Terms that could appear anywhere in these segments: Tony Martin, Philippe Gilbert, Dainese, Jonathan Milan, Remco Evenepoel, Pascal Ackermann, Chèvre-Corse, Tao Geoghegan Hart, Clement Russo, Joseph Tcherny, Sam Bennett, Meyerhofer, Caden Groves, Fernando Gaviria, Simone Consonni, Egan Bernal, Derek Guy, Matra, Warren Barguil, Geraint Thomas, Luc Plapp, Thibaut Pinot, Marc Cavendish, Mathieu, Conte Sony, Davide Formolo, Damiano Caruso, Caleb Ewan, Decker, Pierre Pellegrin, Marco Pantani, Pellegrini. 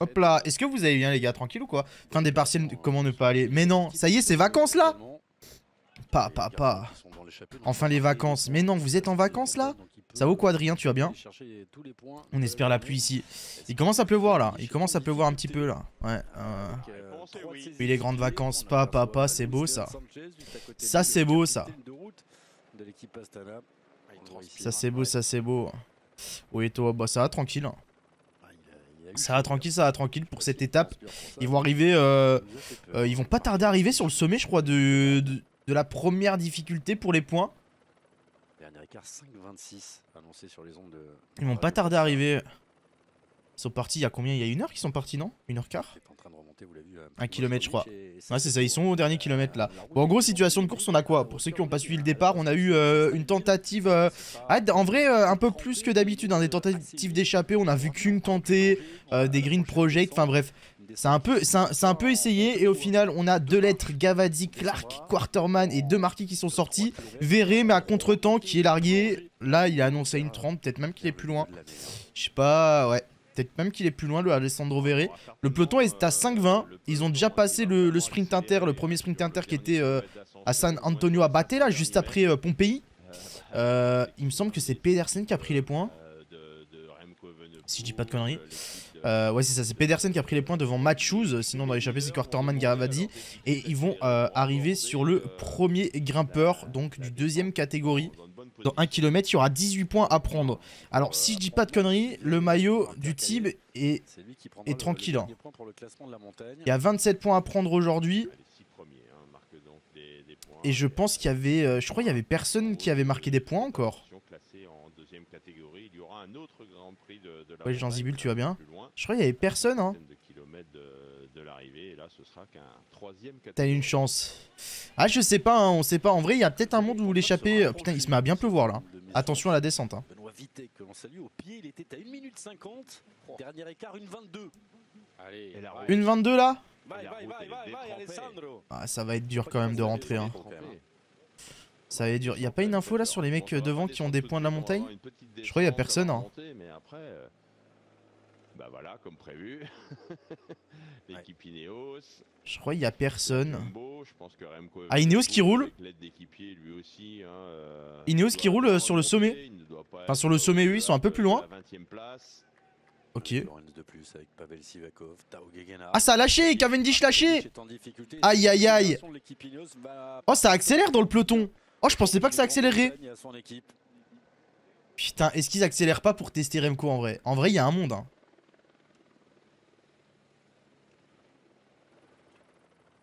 Hop là, est-ce que vous allez bien les gars, tranquille ou quoi? Fin des partiels, comment ne pas aller? Mais non, ça y est, c'est vacances là. Pas. Enfin les vacances, mais non, vous êtes en vacances là? Ça vaut Quadrien, tu vas bien? On espère la pluie ici. Il commence à pleuvoir là, il commence à pleuvoir un petit peu là. Ouais, oui les grandes vacances, pas, c'est beau ça. Ça c'est beau ça. Ça c'est beau. Oui toi, bah ça va tranquille. Ça va tranquille pour cette étape. Ils vont arriver, ils vont pas tarder à arriver sur le sommet je crois de la première difficulté pour les points. Ils vont pas tarder à arriver. Ils sont partis il y a combien? Il y a une heure qu'ils sont partis non? Une heure quart? 1 km je crois. Ouais c'est ça, ils sont au dernier kilomètre là. Bon en gros situation de course on a quoi? Pour ceux qui n'ont pas suivi le départ on a eu une tentative en vrai un peu plus que d'habitude hein, des tentatives d'échapper. On a vu qu'une tentée, des green project, enfin bref. C'est un peu essayé et au final on a Delettre, Gavazzi, Clark, Quarterman et Desmarquis qui sont sortis. Verré mais à contre-temps qui est largué. Là il a annoncé une 30, peut-être même qu'il est plus loin. Je sais pas, ouais. Peut-être même qu'il est plus loin, le Alessandro Verré. Le peloton est à 5,20. Ils ont déjà passé le sprint inter, le premier sprint inter qui était à San Antonio Abate, là, juste après Pompéi. Il me semble que c'est Pedersen qui a pris les points. Si je dis pas de conneries. Ouais, c'est ça, c'est Pedersen qui a pris les points devant Matthew. Sinon, dans l'échappée, c'est Quarterman, Garavadi. Et ils vont arriver sur le premier grimpeur, donc du deuxième catégorie. Dans 1 km, il y aura 18 points à prendre. Alors, si je dis pas de conneries, le maillot du Tib est tranquille. Il y a 27 points à prendre aujourd'hui. Et je pense qu'il y avait... je crois qu'il y avait personne qui avait marqué des points encore. Ouais, Jean Zibul, tu vas bien? Je crois qu'il y avait personne, hein. T'as une chance. Ah je sais pas hein, on sait pas. En vrai il y a peut-être un monde où l'échappée... Putain il se met à bien pleuvoir là. Attention à la descente hein. Une 22 là. Ah ça va être dur quand même de rentrer hein. Ça va être dur. Y a pas une info là sur les mecs devant qui ont des points de la montagne? Je crois qu'il y a personne hein. Bah voilà, comme prévu. L'équipe Ineos. Je crois qu'il n'y a personne. Ah, Ineos qui roule. Ineos qui roule sur le sommet. Enfin, sur le sommet, oui, ils sont un peu plus loin. Ok. Ah, ça a lâché, Cavendish lâché. Aïe, aïe, aïe. Oh, ça accélère dans le peloton. Oh, je pensais pas que ça accélérait. Putain, est-ce qu'ils accélèrent pas pour tester Remco en vrai? En vrai, il y a un monde, hein.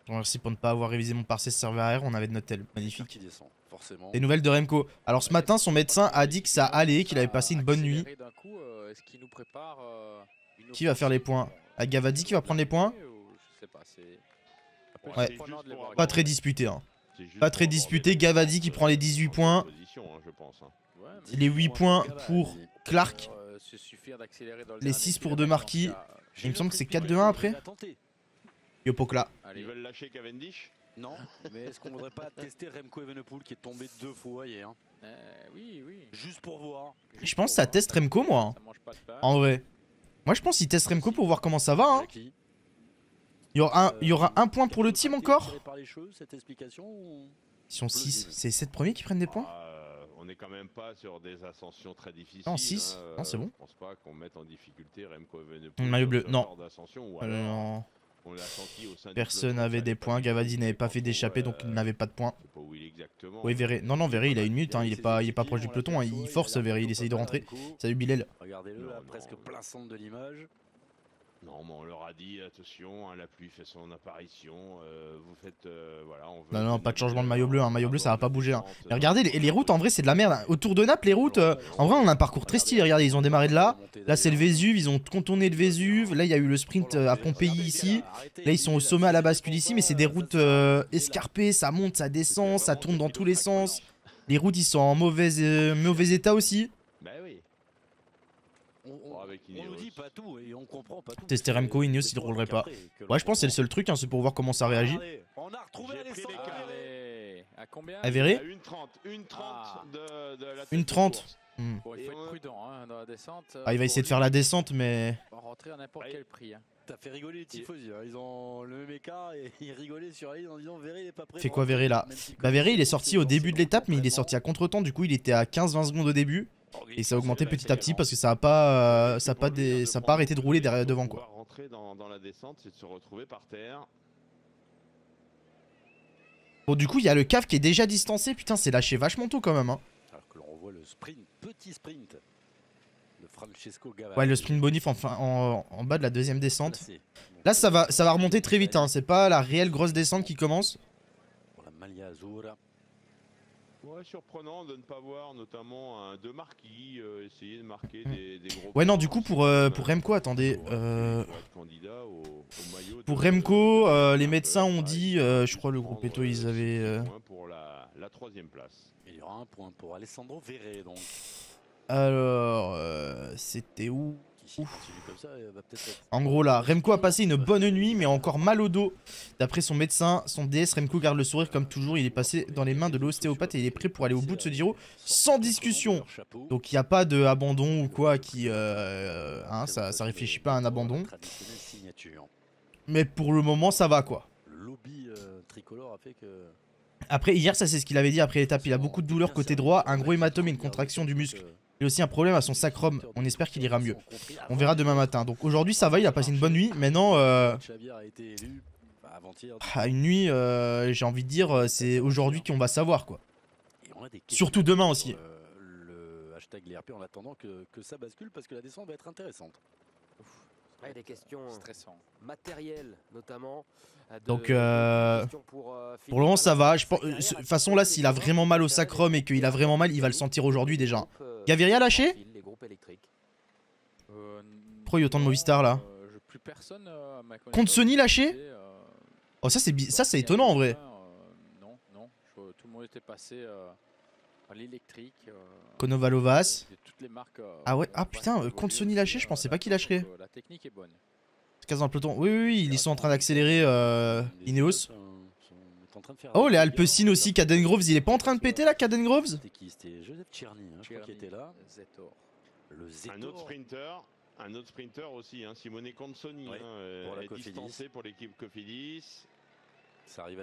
Merci pour ne pas avoir révisé mon parcelle serveur arrière, on avait de notre tel. Magnifique. Des nouvelles de Remco. Alors ce matin, son médecin a dit que ça allait, qu'il avait passé une bonne nuit. Qui va faire les points? Gavazzi qui va prendre les points? Ouais. Pas très disputé. Hein. Pas très disputé. Gavazzi qui prend les 18 points. Les 8 points pour Clark. Les 6 pour Desmarquis. Il me semble que c'est 4-2-1 après. Yopokla. Ils veulent lâcher Cavendish? Non, mais est-ce qu'on voudrait pas tester Remco Evenepoel qui est tombé 2 fois hier hein? Oui. Juste pour voir. Je pense que ça teste Remco, moi. En vrai. Moi, je pense qu'il teste Remco pour voir comment ça va. Hein. Il y aura un point pour le team encore? Ils sont 6. C'est les 7 premiers qui prennent des points? On est quand même pas sur des ascensions très difficiles. Non, 6. Non, c'est bon. Je pense pas qu'on mette en difficulté Remco Evenepoel. Maillot bleu. Non. Non. Personne n'avait des points, Gavazzi n'avait pas fait d'échapper donc il n'avait pas de points. Oui Verré, non Verré il a une minute, hein. il est pas proche du peloton, hein. Il force Verré, il essaye de rentrer. Salut Bilal. Regardez-le là, presque plein centre de l'image. Non mais on leur a dit attention, hein, la pluie fait son apparition, vous faites, voilà, on veut... Non, pas de changement de maillot bleu, hein. Maillot bleu ça va pas bouger. Hein. Mais regardez, les routes en vrai c'est de la merde, hein. Autour de Naples les routes, en vrai on a un parcours très stylé, regardez, ils ont démarré de là, là c'est le Vésuve, ils ont contourné le Vésuve, là il y a eu le sprint à Pompéi ici, là ils sont au sommet à la bascule ici, mais c'est des routes escarpées, ça monte, ça descend, ça tourne dans tous les sens, les routes ils sont en mauvais état aussi. On dit pas tout et on comprend pas tout. Tester Remco, Ineos, il roulerait pas. Ouais, je pense que c'est le seul truc, hein, c'est pour voir comment ça réagit. On a retrouvé Alessandro. À combien? À Verré. Une 30. Bon, il faut être prudent hein, dans la descente. Ah, il va essayer de faire la descente, mais... On va rentrer à n'importe quel prix. Hein. T'as fait rigoler les tifosi. Hein. Ils ont le même écart et ils rigolaient sur la ligne en disant Verret n'est pas prêt. Fait quoi Verret là? Bah Verret il est sorti au début de l'étape, mais il est sorti à contre-temps. Du coup il était à 15-20 secondes au début. Et ça a augmenté petit à petit parce que ça n'a pas, ça a pas arrêté de rouler derrière, devant quoi. Rentrer dans la descente, c'est de se retrouver par terre. Bon, du coup il y a le CAF qui est déjà distancé. Putain, c'est lâché vachement tôt quand même hein. Alors que l'on revoit le sprint, petit sprint de Francesco Gavazzi. Ouais, le sprint bonif en bas de la deuxième descente. Là ça va remonter très vite hein. C'est pas la réelle grosse descente qui commence. Pour la Maglia Azzurra. Ouais, surprenant de ne pas voir notamment un Desmarquis essayer de marquer des gros... Ouais non, du coup pour Remco, attendez... Pour Remco, les médecins ont dit, je crois le groupe Eto, ils avaient... Pour la troisième place. Il y aura un point pour Alessandro Verret donc. Alors, c'était où? En gros là, Remco a passé une bonne nuit mais encore mal au dos. D'après son médecin, son DS, Remco garde le sourire comme toujours. Il est passé dans les mains de l'ostéopathe et il est prêt pour aller au bout de ce Giro sans discussion. Donc il n'y a pas d'abandon ou quoi qui... hein, ça réfléchit pas à un abandon. Mais pour le moment ça va quoi. Après hier, ça c'est ce qu'il avait dit après l'étape, il a beaucoup de douleurs côté droit, un gros hématome et une contraction du muscle. Il y a aussi un problème à son sacrum, on espère qu'il ira mieux. On verra demain matin. Donc aujourd'hui ça va, il a passé une bonne nuit. Maintenant, une nuit, j'ai envie de dire, c'est aujourd'hui qu'on va savoir quoi. Surtout demain aussi. Le hashtag les RP en attendant que ça bascule parce que la descente va être intéressante. Ouais, des questions matérielles notamment. Donc pour le moment ça va. De toute façon là, s'il a vraiment mal au sacrum et qu'il a vraiment mal, il va le sentir aujourd'hui déjà. Gaviria lâché? Pourquoi il y a autant de Movistar là? Conte Sony lâché? Oh ça c'est étonnant en vrai. Non, non, tout le monde était passé à l'électrique. Konovalovas. Ah ouais, ah putain, Conte Sony lâché, je pensais pas qu'il lâcherait. La technique est bonne. Dans le peloton. Oui, oui, oui, ils sont en train d'accélérer Ineos. Oh, les Alpecin aussi, Caden Groves, il est pas en train de péter là, Caden Groves? C'était Joseph Tcherny, hein, je crois qu'il était là. Un autre sprinter aussi, hein, Simone Consonni, ouais, hein, distancé pour l'équipe Cofidis.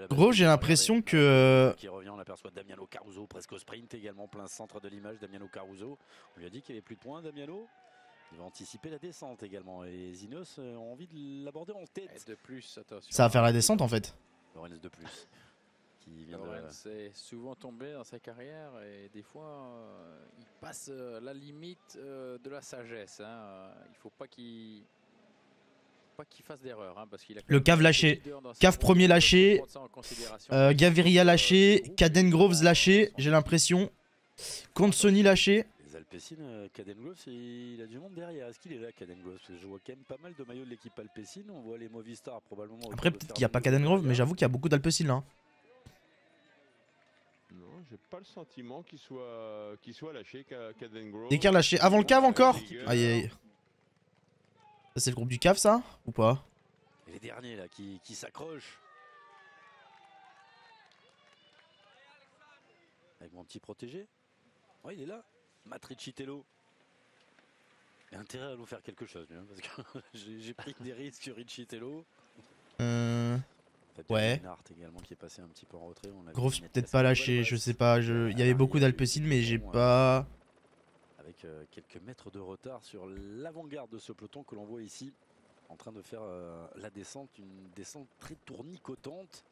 Groves, j'ai l'impression que... Qui revient, on aperçoit Damiano Caruso, presque au sprint, également plein centre de l'image, Damiano Caruso. On lui a dit qu'il n'y avait plus de points, Damiano. Il va anticiper la descente également et les Ineos ont envie de l'aborder en tête. De plus, attention. Ça va faire la descente en fait. Lorenz de plus. Lorenz est souvent tombé dans sa carrière et des fois il passe la limite de la sagesse. Hein. Il faut pas qu'il fasse d'erreur. Hein, le CAF lâché. CAF premier lâché. Gaviria lâché. Caden Groves lâché, j'ai l'impression. Conte Sony lâché. Alpecin, Caden Groves, il a du monde derrière. Est-ce qu'il est là, Caden Groves? Je vois quand même pas mal de maillots de l'équipe Alpecin. On voit les Movistar probablement. Après, peut-être qu'il n'y a pas Caden Groves, mais j'avoue qu'il y a beaucoup d'Alpecin là. Non, j'ai pas le sentiment qu'il soit lâché, Caden Groves. Decker lâché avant le CAF encore. Aïe aïe. Ça, c'est le groupe du CAF, ça? Ou pas? Et les derniers là qui s'accrochent. Avec mon petit protégé. Ouais, il est là. Matricitello. Il a intérêt à nous faire quelque chose, hein, parce que j'ai pris des risques sur Ricitello. Ouais. Groves peut-être pas lâché, je sais pas. Il y avait beaucoup d'Alpecin, mais j'ai pas. Avec quelques mètres de retard sur l'avant-garde de ce peloton que l'on voit ici, en train de faire la descente, une descente très tournicotante.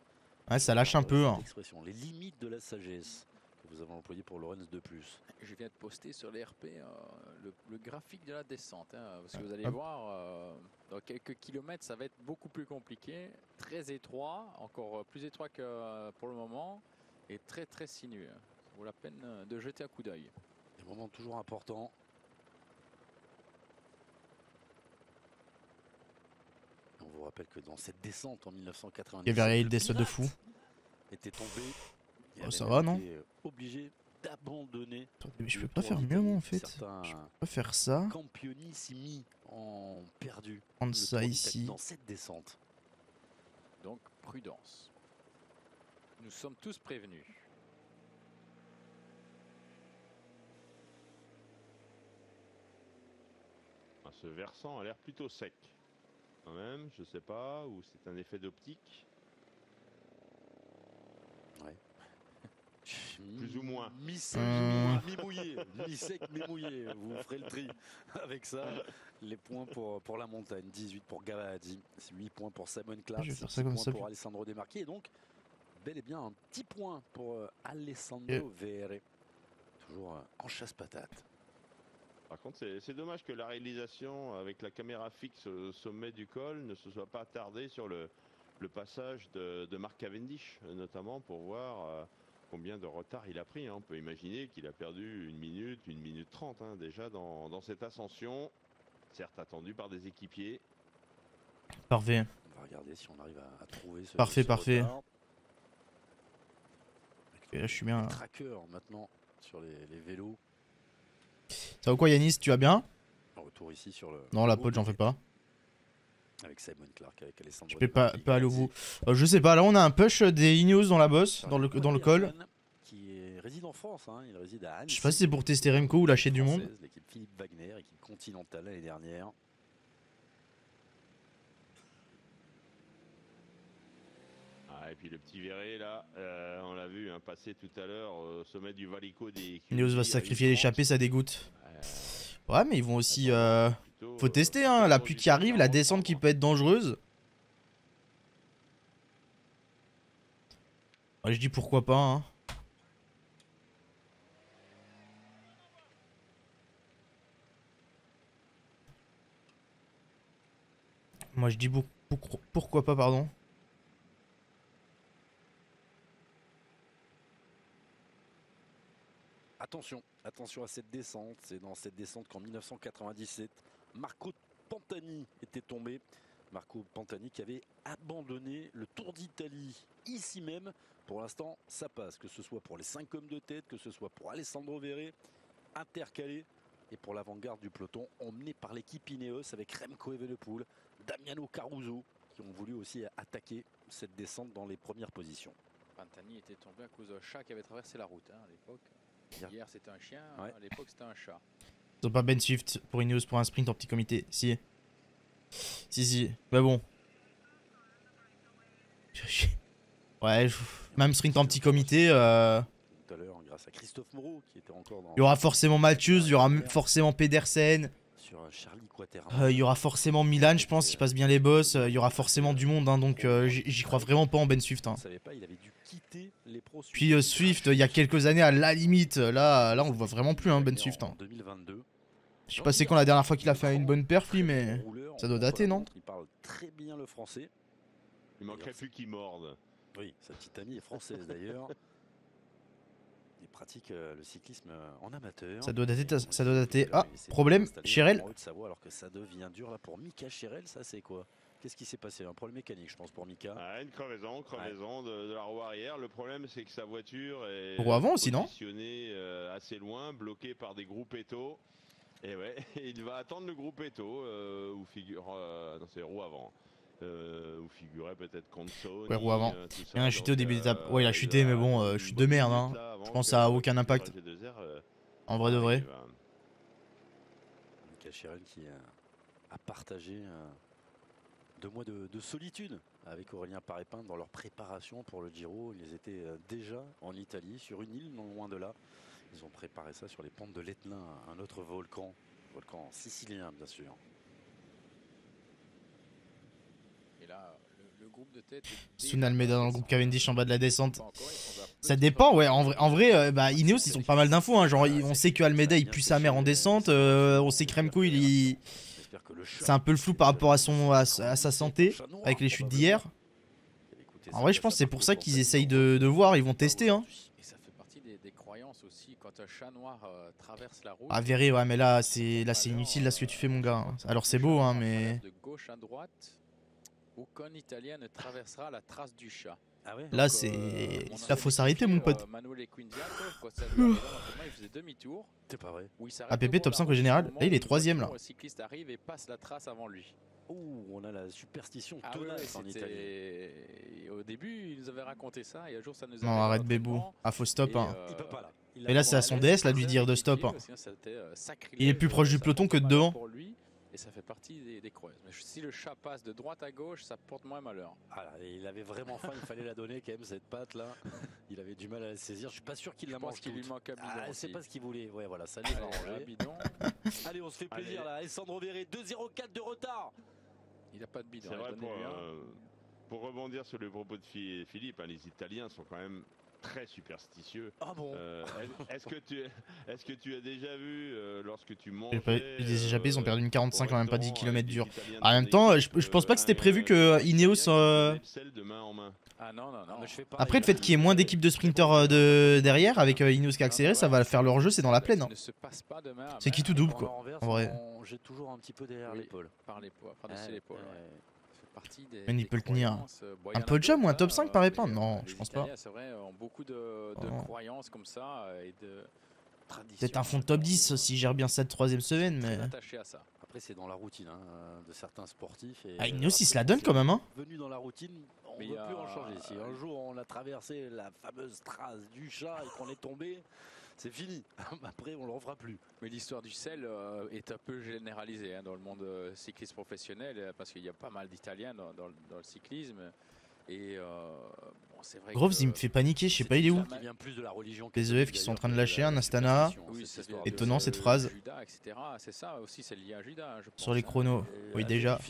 Ouais, ça lâche un peu. Hein. Les limites de la sagesse. Vous avez employé pour Lorenz de plus. Je viens de poster sur les RP le graphique de la descente. Hein, parce que vous allez voir, dans quelques kilomètres, ça va être beaucoup plus compliqué. Très étroit, encore plus étroit que pour le moment. Et très très sinueux. Ça vaut la peine de jeter un coup d'œil. Des moments toujours importants. On vous rappelle que dans cette descente en 1990... Il y avait une descente de fou. Était tombé. Oh, ça va, non? Obligé d'abandonner. Mais je peux pas faire mieux, moi, en fait. Je peux pas faire ça. Campionissimi en perdu. Prendre ça ici. Dans cette descente. Donc, prudence. Nous sommes tous prévenus. Ce versant a l'air plutôt sec. Quand même, je sais pas, ou c'est un effet d'optique. Ouais. Plus ou moins. Mi-mouillé, mi-sec, mi-mouillé. Vous ferez le tri avec ça. Les points pour la montagne. 18 pour Gavazzi, 8 points pour Simon Clark, 6 points pour Alessandro Desmarquis. Et donc, bel et bien un petit point pour Alessandro Vere. Toujours en chasse-patate. Par contre, c'est dommage que la réalisation avec la caméra fixe au sommet du col ne se soit pas attardée sur le passage de Marc Cavendish, notamment pour voir... combien de retard il a pris, hein. On peut imaginer qu'il a perdu une minute 30 hein, déjà dans cette ascension, certes attendue par des équipiers. Parfait. On va regarder si on arrive à trouver ce Parfait. Retard. Et là je suis bien. Les trackers maintenant sur les vélos. Ça va quoi Yanis, tu vas bien? Retour ici sur le. Non la pote j'en fais pas. Avec Simon Clark, avec Alessandro. Je peux pas aller au bout. Je sais pas, là on a un push des Ineos dans la bosse, dans le col. Qui réside en France, hein, il réside à Annecy. Je sais pas si c'est pour tester Remco ou lâcher du monde. L'équipe Philippe Wagner, équipe continentale l'année dernière. Ah, et puis le petit Verret là, on l'a vu hein, passer tout à l'heure au sommet du Valico des. Ineos va se sacrifier l'échappée, ça dégoûte. Ouais, mais ils vont aussi. Faut tester, hein, la pluie qui arrive, la descente qui peut être dangereuse. Ouais, je dis pourquoi pas. Hein. Moi, je dis pourquoi pas, pardon. Attention, attention à cette descente. C'est dans cette descente qu'en 1997, Marco Pantani était tombé. Marco Pantani qui avait abandonné le Tour d'Italie ici même. Pour l'instant, ça passe. Que ce soit pour les 5 hommes de tête, que ce soit pour Alessandro Verret, intercalé. Et pour l'avant-garde du peloton, emmené par l'équipe Ineos avec Remco Evenepoel, Damiano Caruso, qui ont voulu aussi attaquer cette descente dans les premières positions. Pantani était tombé à cause d'un chat qui avait traversé la route hein, à l'époque. Hier c'était un chien, ouais. À l'époque c'était un chat. Ils ont pas Ben Swift pour Ineos pour un sprint en petit comité. Si. Si. Bah bon. Ouais, même sprint en petit comité. Tout à l'heure, grâce à Christophe Moreau qui était encore dans. Il y aura forcément Mathieu, il y aura forcément Pedersen. Il y aura forcément Milan, je pense, s'il passe bien les boss. Il y aura forcément du monde, hein, donc j'y crois vraiment pas en Ben Swift. Hein. Puis Swift, il y a quelques années, à la limite, là on le voit vraiment plus, hein, Ben Swift. Hein. Je sais pas c'est quand la dernière fois qu'il a fait une bonne perf, lui, mais ça doit dater, non? Il parle très bien le français. Il manquerait plus qu'il morde. Oui, sa petite amie est française d'ailleurs. Il pratique le cyclisme en amateur. Ça doit dater. Ah, problème, Chérel. Alors que ça devient dur là pour Mika Chérel, ça c'est quoi? Qu'est-ce qui s'est passé? Un problème mécanique, je pense, pour Mika. Ah, une crevaison de la roue arrière. Le problème, c'est que sa voiture est positionnée assez loin, bloquée par des groupettos. Et ouais, il va attendre le groupetto où figure dans ses roues avant. Où figurait peut-être Conte Sony, ouais, ou avant. Il a chuté au début d'étape. Ouais, il a chuté, mais bon, chute de merde. Hein. Je pense que ça a aucun impact. En vrai de vrai. Mika Chérel qui a partagé 2 mois de solitude avec Aurélien Parépin dans leur préparation pour le Giro. Ils étaient déjà en Italie, sur une île non loin de là. Ils ont préparé ça sur les pentes de l'Etna, un autre volcan. Volcan sicilien, bien sûr. Et là, le groupe de tête. Souna Almeida dans le groupe Cavendish en bas de la descente. Ça dépend, ouais. En vrai, bah, Ineos, ils ont pas mal d'infos. Hein. Genre, on sait que Almeida, il pue sa mère en descente. On sait que Remco, c'est un peu le flou par rapport à sa santé avec les chutes d'hier. En vrai, je pense que c'est pour ça qu'ils essayent de voir. Ils vont tester. Hein. Ah, Verret, ouais, mais là, c'est inutile là ce que tu fais, mon gars. Alors, c'est beau, hein, mais. Là, c'est. Là, faut s'arrêter, mon pote. APP top 5 au général. Là, il est 3ème là. Oh, on a la superstition tenace en Italie. Au début, ils nous avaient raconté ça. Et un jour, ça nous. Non, arrête, Bébou. Ah, faut stop. Hein. Et là, c'est à son DS là de lui dire de stop. Hein. Il est plus proche du peloton que de devant. et ça fait partie des creuses. Mais si le chat passe de droite à gauche, ça porte moins malheur. Ah là, il avait vraiment faim, il fallait la donner quand même cette patte là. Il avait du mal à la saisir. Je suis pas sûr qu'il la mange. Qu'il lui manque un bidon. Ah, c'est pas ce qu'il voulait. Ouais, voilà, ça lui va bidon. Allez, on se fait plaisir là. Alessandro Verret, 2,04 de retard. Il n'a pas de bidon. C'est vrai, pour rebondir sur le propos de Philippe, hein, les Italiens sont quand même très superstitieux. Ah bon, est-ce que tu as déjà vu lorsque tu manges les échappés, ils ont perdu une 45 en même pas 10 km dure. En même temps, je pense pas que c'était prévu que Ineos Ah non, non, non. Après le fait qu'il y ait moins d'équipes de sprinters derrière avec Ineos qui a accéléré, ça va faire leur jeu, c'est dans la plaine. Hein. C'est qui tout double quoi. En vrai. J'ai toujours un petit peu derrière l'épaule, par l'épaule, par-dessus l'épaule. Mais il peut le tenir. Un podium ou un top 5 par épingle? Non, je pense pas. Peut-être un fond de top 10 si gère bien cette troisième semaine. Mais après, c'est dans la routine de certains sportifs. Ah, Ineos, il se la donne quand même. Hein. Venu dans la routine, on ne peut plus en changer. Si un jour on a traversé la fameuse trace du chat et qu'on est tombé, c'est fini. Après, on le refera plus. Mais l'histoire du sel est un peu généralisée dans le monde cycliste professionnel, parce qu'il y a pas mal d'Italiens dans le cyclisme. Et bon, c'est vrai. Groves, il me fait paniquer. Je sais pas, il est où. Les EF qui sont en train de lâcher un Astana. Oui, étonnant cette phrase. Judas, etc. C'est ça aussi, c'est lié à Judas, je pense. Sur les chronos. Oui, déjà.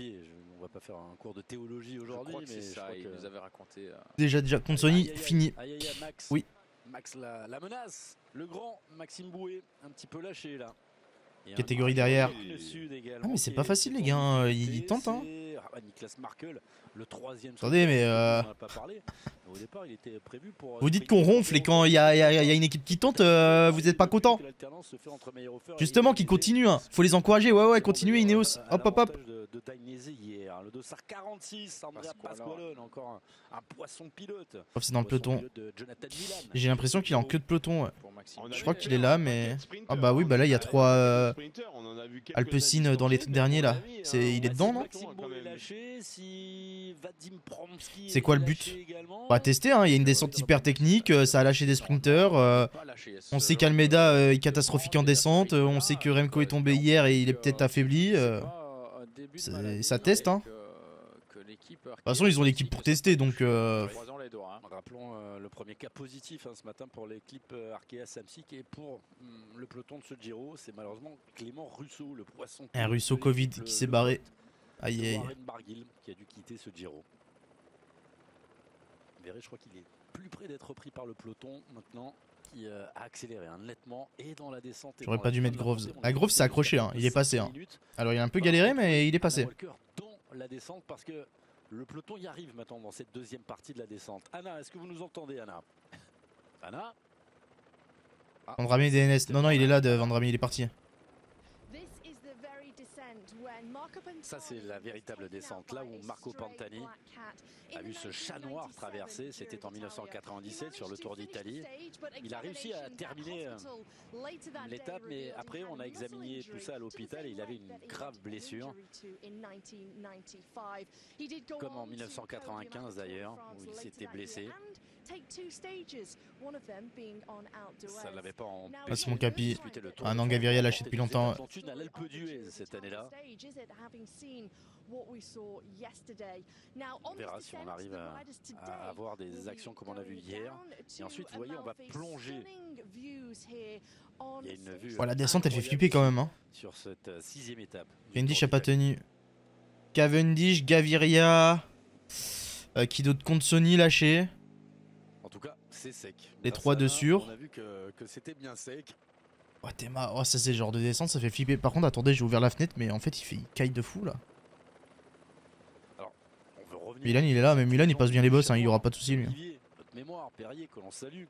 On va pas faire un cours de théologie aujourd'hui, mais il nous avait raconté. Déjà, Conte Sony, fini. Oui. Max la menace, le grand Maxime Boué, un petit peu lâché là. Catégorie derrière. Ah mais c'est pas facile les gars, ils tentent hein. Attendez mais vous dites qu'on ronfle et quand il y a une équipe qui tente, vous êtes pas content. Justement qui continue, hein. Faut les encourager, ouais continuez Ineos, hop. De Dainese hier, le dossard 46, Andrea Pasqualone, encore un poisson pilote. C'est dans le peloton. J'ai l'impression qu'il est en queue de peloton. Ouais. Je crois qu'il est là, mais ah bah oui, bah là il y a 3 Alpecin dans les derniers là. Il est dedans, non? C'est quoi le but? On va tester, hein. Il y a une descente hyper technique, ça a lâché des sprinters. On sait qu'Almeida est catastrophique en descente, on sait que Remco est tombé hier et il est peut-être affaibli. Ça teste hein. De toute façon ils ont l'équipe pour tester donc Rappelons le premier cas positif ce matin pour l'équipe Arkea Samsic et pour le peloton de ce Giro, c'est malheureusement Clement Russo, le poisson. Un Russo Covid qui s'est barré. Aïe. Barguil qui a dû quitter ce Giro. Verrez, je crois qu'il est plus près d'être repris par le peloton maintenant. Qui a accéléré nettement et dans la descente. J'aurais pas dû mettre Groves. Ah, Groves s'est accroché, hein. Il est passé. Hein. Alors il a un peu galéré mais il est passé. La descente parce que le peloton y arrive maintenant dans cette deuxième partie de la descente. Anna, est-ce que vous nous entendez, Anna? Anna? Vandrami DNS. Non, il est là, Vandrami, il est parti. Ça, c'est la véritable descente, là où Marco Pantani a vu ce chat noir traverser. C'était en 1997 sur le Tour d'Italie. Il a réussi à terminer l'étape, mais après, on a examiné tout ça à l'hôpital et il avait une grave blessure. Comme en 1995 d'ailleurs, où il s'était blessé. Ça ne l'avait pas empêché de disputer. Gaviria lâché depuis longtemps. Cette année-là. On verra si on arrive à avoir des actions comme on a vu hier. Et ensuite, vous voyez, on va plonger. Il y a une vue la descente, elle fait flipper quand même. Hein. Sur cette sixième étape. Cavendish n'a pas tenu. Cavendish, Gaviria. Qui d'autre? Conte Sony lâché. En tout cas, c'est sec. Les trois de sûr. On a vu que c'était bien sec. Oh, ça c'est le genre de descente, ça fait flipper. Par contre, attendez, j'ai ouvert la fenêtre, mais en fait, il caille de fou là. Alors, on veut revenir. Milan, il est là, mais Milan, il passe bien les boss, hein, il n'y aura pas de soucis lui. Votre mémoire, Perrier, que l'on salue,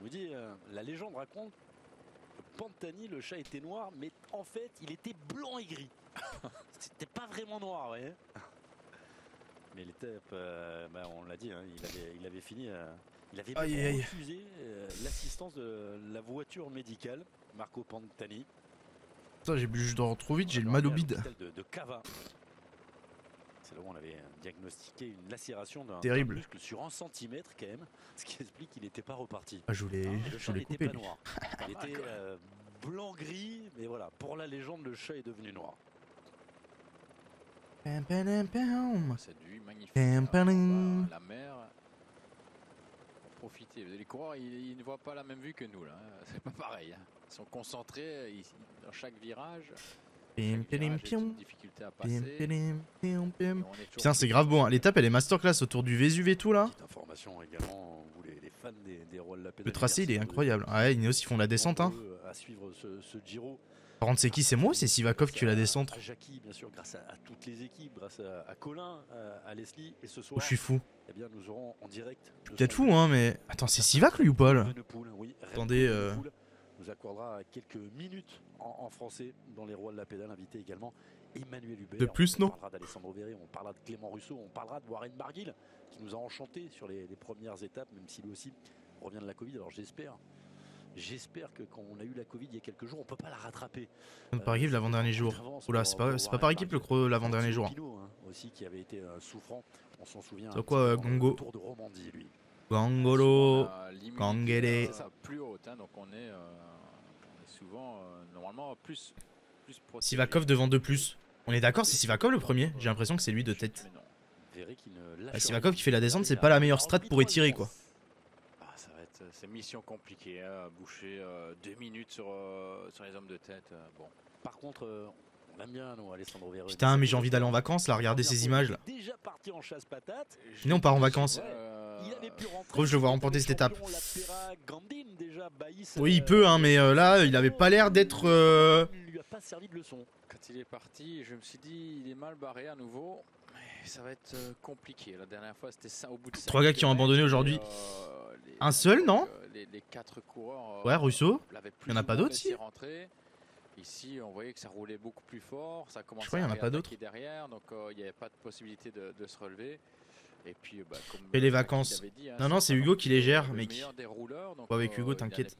vous dit la légende raconte que Pantani, le chat était noir, mais en fait, il était blanc et gris. C'était pas vraiment noir, ouais. Mais l'étape, on l'a dit, hein, il avait fini. Il avait refusé l'assistance de la voiture médicale, Marco Pantani. Putain, j'ai bu juste trop vite, j'ai le mal au bide. C'est là où on avait diagnostiqué une lacération d'un muscle sur 1 cm quand même, ce qui explique qu'il n'était pas reparti. Ah, je voulais couper. Pas noir. Il était blanc-gris, mais voilà, pour la légende, le chat est devenu noir. Cette vue magnifique. La mer. Profitez, vous allez croire, ils ne voient pas la même vue que nous là. C'est pas pareil. Ils sont concentrés ici, dans chaque virage. Putain, c'est grave beau, hein. L'étape elle est masterclass autour du Vésuve et tout là. Le tracé il est incroyable. Ah ouais, Ineos ils font la descente hein. Par contre c'est qui? C'est moi ou c'est Sivakov qui fait la descente? Je suis fou. Je suis peut-être fou hein, mais... Attends, c'est Sivak lui ou Paul? Attendez... nous accordera quelques minutes en français dans les rois de la pédale, invité également Emmanuel Hubert. De plus, non. On parlera d'Alessandro Verret, on parlera de Clément Russo, on parlera de Warren Barguil qui nous a enchanté sur les premières étapes, même s'il aussi revient de la Covid. Alors j'espère que quand on a eu la Covid il y a quelques jours, on peut pas la rattraper. Barguil l'avant-dernier jour. Oula, c'est pas par équipe le l'avant-dernier jour. Pinot, hein, aussi qui avait été souffrant, on s'en souvient. C'est quoi Gongo? Tour de Romandie lui. Gangolo, Gangele. Sivakov devant 2 plus. On est d'accord, c'est Sivakov le premier. J'ai l'impression que c'est lui de tête. Bah, Sivakov qui fait la descente, c'est pas la meilleure strat pour étirer quoi. C'est mission compliquée, boucher 2 minutes sur les hommes de tête. Bon. Par contre, putain, mais j'ai envie d'aller en vacances là, regardez ces images là. Sinon on part en vacances. Gros, je le vois remporter cette étape. Oui, il peut, hein, mais là, il avait pas l'air d'être. Quand il est parti, je me suis dit, il est mal barré à nouveau. Mais ça va être compliqué. La dernière fois, c'était ça au bout de 5. 3 gars qui ont abandonné aujourd'hui. Un seul, non? Les 4 coureurs. Ouais, Russo. Il n'y en a pas d'autres, si? Ici, on voyait que ça roulait beaucoup plus fort. Ça commençait à attaquer derrière, donc il n'y avait pas de possibilité de se relever. Et puis, bah, comme et les vacances. Dit, hein, non, non, c'est Hugo qui les gère, mec. Ouais, avec Hugo, t'inquiète.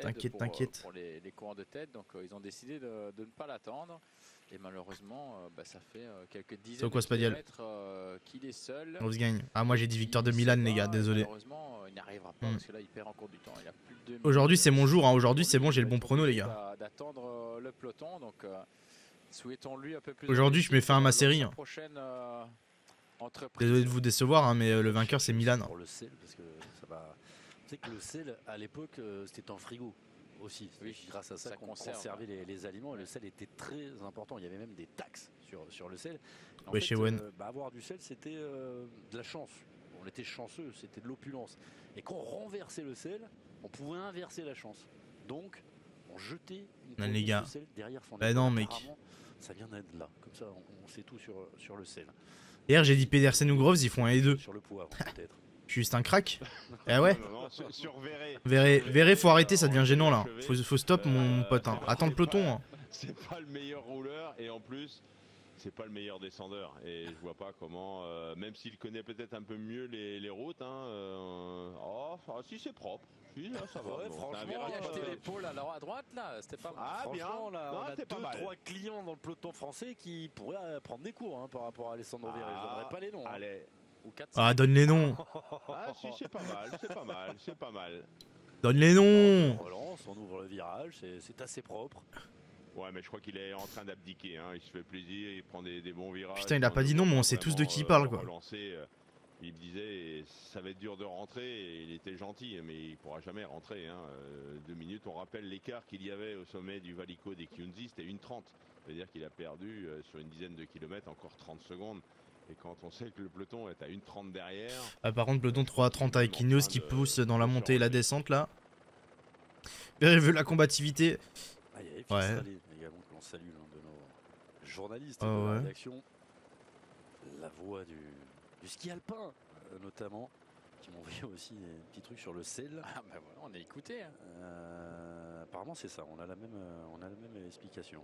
T'inquiète, t'inquiète. Pour les courants de tête, donc ils ont décidé de ne pas l'attendre. Et malheureusement, bah, ça fait quelques dizaines de kilomètres qu'il est seul. On se gagne. Ah, moi j'ai dit victoire de Milan, les gars, désolé. Malheureusement, il n'arrivera pas parce que là, il perd en cours du temps. Aujourd'hui, c'est mon jour. Hein. Aujourd'hui, c'est bon, j'ai le bon prono, les gars. D'attendre le peloton, donc souhaitons-lui un peu plus. Aujourd'hui, je mets fin à ma série. Désolé de vous décevoir, hein, mais le vainqueur c'est Milan. Pour le sel, parce que ça va. Tu sais que le sel à l'époque c'était en frigo aussi. Oui, grâce à ça qu'on conservait les aliments et le sel était très important. Il y avait même des taxes sur le sel. Oui, chez Wen. Bah, avoir du sel c'était de la chance. On était chanceux, c'était de l'opulence. Et quand on renversait le sel, on pouvait inverser la chance. Donc on jetait une les gars. De sel derrière son bah non, mec. Ça vient d'être là. Comme ça on sait tout sur le sel. Hier j'ai dit Pedersen ou Groves, ils font 1 et 2. Sur le poivre, peut-être. Juste un crack. Eh ouais. Verrez, faut arrêter, ça devient gênant là. Faut stop mon pote. Hein. Attends le peloton. Hein. C'est pas le meilleur rouleur et en plus, c'est pas le meilleur descendeur. Et je vois pas comment, même s'il connaît peut-être un peu mieux les routes. Hein, oh, si c'est propre. Oui, là, ça va, ouais, bon. Franchement, on a acheté l'épaule à droite là, c'était pas mal. Ah, franchement, bien. Là, non, on a 2-3 clients dans le peloton français qui pourraient prendre des cours hein, par rapport à Alessandro Verret. Je donnerai pas les noms. Allez. Hein. Ah, donne les noms. Ah, si, c'est pas mal, c'est pas mal, c'est pas mal. Donne les noms. On relance, on ouvre le virage, c'est assez propre. Ouais, mais je crois qu'il est en train d'abdiquer, hein. Il se fait plaisir, il prend des bons virages. Putain, il a pas dit non, mais on sait tous de qui il parle quoi. Il me disait ça va être dur de rentrer et il était gentil mais il pourra jamais rentrer hein. 2 minutes on rappelle l'écart qu'il y avait au sommet du Valico des Chiunzi, c'était 1:30, c'est-à-dire qu'il a perdu sur une dizaine de kilomètres encore 30 secondes et quand on sait que le peloton est à 1:30 derrière. Ah, par contre peloton 3:30 avec Ineos qui pousse dans la montée et la descente là. Verrez veut la combativité. Ah, il y avait ouais. Également que l'on salue l'un de nos journalistes de la rédaction. La voix du ski alpin notamment qui m'ont envoyé aussi des petits trucs sur le sel. Ah bah voilà, on a écouté hein. Apparemment c'est ça, on a la même explication.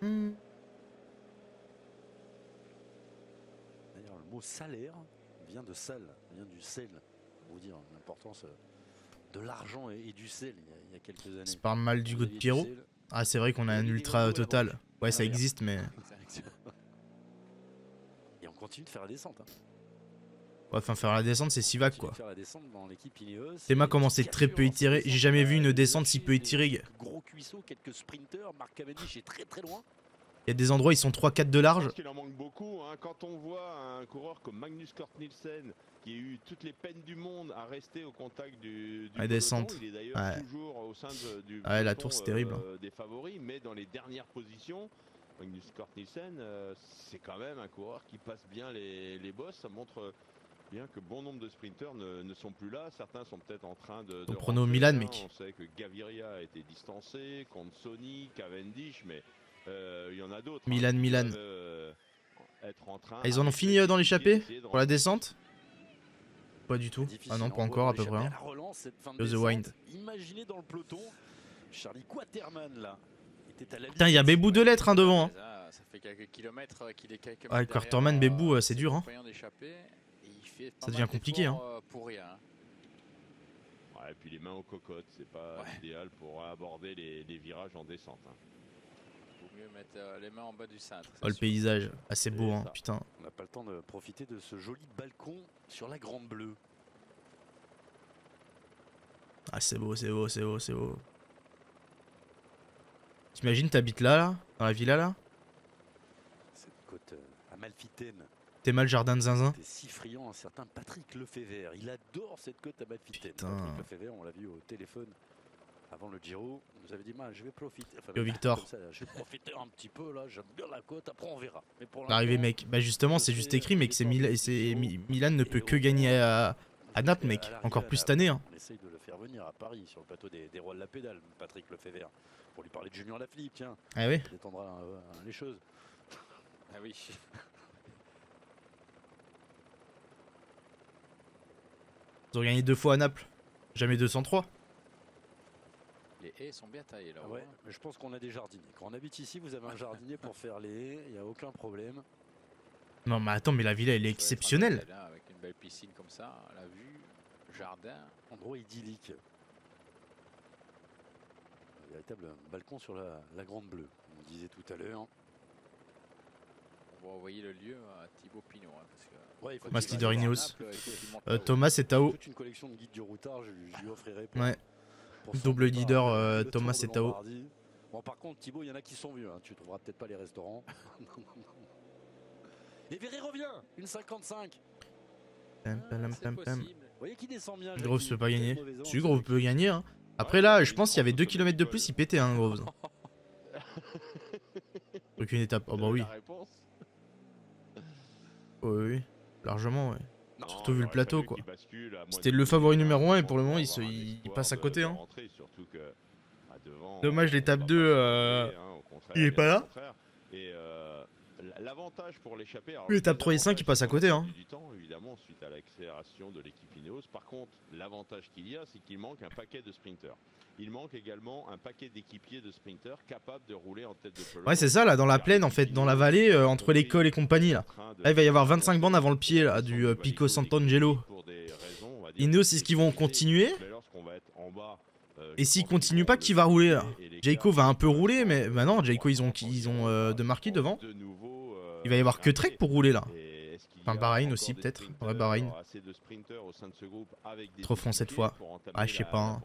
D'ailleurs le mot salaire vient de sale, vient du sel, pour vous dire l'importance de l'argent et du sel il y a quelques années. C'est pas mal du goût de Pierrot. Ah c'est vrai qu'on a un ultra total. Ouais ça existe mais... Continue de faire la descente. Hein. Ouais, enfin faire la descente c'est Sivak quoi. Théma commençait très peu étiré. J'ai jamais vu une descente si peu étirée. Gros cuisseau, quelques sprinters, Marc Cavendish est très loin. Il y a des endroits, ils sont 3-4 de large. Il en manque beaucoup, hein. Quand on voit un coureur comme Magnus Cort Nielsen, qui a eu toutes les peines du monde à rester au contact du peloton, il est d'ailleurs toujours au sein du peloton, la tour, c'est terrible. Des favoris, mais dans les dernières positions, Magnus Cort Nielsen, c'est quand même un coureur qui passe bien les bosses. Ça montre bien que bon nombre de sprinteurs ne sont plus là. Certains sont peut-être en train de... On prend au Milan, mec. On sait que Gaviria a été distancé, Conte Sony, Cavendish, mais... y en a d'autres. Milan, hein, Milan. Ils en ont fini dans l'échappée pour la descente? Pas du tout. Difficile, ah non, pas encore à peu près. The Wind. Imaginez dans le peloton, Charlie Quarterman là. Putain, il y a Bébou de Lettre hein, devant. Hein. Ça fait quelques kilomètres qu'il est quelques ah, Quarterman, Bébou, c'est dur. Hein. Ça devient compliqué. Hein. Pour rien. Ouais, et puis les mains aux cocottes, c'est pas idéal pour aborder les virages en descente. Hein. Mettre les mains en bas du cintre. Oh, le paysage, assez beau, hein, putain. On n'a pas le temps de profiter de ce joli balcon sur la Grande Bleue. Ah, c'est beau, c'est beau, c'est beau, c'est beau. T'imagines, t'habites là, dans la villa, là. Cette côte amalfitaine. T'aimes le jardin de zinzin. C'est si friand, un certain Patrick Lefebvre. Il adore cette côte amalfitaine. Putain. Patrick Lefebvre, on l'a vu au téléphone. Avant le Giro, on nous avait dit je vais profiter. Enfin, yo Victor. Ça, je vais profiter un petit peu là, j'aime bien la côte, après on verra. L'arrivée mec, bah justement c'est juste écrit mec, Milan ne peut que gagner à Naples mec, encore plus cette année. Hein. On essaye de le faire venir à Paris sur le plateau des rois de la pédale, Patrick Lefebvre. Pour lui parler de Junior Lafilippe, tiens. Ah oui. Il détendra les choses. Ah oui. Ils ont gagné 2 fois à Naples, jamais 203. Les haies sont bien taillées là. Ouais, mais je pense qu'on a des jardiniers. Quand on habite ici, vous avez un jardinier pour faire les haies, il n'y a aucun problème. Non, mais attends, mais la villa elle est exceptionnelle. Là, avec une belle piscine comme ça, la vue, jardin, endroit idyllique. Un véritable balcon sur la Grande Bleue, on disait tout à l'heure. On va envoyer le lieu à Thibaut Pinot. Hein, parce que... ouais, Thomas Leader Ineos. Thomas et Tao. Toute une collection de guides du routard, je lui offrirai pour... Ouais. Double leader Thomas et Tao. Bon, par contre, Thibaut, il y en a qui sont vieux. Hein. Tu trouveras peut-être pas les restaurants. Et Verret revient. Une 55. Groves peut pas gagner. Si, Groves peut gagner. Hein. Après, là, je pense qu'il y avait 2 km de plus. Il pétait, hein, Groves. Aucune étape. Oh, bah oui. Oh, oui, largement, ouais. Surtout vu le plateau quoi. C'était le favori numéro 1 et pour le moment il passe à côté hein. Dommage l'étape 2 il est pas là. L'étape 3 et 5 il passe à côté hein. Évidemment suite à l'accélération de l'équipe Ineos. Par contre l'avantage qu'il y a c'est qu'il manque un paquet de sprinteurs. Il manque également un paquet d'équipiers de sprinteurs capables de rouler en tête de peloton. Ouais c'est ça là, dans la plaine en fait, dans la vallée, entre l'école et compagnie là. Là il va y avoir 25 bandes avant le pied là, du Pico Sant'Angelo. Ineos, est-ce qu'ils vont continuer? Et s'ils continuent pas, qui va rouler là? Jayco va un peu rouler mais bah non, Jayco ils ont Desmarquis devant. Il va y avoir que Trek pour rouler là. Enfin Bahreïn aussi peut-être, ouais Bahreïn. Trop fond cette fois, ah je sais pas hein.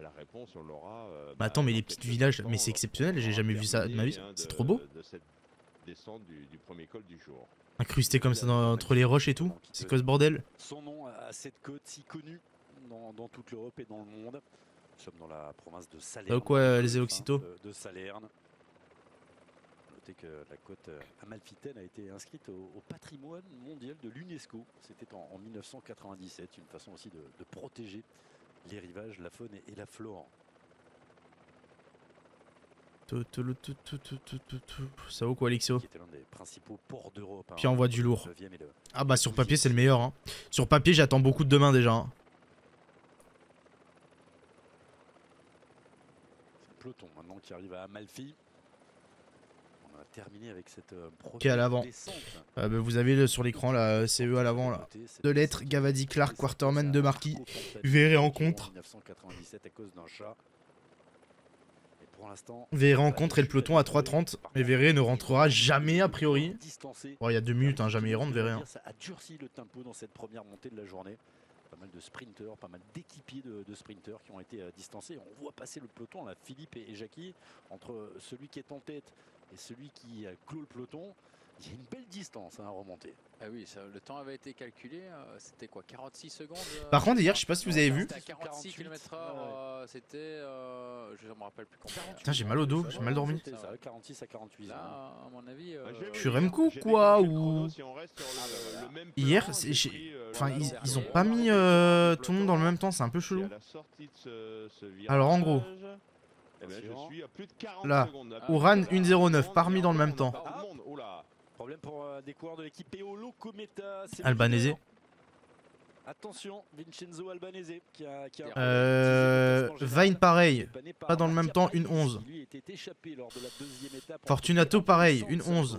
La réponse, on l'aura, bah attends, mais les petits villages, mais c'est exceptionnel, j'ai jamais vu ça de ma vie, c'est trop beau. Du premier col du jour. Incrusté comme ça entre les roches et tout, c'est quoi ce bordel? Son nom à cette côte si connue dans toute l'Europe et dans le monde. Nous sommes dans la province de Salerne. Quoi, les Éoxito de Salerne. Notez que la côte amalfitaine a été inscrite au patrimoine mondial de l'UNESCO. C'était en 1997, une façon aussi de protéger les rivages, la faune et la flore. Ça vaut quoi, Alexio? Puis on voit du lourd. Ah bah sur papier c'est le meilleur. Hein. Sur papier j'attends beaucoup de demain déjà. Hein. C'est le peloton maintenant qui arrive à Amalfi. On a terminé avec cette qui est à l'avant. Bah, vous avez sur l'écran là, c'est eux à l'avant là. Delettre, Gavazzi, Clark, Quarterman, Desmarquis, Verret en contre. Verret en contre et le peloton à 3,30. Mais Verret ne rentrera jamais a priori. Bon, il y a 2 minutes, hein, jamais il rentre Verret. Hein. Ça a durci le tempo dans cette première montée de la journée. Pas mal de sprinteurs, pas mal d'équipiers de sprinteurs qui ont été distancés. On voit passer le peloton là, Philippe et Jackie, entre celui qui est en tête et celui qui clôt le peloton. Il y a une belle distance à remonter. Ah oui, ça, le temps avait été calculé, c'était quoi, 46 secondes. Par contre, hier, je sais pas si vous avez vu. C'était à 46 km/h, c'était. Je me rappelle plus combien. Putain, j'ai mal au dos, j'ai mal dormi. Ça, 46 à 48. Là, à mon avis. Je suis Remco quoi ou. Hier, enfin, ils ont pas mis tout le monde dans le même temps, c'est un peu chelou. Alors en gros. Là, Ouran 1.09, pas remis dans le même temps. Problème pour des coureurs de l'équipe Paolo Cometa. Albanese. Attention, Vincenzo Albanese qui a Vine pareil, pas dans le même temps, 1.11. Fortunato pareil, 1.11.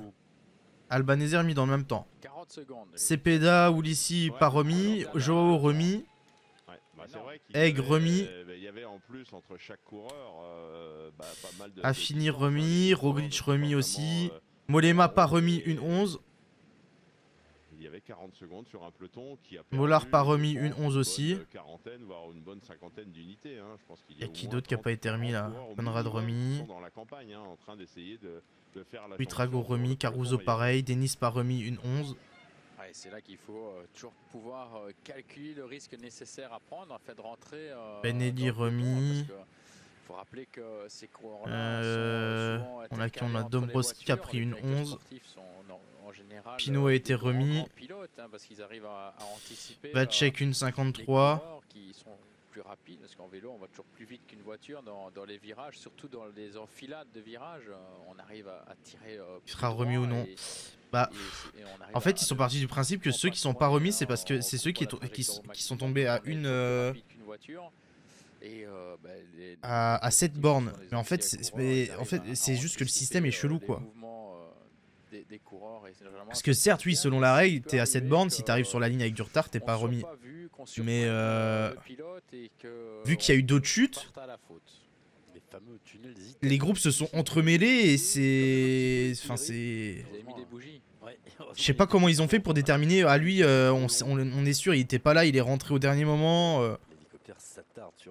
Albanese remis dans le même temps. Cepeda ou Lissi pas remis, Joao remis. Egg remis, Affini remis, Roglic remis aussi. Mollema pas remis, 1.11. Mollard pas remis, 1.11 aussi. Et qui d'autre qui a pas été remis là? Conrad remis, Buitrago remis, Caruso pareil, Denis pas remis, 1.11. Ah, c'est là qu'il faut toujours pouvoir calculer le risque nécessaire à prendre en fait de rentrer. Benelli remis. Faut rappeler que ces coureurs-là sont souvent. On a qui on a Dombrowski qui a pris 1.11. Pinot a été remis. Vacek 1.53. Qui sont plus rapides parce qu'en vélo on va toujours plus vite qu'une voiture dans les virages, surtout dans les enfilades de virages, on arrive à tirer. Il sera remis ou non? Bah, en fait, ils sont partis du principe que ceux qui sont pas remis, c'est parce que c'est ceux qui sont tombés à à 7 bornes. Mais en fait, c'est juste que le système est chelou, quoi. Parce que certes, oui, selon la règle, t'es à 7 bornes, si t'arrives sur la ligne avec du retard, t'es pas remis. Mais vu qu'il y a eu d'autres chutes, les groupes se sont entremêlés et c'est. Enfin, c'est. Je sais pas comment ils ont fait pour déterminer. Ah, lui, on est sûr, il était pas là, il est rentré au dernier moment.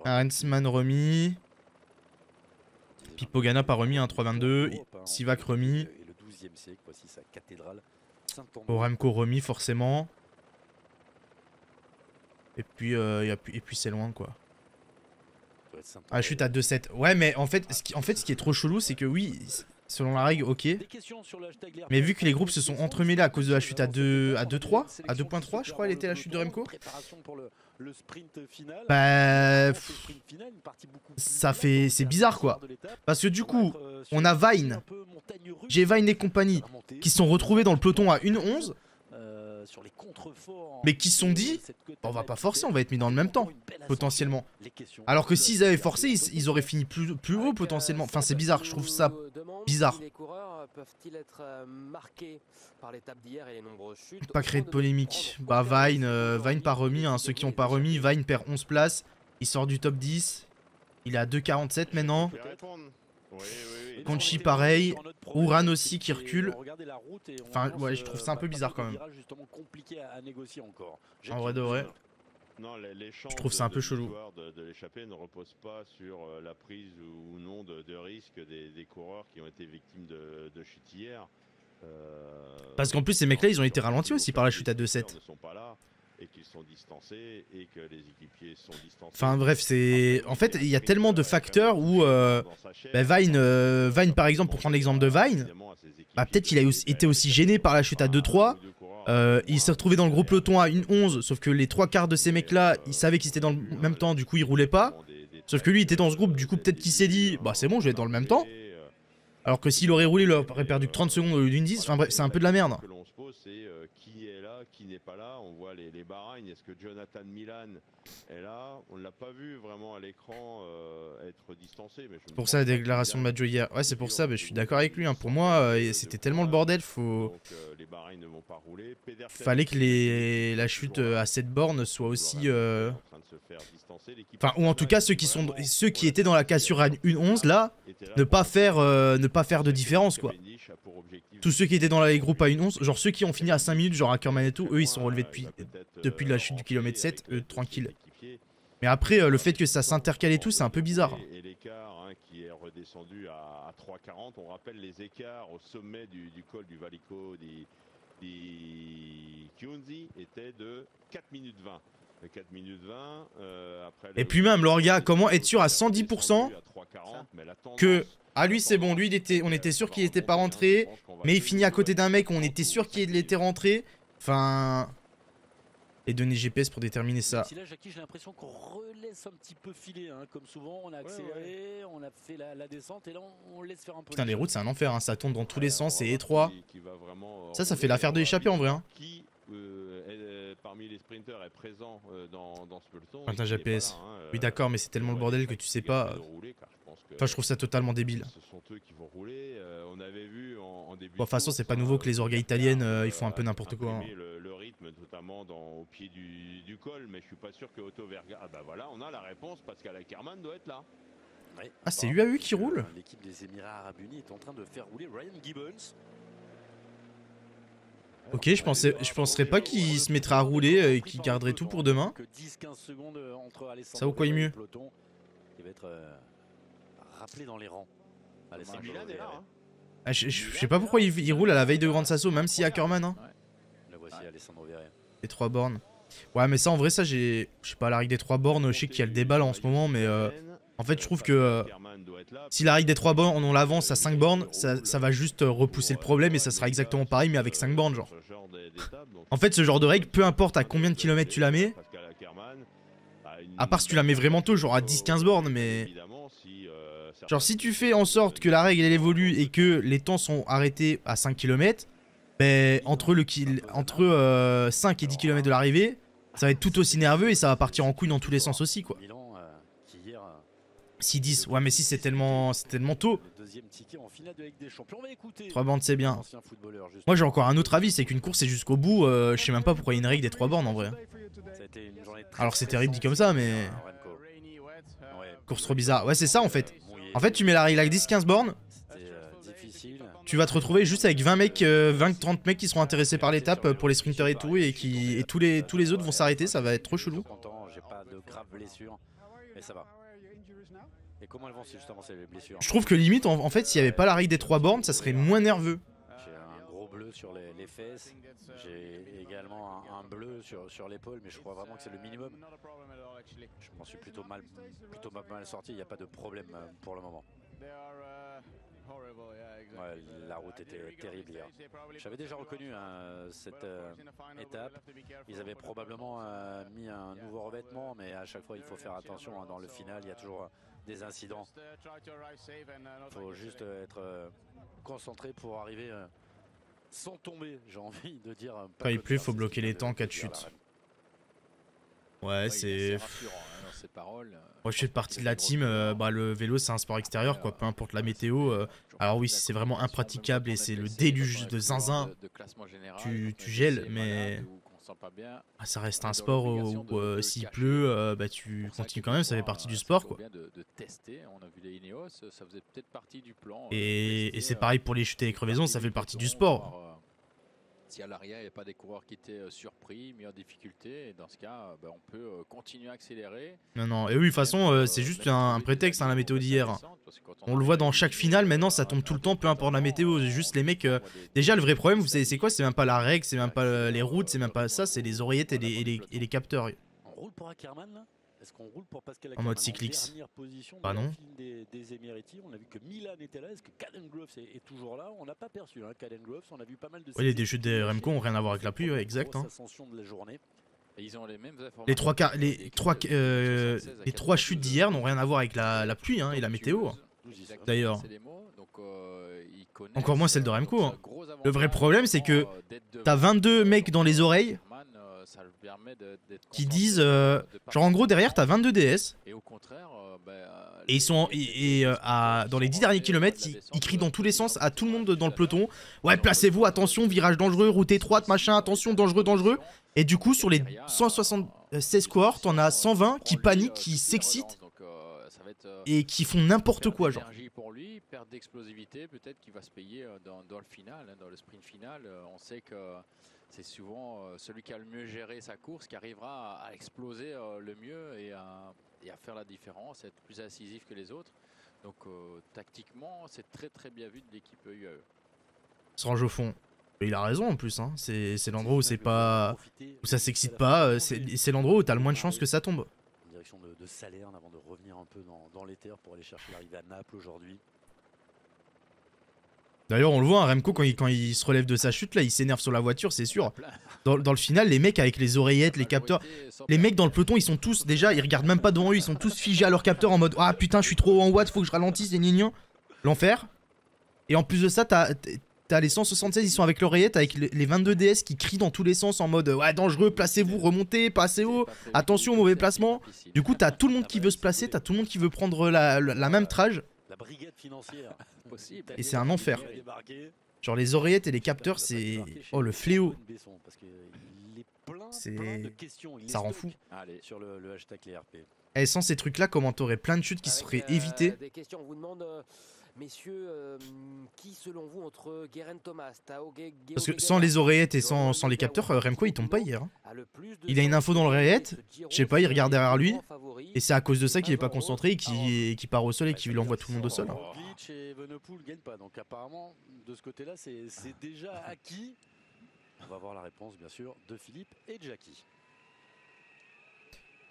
Arensman remis. Pipogana pas remis, 1.322. Sivak remis. Oremco remis, forcément. Et puis c'est loin, quoi. Ah, chute à 2.7. Ouais, mais en fait, ce qui est trop chelou, c'est que oui, selon la règle, ok. Mais vu que les groupes se sont entremêlés à cause de la chute à 2.3, je crois, elle était la chute de Remco. Bah, ça fait, c'est bizarre, quoi. Parce que du coup, on a Vine, j'ai Vine et compagnie qui sont retrouvés dans le peloton à 1.11. Mais qui se sont dit, on va pas forcer, on va être mis dans le même temps, potentiellement. Alors que s'ils avaient forcé, ils auraient fini plus haut, potentiellement. Enfin, c'est bizarre, je trouve ça bizarre. Pas créer de polémique. Bah, Vine pas remis, hein. Ceux qui ont pas remis, Vine perd 11 places. Il sort du top 10. Il est à 2.47 maintenant. Conchi pareil, Ouran aussi qui recule. Enfin, ouais, je trouve ça un peu bizarre quand même. En vrai de vrai, je trouve ça un peu chelou. Parce qu'en plus, ces mecs-là, ils ont été ralentis aussi par la chute à 2.7. Et qu'ils sont distancés et que les équipiers sont distancés. Enfin bref, c'est. En fait, il y a tellement de facteurs où. Bah, Vine, par exemple, pour prendre l'exemple de Vine, bah, peut-être qu'il a été aussi gêné par la chute à 2.3. Il s'est retrouvé dans le gros peloton à 1.11, sauf que les 3 quarts de ces mecs-là, ils savaient qu'ils étaient dans le même temps, du coup, ils roulaient pas. Sauf que lui, il était dans ce groupe, du coup, peut-être qu'il s'est dit, bah, c'est bon, je vais être dans le même temps. Alors que s'il aurait roulé, il aurait perdu que 30 secondes au lieu d'une 10. Enfin bref, c'est un peu de la merde. C'est qui est là, qui n'est pas là. On voit les barragnes. Est-ce que Jonathan Milan est là? On ne l'a pas vu vraiment à l'écran être distancé. C'est pour ça la déclaration de Mathieu hier. Ouais, c'est pour ça, mais je suis d'accord avec lui. Hein. Pour moi, c'était tellement le bordel. Les barragnes ne vont pas rouler. Fallait que la chute à 7 bornes soit aussi. Enfin, ou en tout cas, ceux qui étaient dans la cassure à 1.11, là, ne pas faire de différence, quoi. Tous ceux qui étaient dans les groupes à 1.11, genre ceux qui ont fini à 5 minutes, genre Ackermann et tout, eux, ils sont relevés depuis la chute du kilomètre 7, eux, tranquille. Mais après, le fait que ça s'intercale et tout, c'est un peu bizarre. descendu à 3,40. On rappelle les écarts au sommet du col du Valico di Chiunzi étaient de 4 minutes 20. 4 minutes 20 après et puis même, alors gars, comment être sûr à 110% que... Ah lui c'est bon, lui il était, on était sûr qu'il n'était pas rentré, mais il finit à côté d'un mec, on était sûr qu'il était rentré. Enfin... Et donner GPS pour déterminer ça. Si là, Jackie, j'ai l'impression qu'on relaisse un petit peu filer, hein. Comme souvent, on a accéléré, on a fait la descente et là on laisse faire un peu. Putain, les routes c'est un enfer, hein. Ça tourne dans tous les sens, c'est étroit. Ça fait l'affaire de l'échappée en vrai. Hein. Parmi les sprinters est présent dans ce peloton. Putain, GPS. Oui, d'accord, mais c'est tellement le bordel que tu sais pas. Enfin, je trouve ça totalement débile. Ce sont eux qui vont rouler. On avait vu en début. Bon, de toute façon, c'est pas nouveau que les orgas italiennes ils font un peu n'importe quoi. Hein. Le rythme, notamment au pied du col, mais je suis pas sûr que Otto Verga. Ah bah voilà, on a la réponse. Pascal Ackermann doit être là. Ouais. Ah, c'est UAE qui roule. L'équipe des Émirats Arabes Unis est en train de faire rouler Ryan Gibbons. Ok, je penserais pas qu'il se mettrait à rouler et qu'il garderait tout pour demain. Ça vaut quoi mieux? Il va être rappelé dans les rangs. Je sais pas pourquoi il roule à la veille de Grande Sasso, même si Ackermann. Hein. La voici, Alessandro Verret. Les 3 bornes. Ouais, mais ça en vrai, ça j'ai. Je sais pas, la règle des 3 bornes, je sais qu'il y a le débat là en ce moment, mais en fait, je trouve que si la règle des 3 bornes, on l'avance à 5 bornes, ça va juste repousser le problème et ça sera exactement pareil, mais avec 5 bornes, genre. En fait, ce genre de règle, peu importe à combien de kilomètres tu la mets, à part si tu la mets vraiment tôt, genre à 10-15 bornes, mais... Genre, si tu fais en sorte que la règle, elle évolue et que les temps sont arrêtés à 5 km, ben, entre 5 et 10 km de l'arrivée, ça va être tout aussi nerveux et ça va partir en couille dans tous les sens aussi, quoi. 6-10, ouais mais si c'est tellement tôt. 3 bornes c'est bien. Moi j'ai encore un autre avis, c'est qu'une course c'est jusqu'au bout, je sais même pas pourquoi il y a une règle des 3 bornes en vrai. Alors c'est terrible dit comme ça mais... Course trop bizarre, ouais c'est ça en fait. En fait tu mets la règle à 10-15 bornes, tu vas te retrouver juste avec 20 mecs, 20-30 mecs qui seront intéressés par l'étape pour les sprinters et tout, et tous les autres vont s'arrêter, ça va être trop chelou. Et comment elles vont, c'est juste avancer les blessures. Je trouve que limite, en fait, s'il n'y avait pas la règle des 3 bornes, ça serait moins nerveux. J'ai un gros bleu sur les fesses, j'ai également un bleu sur l'épaule, mais je crois vraiment que c'est le minimum. Je m'en suis plutôt mal sorti, il n'y a pas de problème pour le moment. Ouais, la route était terrible hier. J'avais déjà reconnu cette étape. Ils avaient probablement mis un nouveau revêtement, mais à chaque fois il faut faire attention. Hein, dans le final, il y a toujours des incidents. Il faut juste être concentré pour arriver sans tomber, j'ai envie de dire. Quand il pleut, il faut bloquer les temps en cas de chute. Ouais, c'est... Moi je fais partie de la team, bah, le vélo c'est un sport extérieur quoi, peu importe la météo. Alors oui, c'est vraiment impraticable et c'est le déluge de zinzin, tu gèles, mais ah, ça reste un sport où s'il pleut, bah, tu continues quand même, ça fait partie du sport quoi. Et c'est pareil pour les chutes et les crevaisons, ça fait partie du sport. Si à l'arrière, il n'y a pas des coureurs qui étaient surpris, mis en difficulté, et dans ce cas, bah, on peut continuer à accélérer. Non, non, et oui, de toute façon, c'est juste un prétexte, hein, la météo d'hier. On le voit dans chaque finale, maintenant, ça tombe tout le temps, peu importe la météo. Juste les mecs. Déjà, le vrai problème, vous savez, c'est quoi? C'est même pas la règle, c'est même pas les routes, c'est même pas ça, c'est les oreillettes et les capteurs. On roule pour Ackermann, là ? Est-ce qu'on roule pour Pascal Ackermann en mode cyclix? Bah non. Des Émiratis, on a vu que Milan était là, est-ce que Caden Groves est toujours là? On n'a pas perçu hein, Caden Groves, on a vu pas mal de... Oui, les déchutes des Remco n'ont rien à voir avec la pluie, ouais, exact. Hein. De la journée. Et ils ont les mêmes les trois chutes d'hier n'ont rien à voir avec la pluie hein, et la météo. D'ailleurs. Encore moins celle de Remco. Hein. Le vrai problème, c'est que t'as 22 mecs dans les oreilles qui disent genre en gros derrière t'as 22 DS et au contraire et ils sont dans les 10 derniers kilomètres ils crient dans tous les sens à tout le monde dans le peloton, ouais placez-vous, attention virage dangereux, route étroite machin, attention dangereux, et du coup sur les 176 cohortes t'en as 120 qui paniquent, qui s'excitent et qui font n'importe quoi genre. Pour lui, perte d'explosivité peut-être qui va se payer dans le final, dans le sprint final, on sait que c'est souvent celui qui a le mieux géré sa course qui arrivera à exploser le mieux et à faire la différence, être plus incisif que les autres. Donc tactiquement, c'est très très bien vu de l'équipe UAE. Se range au fond. Et il a raison en plus, hein. C'est l'endroit où c'est pas, où ça s'excite pas, c'est l'endroit où t'as le moins de chances que ça tombe. En direction de Salerne avant de revenir un peu dans les terres pour aller chercher l'arrivée à Naples aujourd'hui. D'ailleurs on le voit, hein, Remco quand il se relève de sa chute là, il s'énerve sur la voiture, c'est sûr. Dans le final, les mecs avec les oreillettes, les capteurs, les mecs dans le peloton, ils sont tous déjà, ils regardent même pas devant eux, ils sont tous figés à leur capteur en mode ah putain je suis trop en watt, faut que je ralentisse, les nignons. L'enfer. Et en plus de ça, t'as les 176, ils sont avec l'oreillette, avec les 22 DS qui crient dans tous les sens en mode ouais dangereux, placez-vous, remontez, pas assez haut, attention mauvais placement. Du coup t'as tout le monde qui veut se placer, t'as tout le monde qui veut prendre la même trage. La brigade financière. Et c'est un enfer. Genre les oreillettes et les capteurs, c'est... Oh le fléau. Ça rend fou. Et sans ces trucs là, comment t'aurais plein de chutes qui se feraient éviter? Messieurs, qui selon vous entre Geraint Thomas, Tao Geoghegan... Parce que sans les oreillettes et sans les capteurs, Remco il tombe pas hier. Il a une info dans l'oreillette, je sais pas, il regarde derrière lui, et c'est à cause de ça qu'il est pas concentré et qu'il part au sol et qu'il envoie tout le monde au sol. Roglic et Evenepoel gagnent pas, donc apparemment de ce côté-là c'est déjà acquis. On va voir la réponse bien sûr de Philippe et Jackie.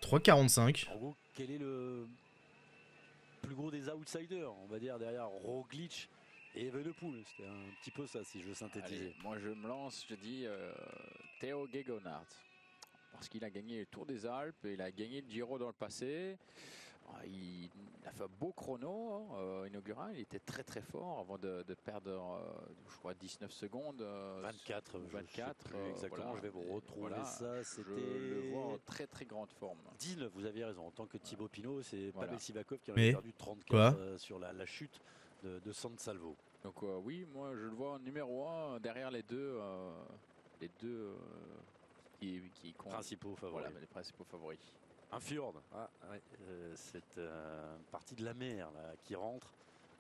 3,45. Quel est le... plus gros des outsiders, on va dire, derrière Roglic et Evenepoel. C'était un petit peu ça, si je veux synthétiser. Allez, moi, je me lance, je dis Tao Geoghegan Hart. Parce qu'il a gagné le Tour des Alpes, il a gagné le Giro dans le passé. Il a fait un beau chrono inaugural, il était très très fort avant de perdre, je crois, 19 secondes. 24. Exactement, voilà, je vais vous retrouver voilà, ça. C'était le voir en très très grande forme. 19, vous aviez raison, en tant que Thibaut Pinot, c'est voilà. Pavel Sivakov qui avait perdu 34 sur la chute de San Salvo. Donc oui, moi je le vois en numéro 1 derrière les deux qui comptent. Principaux favoris. Voilà, les principaux favoris. Un fjord, cette partie de la mer là, qui rentre.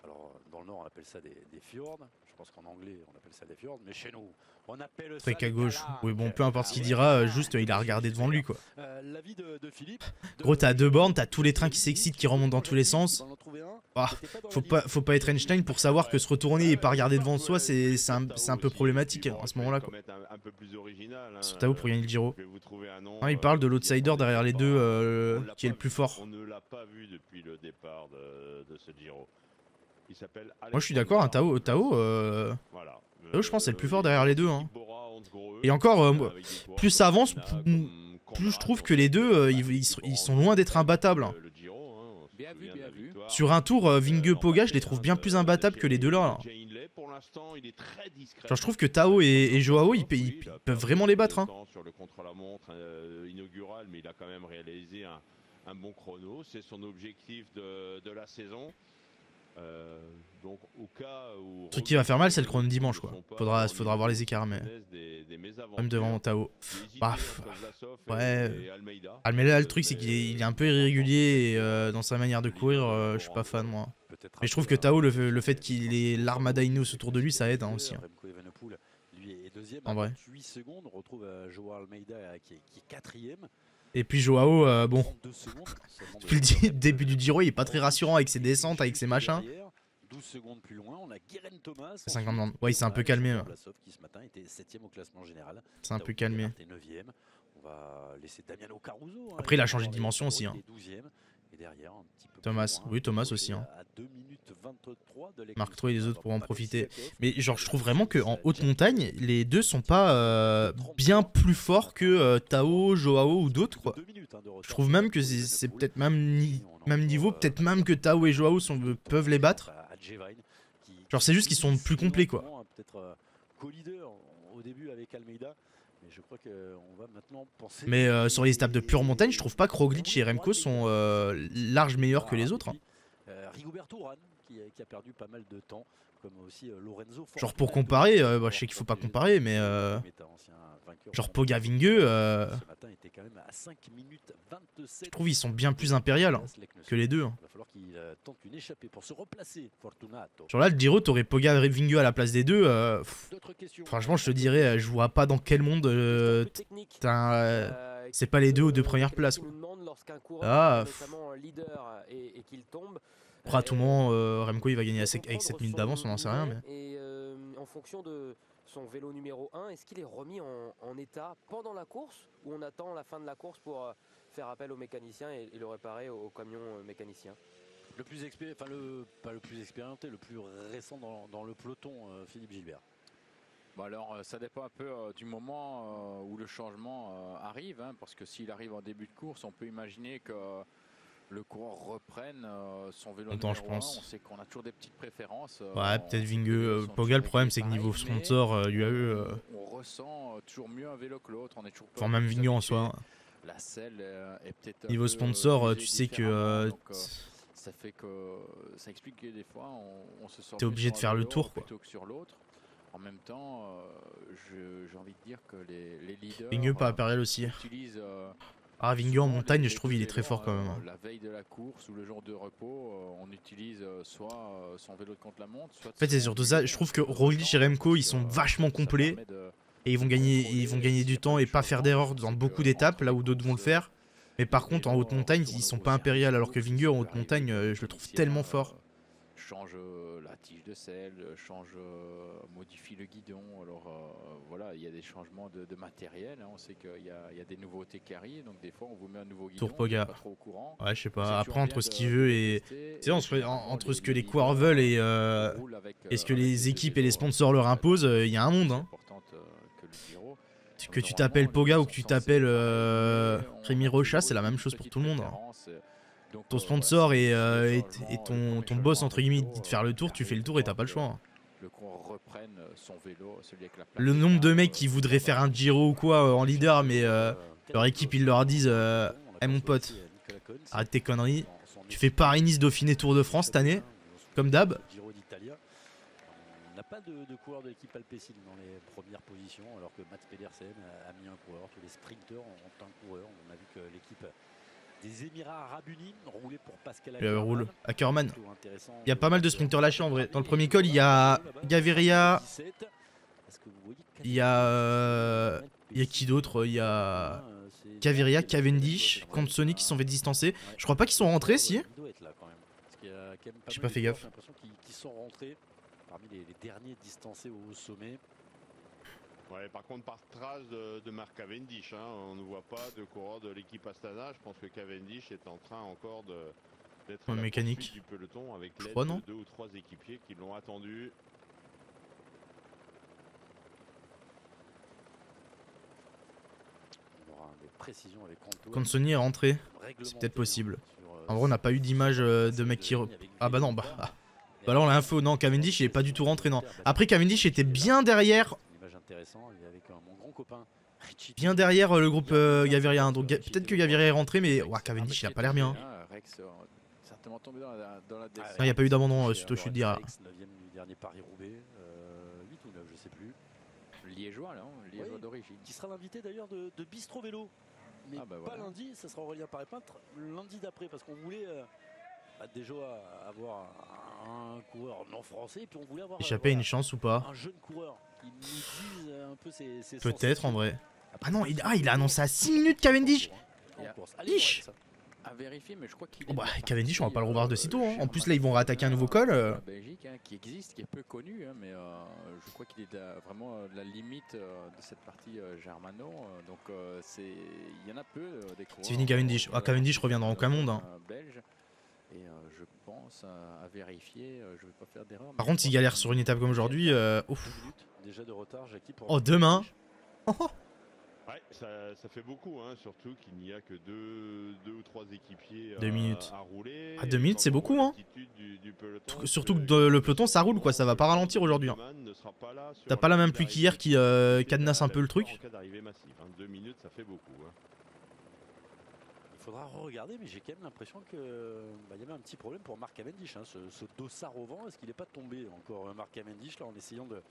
Alors dans le Nord on appelle ça des fjords, je pense qu'en anglais on appelle ça des fjords, mais chez nous on appelle ça... Trek à gauche, oui bon peu importe ce qu'il dira, juste il a regardé devant lui quoi. L'avis de Philippe... Gros t'as deux bornes, t'as tous les trains qui s'excitent, qui remontent dans tous les sens. Ah, faut pas être Einstein pour savoir que se retourner et pas regarder devant soi c'est un peu problématique à ce moment-là quoi. Surtout pour gagner le Giro. Hein, il parle de l'outsider derrière les deux qui est le plus fort. On ne l'a pas vu depuis le départ de ce Giro. Moi je suis d'accord, hein, Tao, je pense c'est le plus fort derrière les deux. Hein. Et encore, plus ça avance, plus je trouve que les deux, ils sont loin d'être imbattables. Hein. Sur un tour, Vingegaard-Pogačar, je les trouve bien plus imbattables que les deux là. Hein. Genre, je trouve que Tao et Joao, ils peuvent vraiment les battre. Hein. Un bon chrono, c'est son objectif de la saison. Donc, au cas où... Le truc qui va faire mal, c'est le chrono dimanche, quoi. Faudra voir les écarts, mais... Même devant Tao. Bah, ouais. Almeida, le truc, c'est qu'il est un peu irrégulier et, dans sa manière de courir, je suis pas fan, moi. Mais je trouve que Tao, le fait qu'il ait l'Armada Ineos autour de lui, ça aide hein, aussi. Hein. En vrai. Et puis Joao, bon, depuis le début du Giro, il est pas très rassurant avec ses descentes, avec ses machins. 12 secondes plus loin, on a Geraint Thomas. 50 ouais, il s'est un peu calmé. C'est un peu calmé. Après, il a changé de dimension aussi. Hein. Thomas, oui, Thomas aussi. Hein. Marc Troy et les autres pourront en profiter. Mais genre, je trouve vraiment qu'en haute montagne, les deux sont pas bien plus forts que Tao, Joao ou d'autres. Je trouve même que c'est peut-être même niveau, peut-être même que Tao et Joao peuvent les battre. Genre, c'est juste qu'ils sont plus complets quoi. Mais sur les étapes de pure montagne, je trouve pas que Roglic et Remco sont large meilleurs que les autres. Hein. Genre pour comparer, bah, je sais qu'il faut pas comparer, mais genre Poga Vingegaard, je trouve ils sont bien plus impériales hein, que les deux. Hein. Genre là, le Giro, t'aurais Poga Vingegaard à la place des deux. Franchement, je te dirais, je vois pas dans quel monde c'est pas les deux aux deux premières places. Quoi. Ah. Après, à tout moment, Remco il va gagner avec 7 minutes d'avance, on n'en sait rien. Mais... Et en fonction de son vélo numéro 1, est-ce qu'il est remis en état pendant la course ou on attend la fin de la course pour faire appel au mécanicien et le réparer au camion mécanicien? Le plus expérimenté, enfin pas le plus expérimenté, le plus récent dans le peloton, Philippe Gilbert. Bon alors ça dépend un peu du moment où le changement arrive, hein, parce que s'il arrive en début de course, on peut imaginer que le coureur reprenne son vélo numéro 1, je pense. On sait qu'on a toujours des petites préférences. Ouais, peut-être Vingegaard, Pogail, le problème c'est que niveau sponsor, UAE... on ressent toujours mieux un vélo que l'autre, on est toujours... Enfin même Vingegaard en soi. Hein. La selle est peut-être... Niveau sponsor, tu sais que... ça fait que ça explique que des fois on se sent obligé de faire le tour quoi. Que sur l'autre. En même temps, j'ai envie de dire que les leaders Vingegaard par appareil aussi. Ah Vingegaard en montagne, je trouve il est très fort quand même. La veille de la course ou le jour de repos, on utilise soit son vélo de contre-la-montre, soit... En fait, c'est surtout ça, je trouve que Roglic et Remco, ils sont vachement complets et ils vont gagner du temps et pas faire d'erreur dans beaucoup d'étapes là où d'autres vont le faire. Mais par contre, en haute montagne, ils sont pas impériaux, alors que Vingegaard en haute montagne, je le trouve tellement fort. Change la tige de selle, modifie le guidon. Alors voilà, il y a des changements de matériel. Hein. On sait qu'il y a des nouveautés qui arrivent, donc des fois on vous met un nouveau guidon. Tour Pogail. Pas trop au courant. Ouais, je sais pas. Après entre ce qu'il veut et entre ce que les coureurs veulent et ce que les équipes et les sponsors leur imposent, il y a un monde. Hein. Que tu t'appelles Pogail ou que tu t'appelles Rémi Rocha, c'est la même chose pour tout le monde. Hein. Ton sponsor et ton boss, entre guillemets, dit de faire le tour, tu fais le tour et t'as pas le choix. Le nombre de mecs qui voudraient faire un Giro ou quoi en leader, mais leur équipe, ils leur disent hey, mon pote, arrête tes conneries, tu fais Paris-Nice, Dauphiné, Tour de France cette année, comme d'hab. Pas de coureurs de l'équipe Alpecin dans les premières positions, alors que Mads Pedersen a mis un coureur, tous les sprinteurs ont un coureur. On a vu que l'équipe des Émirats Arabes Unis roulait pour Pascal Ackermann. Il y a pas mal de sprinteurs lâchés en vrai. Dans le premier col, il y a Gaviria, il y a qui d'autre? Il y a Gaviria, Cavendish, Conte Sony qui sont fait distancer. Je crois pas qu'ils sont rentrés, si. J'ai pas fait gaffe. Parmi les derniers distancés au sommet. Ouais, par contre, par trace de Marc Cavendish, hein, on ne voit pas de coureur de l'équipe Astana. Je pense que Cavendish est en train encore d'être en mécanique du peloton avec l'aide de deux ou trois équipiers qui l'ont attendu. On aura des précisions avec Conte Sony est rentré, c'est peut-être possible. En vrai, on n'a pas eu d'image de mec qui... Ah bah non, bah... Bah là on a l'info, non Cavendish il est pas du tout rentré, non. Après Cavendish était bien derrière. Bien derrière le groupe Gaviria, donc peut-être que Gaviria est rentré mais ouah, Cavendish il a pas l'air bien. Il n'y a pas eu d'abandon suite au chute d'Ira. Liégeois là, Liégeois d'origine. Qui sera l'invité d'ailleurs de Bistro Vélo. Mais pas lundi, ça sera Aurélien Paré-Peintre lundi d'après parce qu'on voulait... déjà avoir un coureur non français et puis on voulait avoir échapper à une chance ou pas un jeune coureur. Ils nous disent un peu ses peut-être en vrai. Ah non, il a annoncé à 6 minutes Cavendish. Ish. À vérifier mais je crois qu'il Cavendish on va pas le revoir de sitôt hein. En plus là ils vont réattaquer un nouveau col Belgique hein, qui existe qui est peu connu hein, mais je crois qu'il est vraiment la limite de cette partie germano donc c'est il y en a peu des coureurs. C'est fini Cavendish. Ah Cavendish reviendra en Camonde hein. Belge. Et je pense à vérifier, je vais pas faire d'erreur. Par contre, s'il galère sur une étape comme aujourd'hui, déjà de retard, Jackie, pour demain. Ouais, ça fait beaucoup, hein, surtout qu'il n'y a que deux ou trois équipiers à rouler. À 2 minutes, c'est beaucoup, hein. Surtout que le peloton, ça roule, quoi, ça va pas ralentir aujourd'hui. Hein. T'as pas la même pluie qu'hier qui cadenasse un peu le truc. 2 minutes, ça fait beaucoup, hein. Faudra regarder, mais j'ai quand même l'impression qu'il y avait un petit problème pour Marc Cavendish. Hein, ce dossard au vent, est-ce qu'il n'est pas tombé encore Marc Cavendish là, en essayant de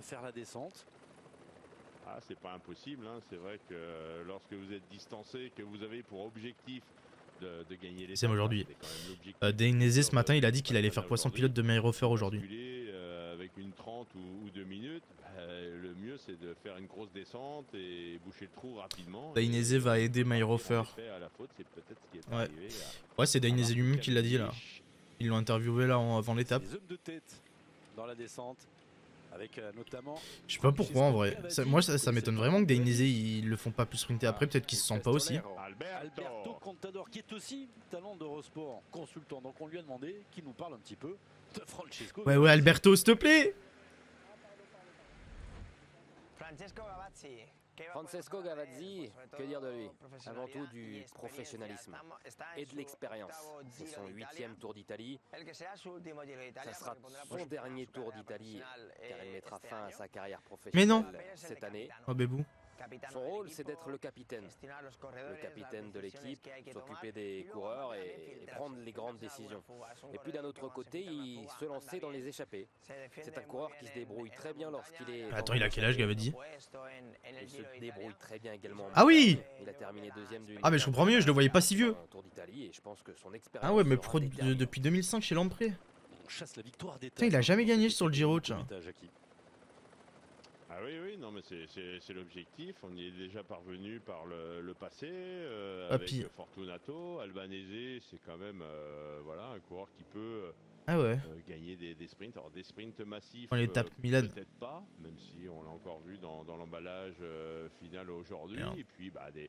faire la descente? Ah, c'est pas impossible. Hein, c'est vrai que lorsque vous êtes distancé, que vous avez pour objectif de gagner les c'est aujourd'hui. Dainese ce matin, il a dit qu'il allait faire poisson pilote de Meyerhofer aujourd'hui. Avec une 30 ou 2 minutes, le mieux c'est de faire une grosse descente et boucher le trou rapidement. Dainese va aider Meyerhofer. Ouais, c'est Dainese lui-même qui l'a dit là. Ils l'ont interviewé là avant l'étape. Je sais pas pourquoi en vrai. Ça, moi ça m'étonne vraiment que Dainese ils le font pas plus sprinter après, peut-être qu'ils se sentent pas aussi. Alberto Contador qui est aussi talent d'Eurosport, consultant, donc on lui a demandé qu'il nous parle un petit peu de Francesco. Ouais ouais Alberto s'il te plaît. Francesco Gavazzi, que dire de lui? Avant tout du professionnalisme et de l'expérience. C'est son 8e Tour d'Italie. Ça sera son dernier Tour d'Italie car il mettra fin à sa carrière professionnelle cette année. Oh, bébou. Son rôle, c'est d'être le capitaine de l'équipe, s'occuper des coureurs et prendre les grandes décisions. Et puis d'un autre côté, il se lançait dans les échappées. C'est un coureur qui se débrouille très bien lorsqu'il est... Attends, il a quel âge, Gavazzi? Il se débrouille très bien également. Ah oui. Il a terminé 2e du... Ah mais je comprends mieux, je le voyais pas si vieux. Ah ouais, mais pro depuis 2005 chez Lamprey. Putain, il a jamais gagné sur le Giro, tiens. Ah oui, oui, non, mais c'est l'objectif. On y est déjà parvenu par le passé. Avec Fortunato, Albanese, c'est quand même voilà, un coureur qui peut gagner des sprints. Alors, des sprints massifs, peut-être pas, même si on l'a encore vu dans l'emballage final aujourd'hui. Et puis, bah, des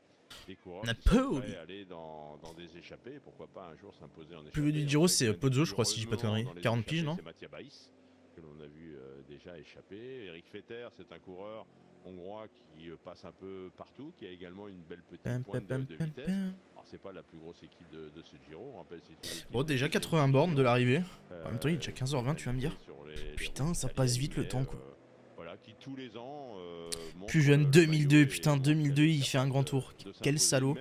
coureurs qui peuvent aller dans des échappées. Pourquoi pas un jour s'imposer en échappée. Plus du Giro, c'est Pozzo, je crois, si je dis pas de conneries. 40 piges, non? Que l'on a vu déjà échapper. Eric Fetter, c'est un coureur hongrois qui passe un peu partout, qui a également une belle petite pointe de vitesse. Alors c'est pas la plus grosse équipe de ce Giro, on rappelle. Bon, déjà 80 bornes de l'arrivée. En même temps, il est déjà 15h20, tu vas me dire. Putain, ça passe vite le temps, quoi. Voilà, qui tous les ans... plus jeune, 2002, putain, 2002, il fait un grand tour. Quel salaud.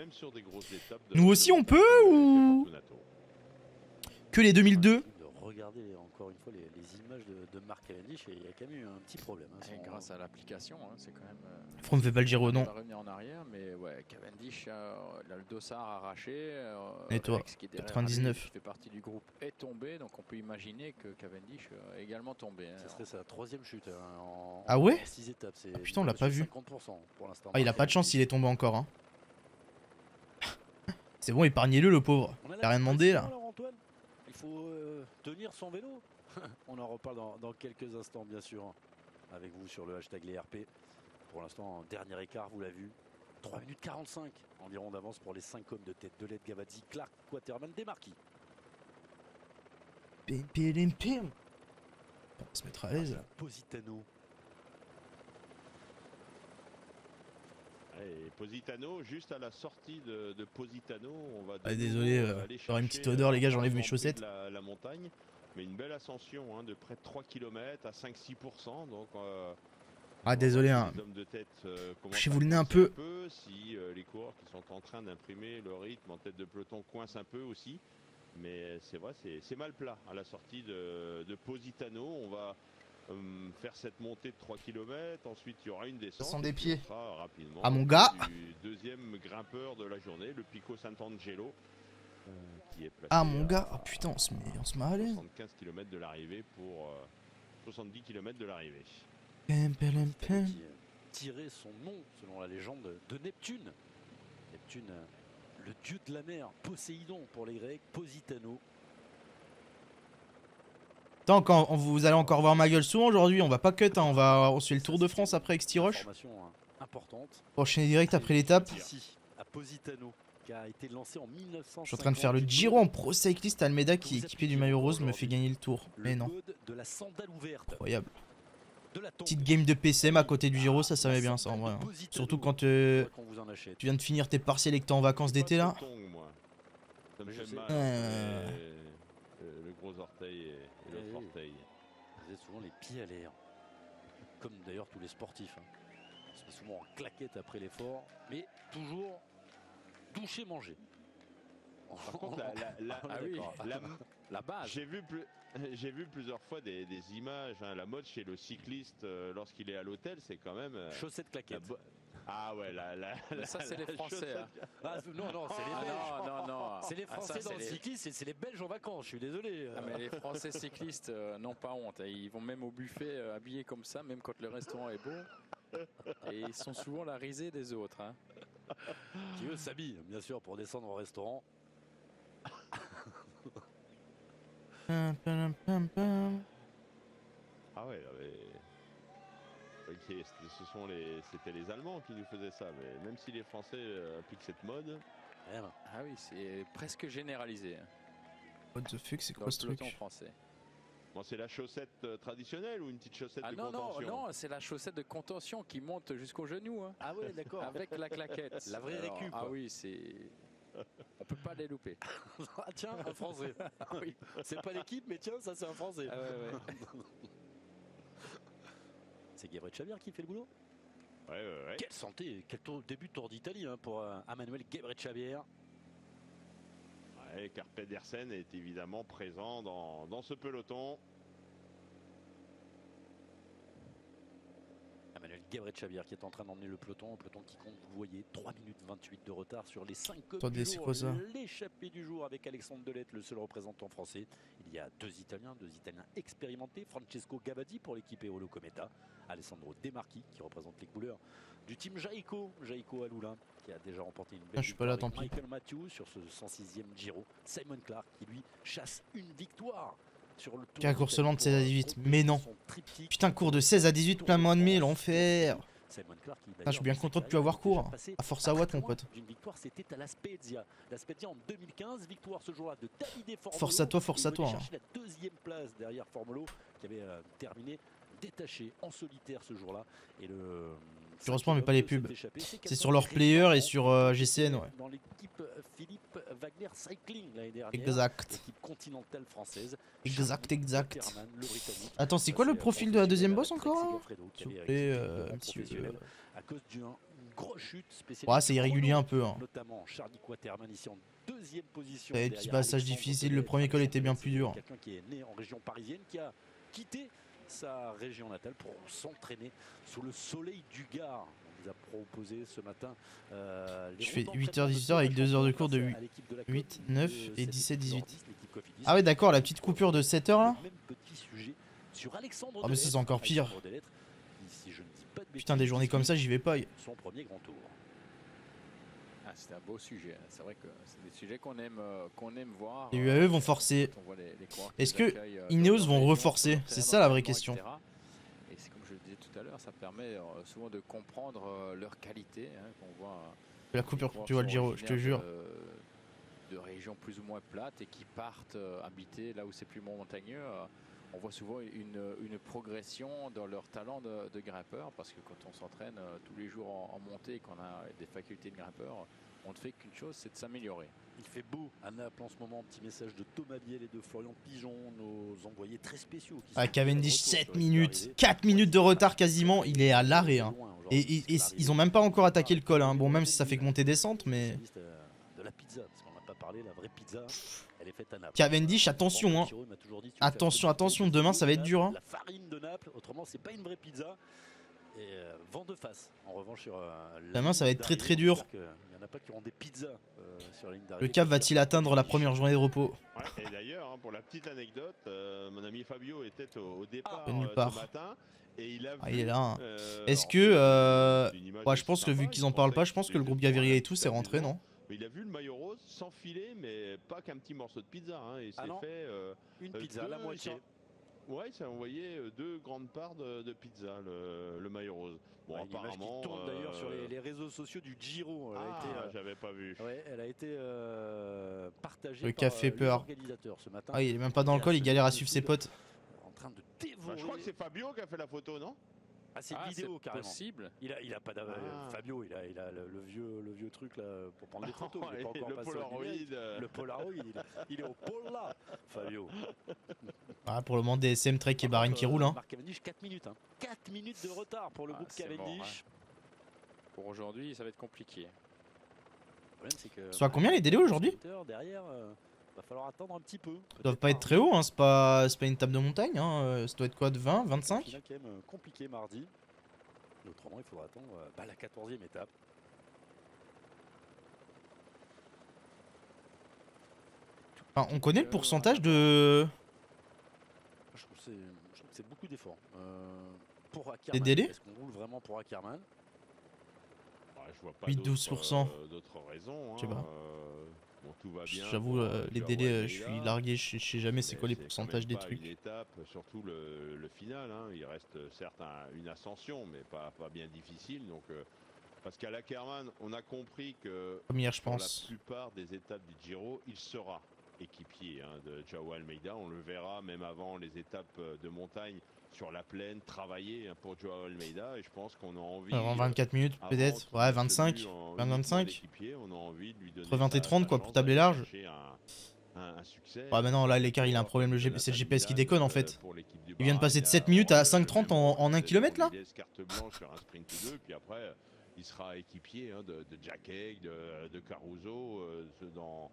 Nous aussi, on peut ou... Que les 2002 ? Regardez encore une fois les images de Marc Cavendish et il y a quand même eu un petit problème. Hein, grâce à l'application, hein, c'est quand même... Froome fait pas le Giro, non. On va revenir en arrière, mais ouais, Cavendish a le dossard arraché. Et toi, Rex, qui est derrière, 99. Qui fait partie du groupe, est tombé, donc on peut imaginer que Cavendish est également tombé. Hein, ça serait sa 3e chute. Hein, ah ouais, 6 étapes, ah, putain, on l'a pas vu. 50% pour l'instant. Ah, il a pas de chance, il est tombé encore. Hein. C'est bon, épargnez-le, le pauvre. Il a rien demandé, là. Faut tenir son vélo. On en reparle dans quelques instants, bien sûr, avec vous sur le hashtag les RP. Pour l'instant, dernier écart, vous l'avez vu, 3 minutes 45 environ d'avance pour les 5 hommes de tête. Delettre, Gavazzi, Clark, Quarterman, Desmarquis. On va se mettre à l'aise. Positano. Et Positano, juste à la sortie de Positano, on va... Ah, désolé, j'aurai une petite odeur les gars, j'enlève mes chaussettes. La montagne, mais une belle ascension hein, de près de 3 km à 5-6%. Donc, ah désolé, hein. Pouchez-vous le nez un peu. Si les coureurs qui sont en train d'imprimer le rythme en tête de peloton coincent un peu aussi. Mais c'est vrai, c'est mal plat à la sortie de Positano. On va... faire cette montée de 3 km, ensuite il y aura une descente. Sans des pieds. À mon gars. Du deuxième grimpeur de la journée, le Pico Sant'Angelo. Ah mon gars, oh putain, on se met à l'aise. 75 km de l'arrivée pour 70 km de l'arrivée. Tirer son nom, selon la légende, de Neptune. Neptune, le dieu de la mer, Poséidon pour les Grecs, Positano. Tant quand vous allez encore voir ma gueule souvent aujourd'hui, on va pas cut, hein, on se fait le Tour de France après avec Stiroche. Enchaîner direct après l'étape. Je suis en train de faire le Giro en pro cycliste. Almeida qui est équipé du maillot rose me fait gagner le Tour. Mais non. Incroyable. Petite game de PCM à côté du Giro, ça va bien ça en vrai. Hein. Surtout quand tu viens de finir tes partiels et que t'es en vacances d'été là. Le gros orteil et l'autre orteil. Vous êtes souvent les pieds à l'air. Comme d'ailleurs tous les sportifs. Hein. On se met souvent en claquette après l'effort. Mais toujours doucher, manger. Par contre, la base. J'ai vu plusieurs fois des images. Hein, la mode chez le cycliste lorsqu'il est à l'hôtel, c'est quand même. Chaussettes claquettes. Ah ouais, ça c'est les Français. Hein. Ah, non, c'est les Belges. Non. C'est les Français dans le cyclisme et c'est les Belges en vacances, je suis désolé. Ah, mais les Français cyclistes n'ont pas honte. Ils vont même au buffet habillés comme ça, même quand le restaurant est beau. Et ils sont souvent la risée des autres. Hein. Qui eux s'habillent, bien sûr, pour descendre au restaurant. Ah ouais, mais... okay, c'était les Allemands qui nous faisaient ça, mais même si les Français appliquent cette mode... Merde. Ah oui, c'est presque généralisé. What the fuck, c'est quoi ce truc français? Bon, c'est la chaussette traditionnelle ou une petite chaussette de contention? Non, c'est la chaussette de contention qui monte jusqu'au genou. Hein. Ah oui, d'accord. Avec la claquette. La vraie récup. Ah oui, c'est... On peut pas les louper. Ah, tiens, un Français. Oui. C'est pas l'équipe, mais tiens, ça c'est un Français. Ah, ouais, ouais. C'est Gébrix Zabier qui fait le boulot. Ouais, ouais, ouais. Quelle santé, quel début de Tour d'Italie hein, pour Emmanuel Gabriel Chavier. Ouais, car Pedersen est évidemment présent dans ce peloton. Emmanuel Gabriel Chavier qui est en train d'emmener le peloton, un peloton qui compte, vous voyez, 3 minutes 28 de retard sur les 5 courses. L'échappée du jour avec Alexandre Delettre, le seul représentant français. Il y a deux Italiens expérimentés, Francesco Gavazzi pour l'équipe Eolo Cometa, Alessandro Desmarquis qui représente les couleurs du team Jaico Aloulin qui a déjà remporté une belle victoire avec Michael Mathieu sur ce 106e Giro. Simon Clark qui lui chasse une victoire. Qu'un cours seulement de 16 à 18, mais non. Putain, cours de 16 à 18, plein moins de 1000, l'enfer. Je suis bien content de plus avoir cours. À force à Watt, mon pote. Force à toi. La deuxième place derrière Formolo, qui avait terminé détaché en solitaire ce jour-là. Et le. Heureusement, mais pas les pubs. C'est sur leur player et sur GCN, ouais. Dans l'équipe Philippe Wagner Cycling l'année dernière. Exact. Continentale française. Exact. Attends, c'est quoi le profil de la deuxième bosse encore? S'il vous plaît, monsieur. À cause d'une grosse chute spéciale. Ouais, c'est irrégulier un peu. Hein. C'est petit passage difficile. Le premier col était bien plus dur. Quelqu'un qui est né en région parisienne, qui a quitté sa région natale pour s'entraîner sous le soleil du Gard. On nous a proposé ce matin. Je fais 8h-18h avec 2 heures de cours de 8, 9 et 17-18. Ah ouais d'accord, la petite coupure de 7h là. Ah mais ça c'est encore pire. Putain, des journées comme ça j'y vais pas. Son premier grand tour. Ah, c'était un beau sujet, c'est vrai que c'est des sujets qu'on aime voir. Les UAE vont forcer. Est-ce que Ineos vont reforcer? C'est ça la vraie question. Etc. Et c'est comme je le disais tout à l'heure, ça permet souvent de comprendre leur qualité. Hein, qu'on voit, la coupure, tu vois le Giro, je te jure. De régions plus ou moins plates et qui partent habiter là où c'est plus montagneux. On voit souvent une progression dans leur talent de grimpeur, parce que quand on s'entraîne tous les jours en montée et qu'on a des facultés de grimpeur, on ne fait qu'une chose, c'est de s'améliorer. Il fait beau à Naples en ce moment. Petit message de Thomas Biel et de Florian Pigeon, nos envoyés très spéciaux. Ah, Cavendish, 7 minutes, 4 minutes de retard quasiment. Il est à l'arrêt. Hein. Et ils ont même pas encore attaqué le col. Hein. Bon, même si ça fait que monter-descente, mais... De la pizza, parce qu'on n'a pas parlé, la vraie pizza... Elle est faite à Naples. Cavendish, attention, hein. Attention, demain ça va être dur. Hein. La farine de Naples, autrement c'est pas une vraie pizza. Et vent de face. En revanche, sur demain ça va être très très dur. Il y en a pas qui ont des pizzas sur la ligne d'arrivée. Le cap va-t-il atteindre la première journée de repos? Ouais, et d'ailleurs, hein, pour la petite anecdote, mon ami Fabio était au départ ce matin. Et il a vu, il est là. Hein. Est-ce que. Ouais, je pense que vu qu'ils en parlent pas, je pense que le groupe Gaviria et tout c'est rentré, non? Il a vu le maillot rose s'enfiler, mais pas qu'un petit morceau de pizza. Hein. Il s'est fait une pizza à la moitié. Ouais, ça envoyait deux grandes parts de pizza, le maillot rose. Bon, ouais, apparemment. Une image qui tourne d'ailleurs sur les réseaux sociaux du Giro. J'avais pas vu. Ouais, elle a été partagée le par l'organisateur ce matin. Ah, il est même pas dans le col, il galère à suivre ses potes. En train de dévorer. Bah, je crois que c'est Fabio qui a fait la photo, non? Ah, c'est une vidéo carrément. Possible. Il a pas Fabio, il a le vieux truc là pour prendre des photos. Il est pas encore passé le Polaroid. Il est au pôle là, Fabio. Ah, pour le moment, DSM, Trek et Bahreïn qui roulent. Hein. Marc Cavendish, 4 minutes. Hein. 4 minutes de retard pour le groupe Cavendish. Bon, ouais. Pour aujourd'hui, ça va être compliqué. Le problème, c'est que. Soit combien les délais aujourd'hui? Derrière, va falloir attendre un petit peu. Ils doivent pas être très haut, hein. C'est pas une table de montagne. Hein. Ça doit être quoi, de 20, 25 ? C'est quand même compliqué mardi. Autrement, il faudra attendre la 14e étape. Enfin, on connaît le pourcentage de... Je trouve que c'est beaucoup d'efforts. Pour Ackermann, des délais ? Est-ce qu'on roule vraiment pour Ackermann ? Ouais, je vois pas 8-12%. D'autres raisons. Hein. Je sais pas. J'avoue, les délais, je suis largué, je ne sais jamais c'est quoi les pourcentages des trucs. Étape, surtout le final, hein. Il reste certes une ascension, mais pas bien difficile. Donc, Pascal Ackermann, on a compris que première, je pense. La plupart des étapes du Giro, il sera équipier de Joao Almeida. On le verra même avant les étapes de montagne sur la plaine, travailler pour Joao Almeida. Et je pense qu'on a envie... Alors en 24 minutes peut-être, ouais 25, 20-25. Entre 20 et 30 quoi, pour tabler large. Bah maintenant là l'écart il a un problème, c'est le GPS qui déconne en fait. Il vient de passer de 7 minutes à 5-30 en 1 km là. Il sera équipier de Jack Egg, de Caruso, dans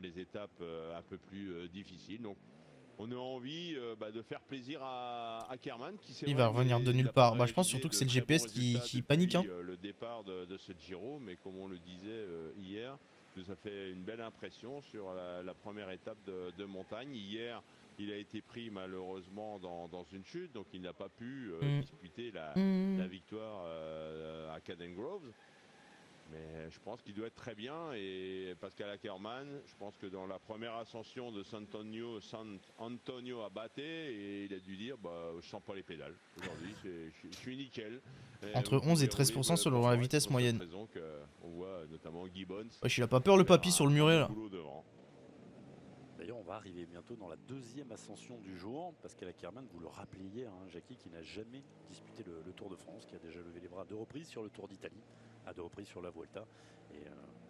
les étapes un peu plus difficiles. Donc on a envie de faire plaisir à Ackermann. Il va revenir de nulle part. Je pense surtout que c'est le GPS qui panique. Le départ de ce Giro, mais comme on le disait hier, nous a fait une belle impression sur la première étape de montagne. Hier, il a été pris malheureusement dans une chute, donc il n'a pas pu disputer la victoire à Caden Groves. Mais je pense qu'il doit être très bien, et Pascal Ackermann, je pense que dans la première ascension de San Antonio a batté, et il a dû dire je sens pas les pédales aujourd'hui, je suis nickel. Entre 11 et 13% selon la vitesse moyenne. On voit notamment Gibbons. Ouais, il a pas peur le papy sur le muret là. D'ailleurs, on va arriver bientôt dans la deuxième ascension du jour. Pascal Ackermann, vous le rappelez hier, Jackie, qui n'a jamais disputé le Tour de France, qui a déjà levé les bras à 2 reprises sur le Tour d'Italie, à 2 reprises sur la Vuelta. Et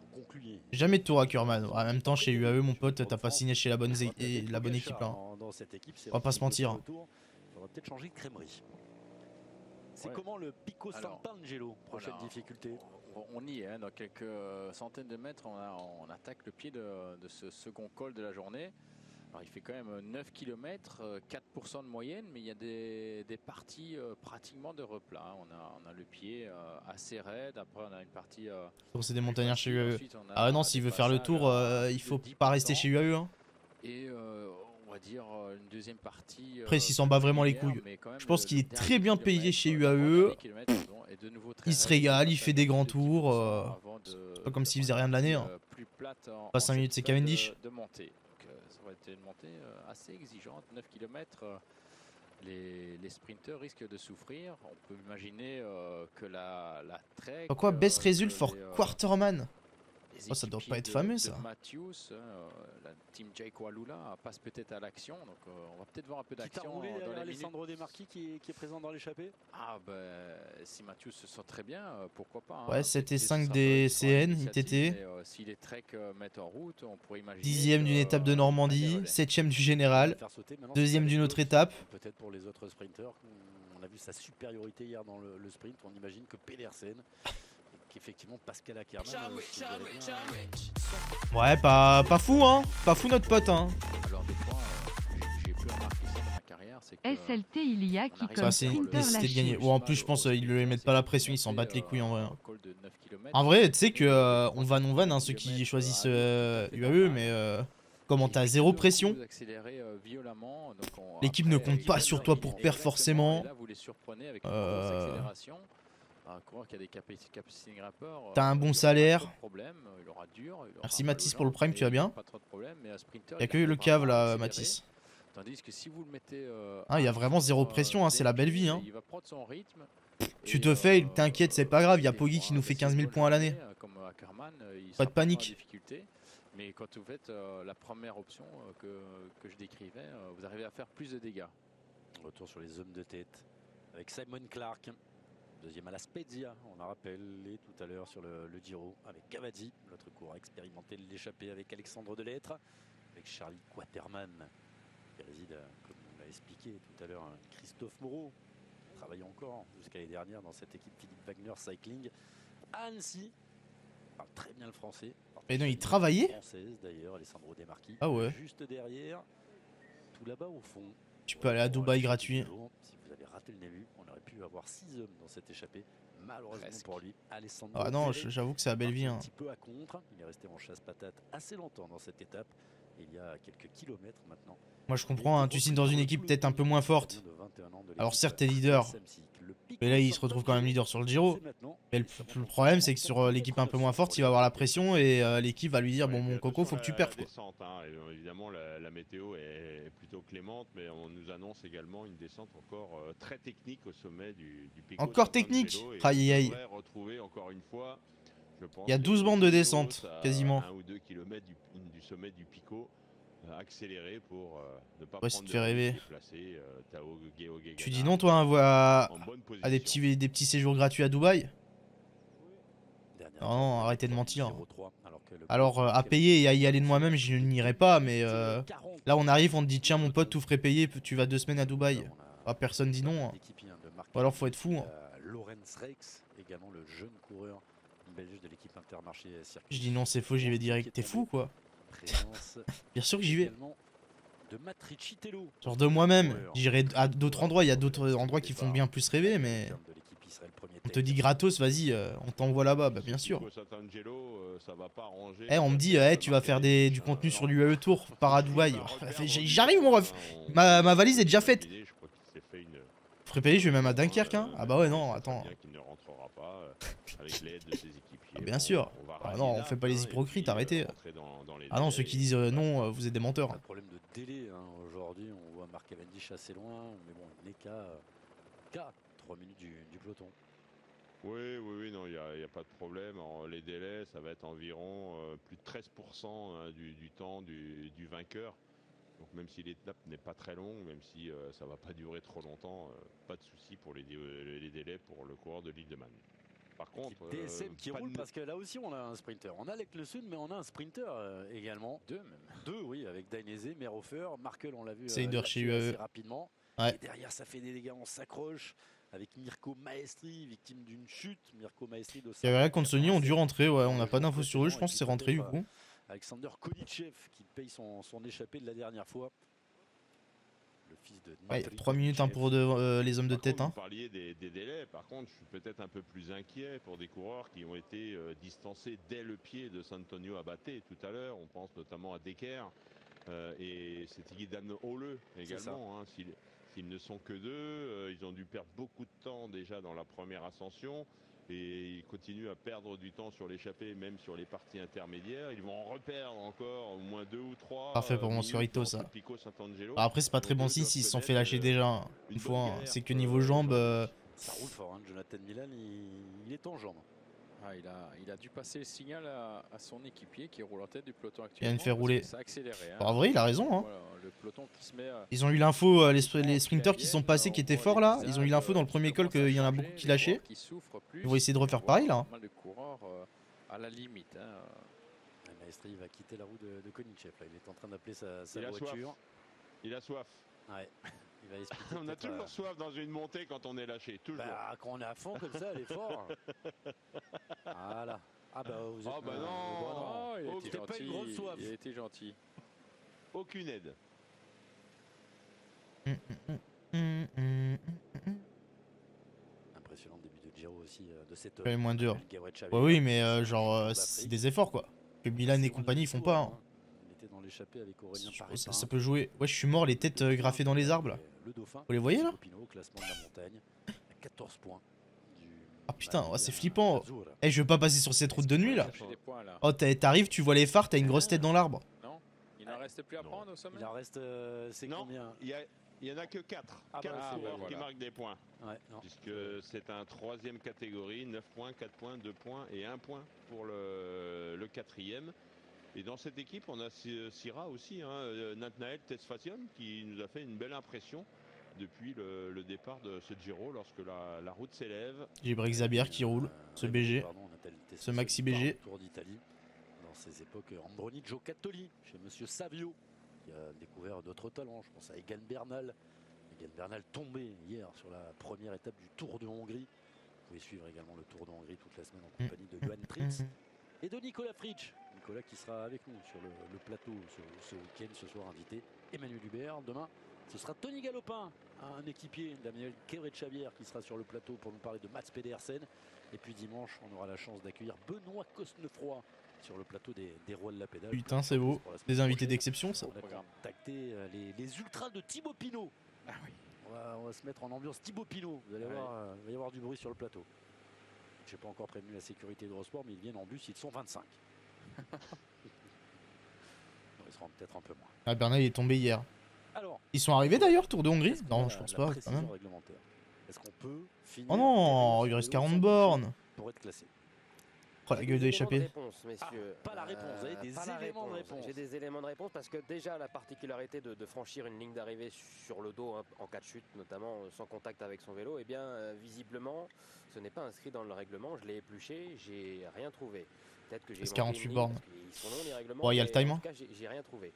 vous concluez. Jamais de tour Ackermann. En même temps, chez UAE, mon pote, t'as pas signé chez la bonne équipe. Là. Dans cette équipe, on va pas se mentir. On va peut-être changer de crèmerie. C'est comment le Pico Sant'Angelo, prochaine difficulté? On y est, dans quelques centaines de mètres, on attaque le pied de ce second col de la journée. Alors, il fait quand même 9 km, 4% de moyenne, mais il y a des parties pratiquement de replat. On a le pied assez raide, après on a une partie... c'est des montagnards chez UAE. Ah non, s'il veut faire le tour, il faut pas rester chez UAE. Et on va dire une deuxième partie... Après, s'il s'en bat vraiment les couilles, je pense qu'il est très bien payé chez UAE. Il se régale, il fait des grands tours. C'est pas comme s'il faisait rien de l'année. Pas 5 minutes, c'est Cavendish. Ça aurait été une montée assez exigeante. 9 km, les sprinteurs risquent de souffrir. On peut imaginer que la trek. Pourquoi best result for Quarterman? Ça doit pas être fameux ça. Mathieu, la team Jake Walula passe peut-être à l'action, donc on va peut-être voir un peu d'action. Alessandro Desmarquis qui est présent dans l'échappée. Ah ben si Mathieu se sent très bien, pourquoi pas. Ouais, 7 et 5 des CN, ITT. Si les treks mettent en route, on pourrait imaginer. 10e d'une étape de Normandie, 7e du général, 2e d'une autre étape. Peut-être pour les autres sprinteurs, on a vu sa supériorité hier dans le sprint, on imagine que Pedersen. Effectivement, Pascal Ackermann. Ouais, pas fou, hein. Pas fou, notre pote, hein. SLT, il y a qui comme sprinter de gagner. Ou en plus, je pense ils ne lui mettent pas la pression, ils s'en battent les couilles en vrai. En vrai, tu sais que on vanne ceux qui choisissent UAE, mais comment t'as zéro pression, l'équipe ne compte pas sur toi pour perdre forcément. T'as un bon salaire. Merci Mathis pour le prime, tu vas bien. Il n'y a que le cave là, Mathis. Il y a vraiment zéro pression, c'est la belle vie. Tu te fais, t'inquiète, c'est pas grave, il y a Poggi qui nous fait 15 000 points à l'année. Pas de panique. Mais quand vous faites la première option que je décrivais, vous arrivez à faire plus de dégâts. Retour sur les zones de tête avec Simon Clark. Deuxième à la Spezia, on a rappelé tout à l'heure sur le Giro, avec Gavazzi, l'autre coureur expérimenté de l'échappée avec Alexandre Delettre, avec Charlie Quaterman, qui réside, comme on l'a expliqué tout à l'heure, Christophe Moreau, travaillant encore jusqu'à l'année dernière dans cette équipe Philippe Wagner Cycling, à Annecy, parle très bien le français. Mais non, il travaillait d'ailleurs, Alessandro Desmarquis, ah ouais. Juste derrière, tout là-bas au fond. Tu peux aller à Dubaï gratuit. Si vous avez raté le début, on aurait pu avoir 6 hommes dans cette échappée. Malheureusement pour lui, Alessandro. Ah non, j'avoue que c'est la belle vie. Un petit peu à contre. Il est resté en chasse patate assez longtemps dans cette étape. il y a quelques kilomètres maintenant. Moi je comprends, hein, tu signes dans une équipe peut-être un peu moins forte. Alors certes t'es leader, mais là il se retrouve quand même leader sur le Giro. Mais le problème c'est que sur l'équipe un peu moins forte, il va avoir la pression et l'équipe va lui dire bon mon coco faut que tu perds quoi. Évidemment la météo est plutôt clémente, mais on nous annonce également une descente encore très technique au sommet du Pico. Encore technique. Aïe aïe. Il y a 12 bandes de descente quasiment. 1 ou 2 km du sommet du Pico. Accéléré pour ne pas ouais, si tu fais rêver. Déplacer, Tao Geoghegan Hart. Tu dis non toi hein, à des petits séjours gratuits à Dubaï. Non, arrêtez de mentir. Alors à payer et à y aller de moi-même, je n'irai pas, mais là on arrive, on te dit tiens mon pote, tout frais payé, tu vas 2 semaines à Dubaï. Ah, personne dit non. Hein. Ou alors faut être fou. Hein. Je dis non, c'est faux, j'y vais direct. T'es fou quoi. Bien sûr que j'y vais. Genre de moi-même. J'irai à d'autres endroits. Il y a d'autres endroits qui font bien plus rêver, mais on te dit gratos, vas-y, on t'envoie là-bas, bah bien sûr. Eh, on me dit, hey, tu vas faire du contenu sur l'UAE Tour par à Dubaï. J'arrive, mon ref. Ma valise est déjà faite. Free payé, je vais même à Dunkerque. Hein. Ah bah ouais, non, attends. Ah bien sûr. Ah non, on fait pas les hypocrites, arrêtez. Ah non, ceux qui disent non, vous êtes des menteurs. Un problème de délai aujourd'hui, on voit Marc Cavendish assez loin, mais bon, il n'est qu'à 3 minutes du peloton. Oui, non, il n'y a pas de problème. Alors, les délais, ça va être environ plus de 13% du temps du vainqueur. Donc même si l'étape n'est pas très longue, même si ça ne va pas durer trop longtemps, pas de souci pour les délais pour le coureur de l'île de Man. Par contre, DSM qui roule parce que là aussi on a un sprinter. On a l'Eclesune mais on a un sprinter également. Deux oui, avec Dainese, Merhofer, Markel on l'a vu assez rapidement. Ouais. Et derrière ça fait des dégâts, on s'accroche avec Mirko Maestri, victime d'une chute. Mirko Maestri de Saint-Germain. Conte Sony ont dû rentrer, ouais, on n'a pas d'infos sur eux, je pense que c'est rentré du coup. Alexander Kolichev qui paye son échappée de la dernière fois. Le fils de ouais, 3 minutes hein, pour les hommes de tête. Vous parliez des délais, par contre, je suis peut-être un peu plus inquiet pour des coureurs qui ont été distancés dès le pied de Santonio Abate tout à l'heure. On pense notamment à Decker et c'était Dan Holleux également. Hein, s'ils ne sont que deux, ils ont dû perdre beaucoup de temps déjà dans la première ascension et ils continuent à perdre du temps sur l'échappée, même sur les parties intermédiaires. Ils vont en reperdre encore au moins 2 ou 3. Parfait pour mon surito ça. Bah après c'est pas très bon signe s'ils se sont fait lâcher déjà une fois. Hein. C'est que niveau jambes. Ça roule fort. Hein. Jonathan Milan il est en jambes. Ah, il a dû passer le signal à son équipier qui roule en tête du peloton actuellement. Il vient de faire rouler. En vrai, il a raison. Hein. Voilà, le peloton qui se met à... Ils ont eu l'info, les sprinters qui sont passés, qui étaient forts là. Ils ont eu l'info dans le premier col qu'il y en a beaucoup qui lâchaient. Ils vont essayer de refaire pareil là. Le coureur à la limite. Hein. Maestri va quitter la roue de Konichev. Il est en train d'appeler sa voiture. Il a soif. Ouais. On a toujours soif dans une montée quand on est lâché, toujours. Bah, quand on est à fond comme ça, elle est forte. Voilà. Ah bah vous êtes... Oh bah non, non. Oh, c'était pas une grosse soif. Il a été gentil. Aucune aide. Impressionnant début de Giro aussi de cette... C'est moins dur. Ouais, oui, mais genre, c'est des efforts quoi. Que Milan et compagnie, ils font pas. Hein. Dans l'échappée avec Aurélien Paris, ça peut jouer. Ouais, je suis mort, les têtes graffées dans les arbres. Le dauphin, vous les voyez là Pinot, classement de la montagne, à 14 points. Ah putain, oh, c'est flippant. Eh, je veux pas passer sur cette route de nuit là. Oh, t'arrives, tu vois les phares, t'as une grosse tête dans l'arbre. Non, il en reste plus à prendre au sommet. Il en reste, c'est combien? Il y en a que 4. 4 coureurs qui marquent des points. Ouais, non. Puisque c'est un 3e catégorie, 9 points, 4 points, 2 points et 1 point pour le 4e. Et dans cette équipe, on a Syrah aussi, hein, Nathanael Tesfatian, qui nous a fait une belle impression depuis le départ de ce Giro, lorsque la route s'élève. Gébrix Zabier qui roule, ce BG, ce Maxi BG. Tour d'Italie, dans ces époques, Androni Giocattoli, chez Monsieur Savio, qui a découvert d'autres talents. Je pense à Egan Bernal. Egan Bernal tombé hier sur la première étape du Tour de Hongrie. Vous pouvez suivre également le Tour de Hongrie toute la semaine en compagnie de Johan Tritz et de Nicolas Fritsch. Nicolas qui sera avec nous sur le plateau ce week-end, ce soir invité. Emmanuel Hubert, demain Ce sera Tony Galopin, un équipier d'Emmanuel Gabriel Chavier, qui sera sur le plateau pour nous parler de Mads Pedersen. Et puis dimanche, on aura la chance d'accueillir Benoît Cosnefroy sur le plateau des Rois de la Pédale. Putain, c'est beau. Des invités d'exception, ça. On a contacté les ultras de Thibaut Pinot. Ah oui. On va se mettre en ambiance Thibaut Pinot. Vous allez voir, il va y avoir du bruit sur le plateau. Je n'ai pas encore prévenu la sécurité d'Eurosport, mais ils viennent en bus, ils sont 25. Ils seront peut-être un peu moins. Ah, Bernal est tombé hier. Alors, ils sont arrivés d'ailleurs, Tour de Hongrie? Non, je pense pas. Quand même. Est-ce qu'on peut finir? Oh non, il reste 40 bornes pour être classé. Oh, la gueule de l'échappée. Pas la réponse, vous avez des éléments de réponse. J'ai des éléments de réponse parce que déjà la particularité de franchir une ligne d'arrivée sur le dos, hein, en cas de chute notamment, sans contact avec son vélo, et eh bien visiblement ce n'est pas inscrit dans le règlement. Je l'ai épluché, j'ai rien trouvé. Peut-être que j'ai 48 bornes. Il y a le time. En tout cas, j'ai rien trouvé.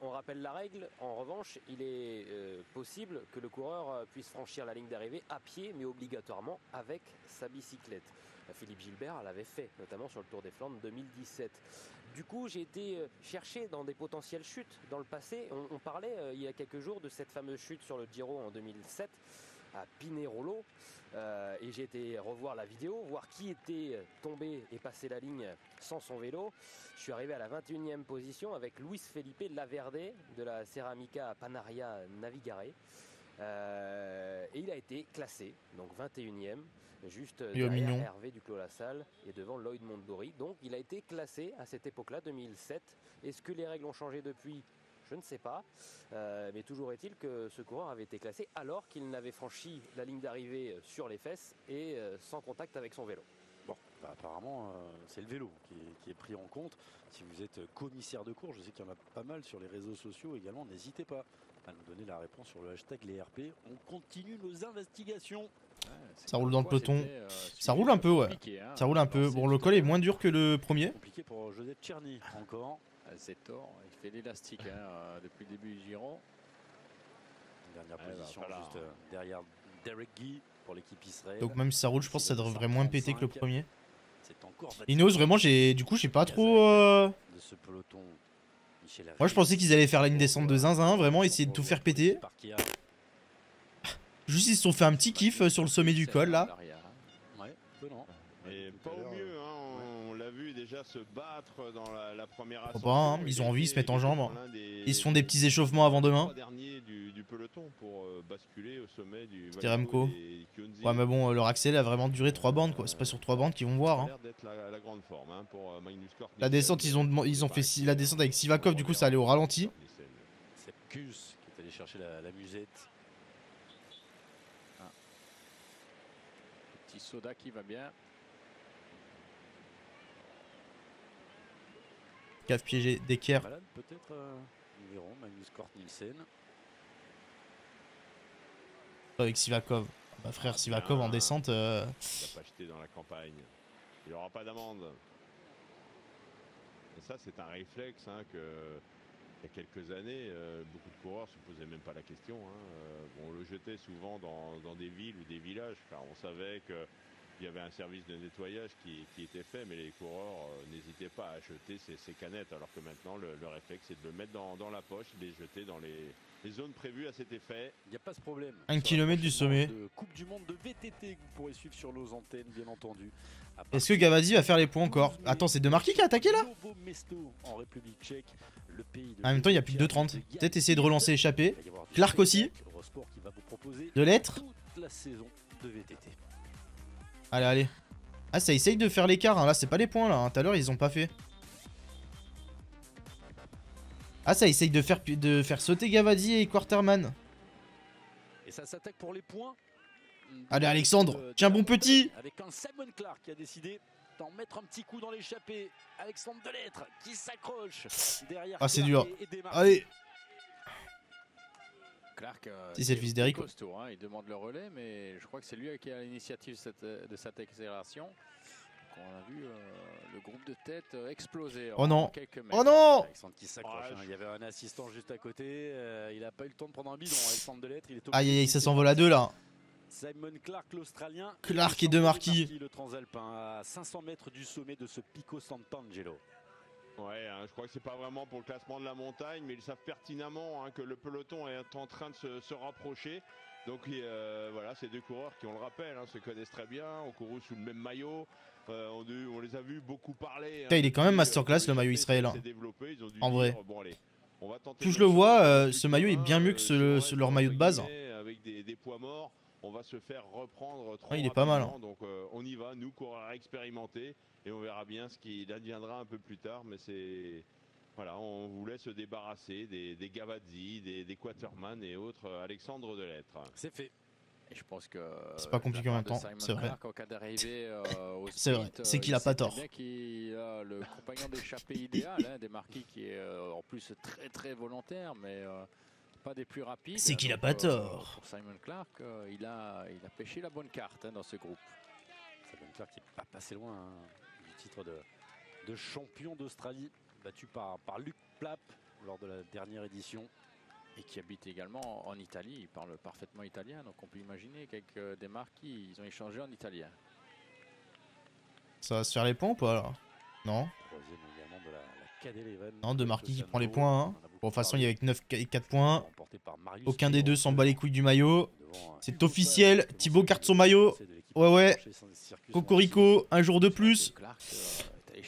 On rappelle la règle. En revanche, il est possible que le coureur puisse franchir la ligne d'arrivée à pied, mais obligatoirement avec sa bicyclette. Philippe Gilbert l'avait fait, notamment sur le Tour des Flandres 2017. Du coup, j'ai été chercher dans des potentielles chutes dans le passé. On parlait il y a quelques jours de cette fameuse chute sur le Giro en 2007 à Pinerolo. Et j'ai été revoir la vidéo, voir qui était tombé et passé la ligne sans son vélo. Je suis arrivé à la 21e position avec Luis Felipe Laverde de la Ceramica Panaria Navigare. Et il a été classé, donc 21e, juste derrière Hervé Duclos-Lassalle et devant Lloyd Mondori. Donc il a été classé à cette époque-là, 2007. Est-ce que les règles ont changé depuis ? Je ne sais pas, mais toujours est-il que ce coureur avait été classé alors qu'il n'avait franchi la ligne d'arrivée sur les fesses et sans contact avec son vélo. Bon, bah, apparemment, c'est le vélo qui est pris en compte. Si vous êtes commissaire de course, je sais qu'il y en a pas mal sur les réseaux sociaux également, n'hésitez pas à nous donner la réponse sur le hashtag les RP. On continue nos investigations. Ça roule dans le peloton. Ça roule un peu, ouais. Ça roule un peu. Bon, le col est moins dur que le premier. Compliqué pour Joseph Tcherny encore. C'est tort, il fait l'élastique depuis le début du Giro. Dernière position juste derrière Derek Guy pour l'équipe israélienne. Donc même si ça roule, je pense que ça devrait moins péter que le premier. Ineos, vraiment, du coup, j'ai pas trop... De ce peloton, moi, je pensais qu'ils allaient faire la ligne descente de zinzin, vraiment, essayer de tout faire péter. Juste, ils se sont fait un petit kiff sur le sommet du col, là. Ouais, et pas au mieux, hein. On a vu déjà se battre dans la première ascension. Pas, hein. Ils ont envie, ils se mettent en jambes. Ils se font des petits échauffements avant demain. C'était Remco. Ouais, mais bon, leur accès a vraiment duré 3 bandes, quoi. C'est pas sur 3 bandes qu'ils vont voir. Hein. La descente, ils ont fait la descente avec Sivakov, du coup, ça allait au ralenti. C'est Kus qui est allé chercher la musette. Petit soda qui va bien. Cave piégé, Decker. Peut-être Magnus Cort Nielsen. Avec Sivakov. Bah frère, Sivakov en descente. Il n'a pas acheté dans la campagne. Il n'aura pas d'amende. Et ça, c'est un réflexe que, il y a quelques années, beaucoup de coureurs se posaient même pas la question. On le jetait souvent dans des villes ou des villages. Enfin, on savait que. Il y avait un service de nettoyage qui était fait, mais les coureurs n'hésitaient pas à jeter ces canettes, alors que maintenant le réflexe c'est de le mettre dans la poche, de les jeter dans les zones prévues à cet effet. Il n'y a pas ce problème. 1 km du sommet. Coupe du monde de VTT que vous pourrez suivre sur nos antennes, bien entendu. Est-ce que Gavazzi va faire les points encore? Attends, c'est Desmarquis qui a attaqué là en République tchèque, le pays de en même temps, il n'y a plus que 2,30. Peut-être essayer de relancer échappé. Clark aussi. Delettre. La saison de VTT. Allez, allez. Ah, ça essaye de faire l'écart, hein. Là, c'est pas les points, là. Tout à l'heure, ils ont pas fait. Ah, ça essaye de faire sauter Gavazzi et Quarterman. Et ça s'attaque pour les points. Allez, Alexandre, tiens bon petit. Avec un Simon Clark qui a décidé d'en mettre un petit coup dans l'échappée. Alexandre Delettre qui s'accroche derrière. Ah, c'est dur. Allez. Clark, si c'est le fils d'Eric, hein, il demande le relais, mais je crois que c'est lui qui a l'initiative de cette accélération. On a vu le groupe de tête exploser. Oh non, oh non. Alexandre qui s'accroche, hein. Il y avait un assistant juste à côté, il n'a pas eu le temps de prendre un bidon. Alexandre Delettre, il est aïe aïe aïe, ça s'envole à deux là. Simon Clark, l'Australien. Clark et Desmarquis. Le Transalpin à 500 mètres du sommet de ce Pico Sant'Angelo. Ouais, hein, je crois que c'est pas vraiment pour le classement de la montagne, mais ils savent pertinemment que le peloton est en train de se rapprocher. Donc voilà, ces deux coureurs qui, on le rappelle, se connaissent très bien, ont couru sous le même maillot, on les a vus beaucoup parler. Putain, il est quand même masterclass le maillot israélien. En vrai, tout je le vois, ce maillot est bien mieux que leur maillot de base. Avec des poids morts, on va se faire reprendre trop il est pas mal. Hein. Donc on y va, nous, coureurs expérimentés, et on verra bien ce qu'il adviendra un peu plus tard. Mais c'est... Voilà, on voulait se débarrasser des Gavazzi, des Quarterman et autres Alexandre Delettre. C'est fait. Et je pense que c'est pas compliqué en même temps, c'est vrai. C'est vrai, c'est qu'il a pas tort. Le compagnon d'échappée idéal, Desmarquis qui est en plus très volontaire, mais pas des plus rapides. C'est qu'il a pas tort. Pour Simon Clark, il a pêché la bonne carte dans ce groupe. Simon Clark qui n'est pas passé loin du titre de champion d'Australie, battu par Luc Plapp lors de la dernière édition et qui habite également en Italie. Il parle parfaitement italien, donc on peut imaginer qu'avec Desmarquis, ils ont échangé en italien. Ça va se faire les points ou pas là? Non. Non, Desmarquis qui prend les points. Hein. Bon, de toute façon, il y avait 9 et 4 points. Aucun des deux s'en bat les couilles du maillot. C'est officiel. Thibaut carte son maillot. Ouais, ouais. Cocorico, un jour de plus.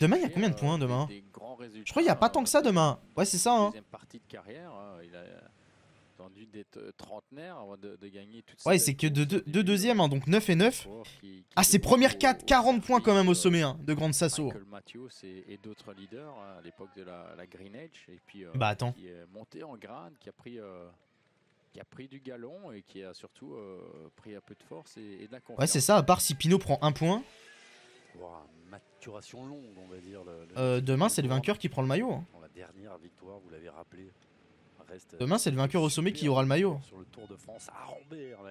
Demain, il y a combien de points demain? Je crois qu'il n'y a pas tant que ça demain. Ouais, c'est ça. Hein. Ouais, c'est que deux deuxièmes, donc 9 et 9. Ah, c'est première 4, 40 points quand même au sommet de Grande Sasso. Bah attends. Qui a pris du galon et qui a surtout pris un peu de force et de la confiance. Ouais, c'est ça, à part si Pinot prend un point. Maturation longue, on va dire. Demain, c'est le vainqueur qui prend le maillot. La dernière victoire, vous l'avez rappelé. Demain, c'est le vainqueur au sommet qui aura le maillot. Sur le Tour de France,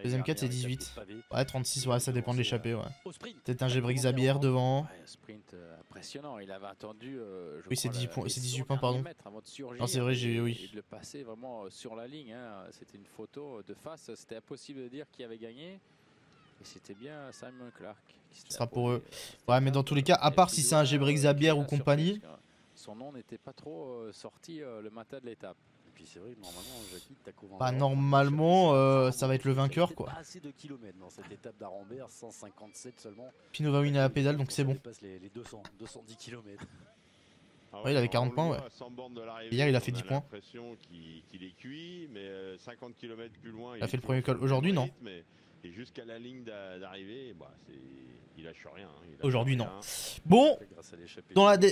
deuxième 4, c'est 18. Ouais, 36, ouais, ça dépend de l'échappée. Ouais. Peut-être un Gébrix Zabier devant. Sprint impressionnant. Il avait attendu. Oui, c'est 18 points, pardon. Non, c'est vrai, j'ai oui. Il le passait vraiment sur la ligne. C'était une photo de face. C'était impossible de dire qui avait gagné. Et c'était bien Simon Clark. Ce sera pour eux. Ouais, mais dans tous les cas, à part si c'est un Gébrix Zabier ou compagnie. Son nom n'était pas trop sorti le matin de l'étape. Puis c'est vrai, normalement, Jackie, t'as couvert. Bah, normalement, ça va être le vainqueur, quoi. Assez de kilomètres dans cette étape d'Arambert, 157 seulement. Pinot va win à la pédale, donc c'est bon. Il passe les 200, 210 km. Ouais, il avait 40 points, ouais. Et hier, il a fait 10 points. Qu'il est cuit, mais 50 km plus loin, il a fait le premier col. Aujourd'hui, non. Et jusqu'à la ligne d'arrivée, bah, il lâche rien. Aujourd'hui, non. Bon,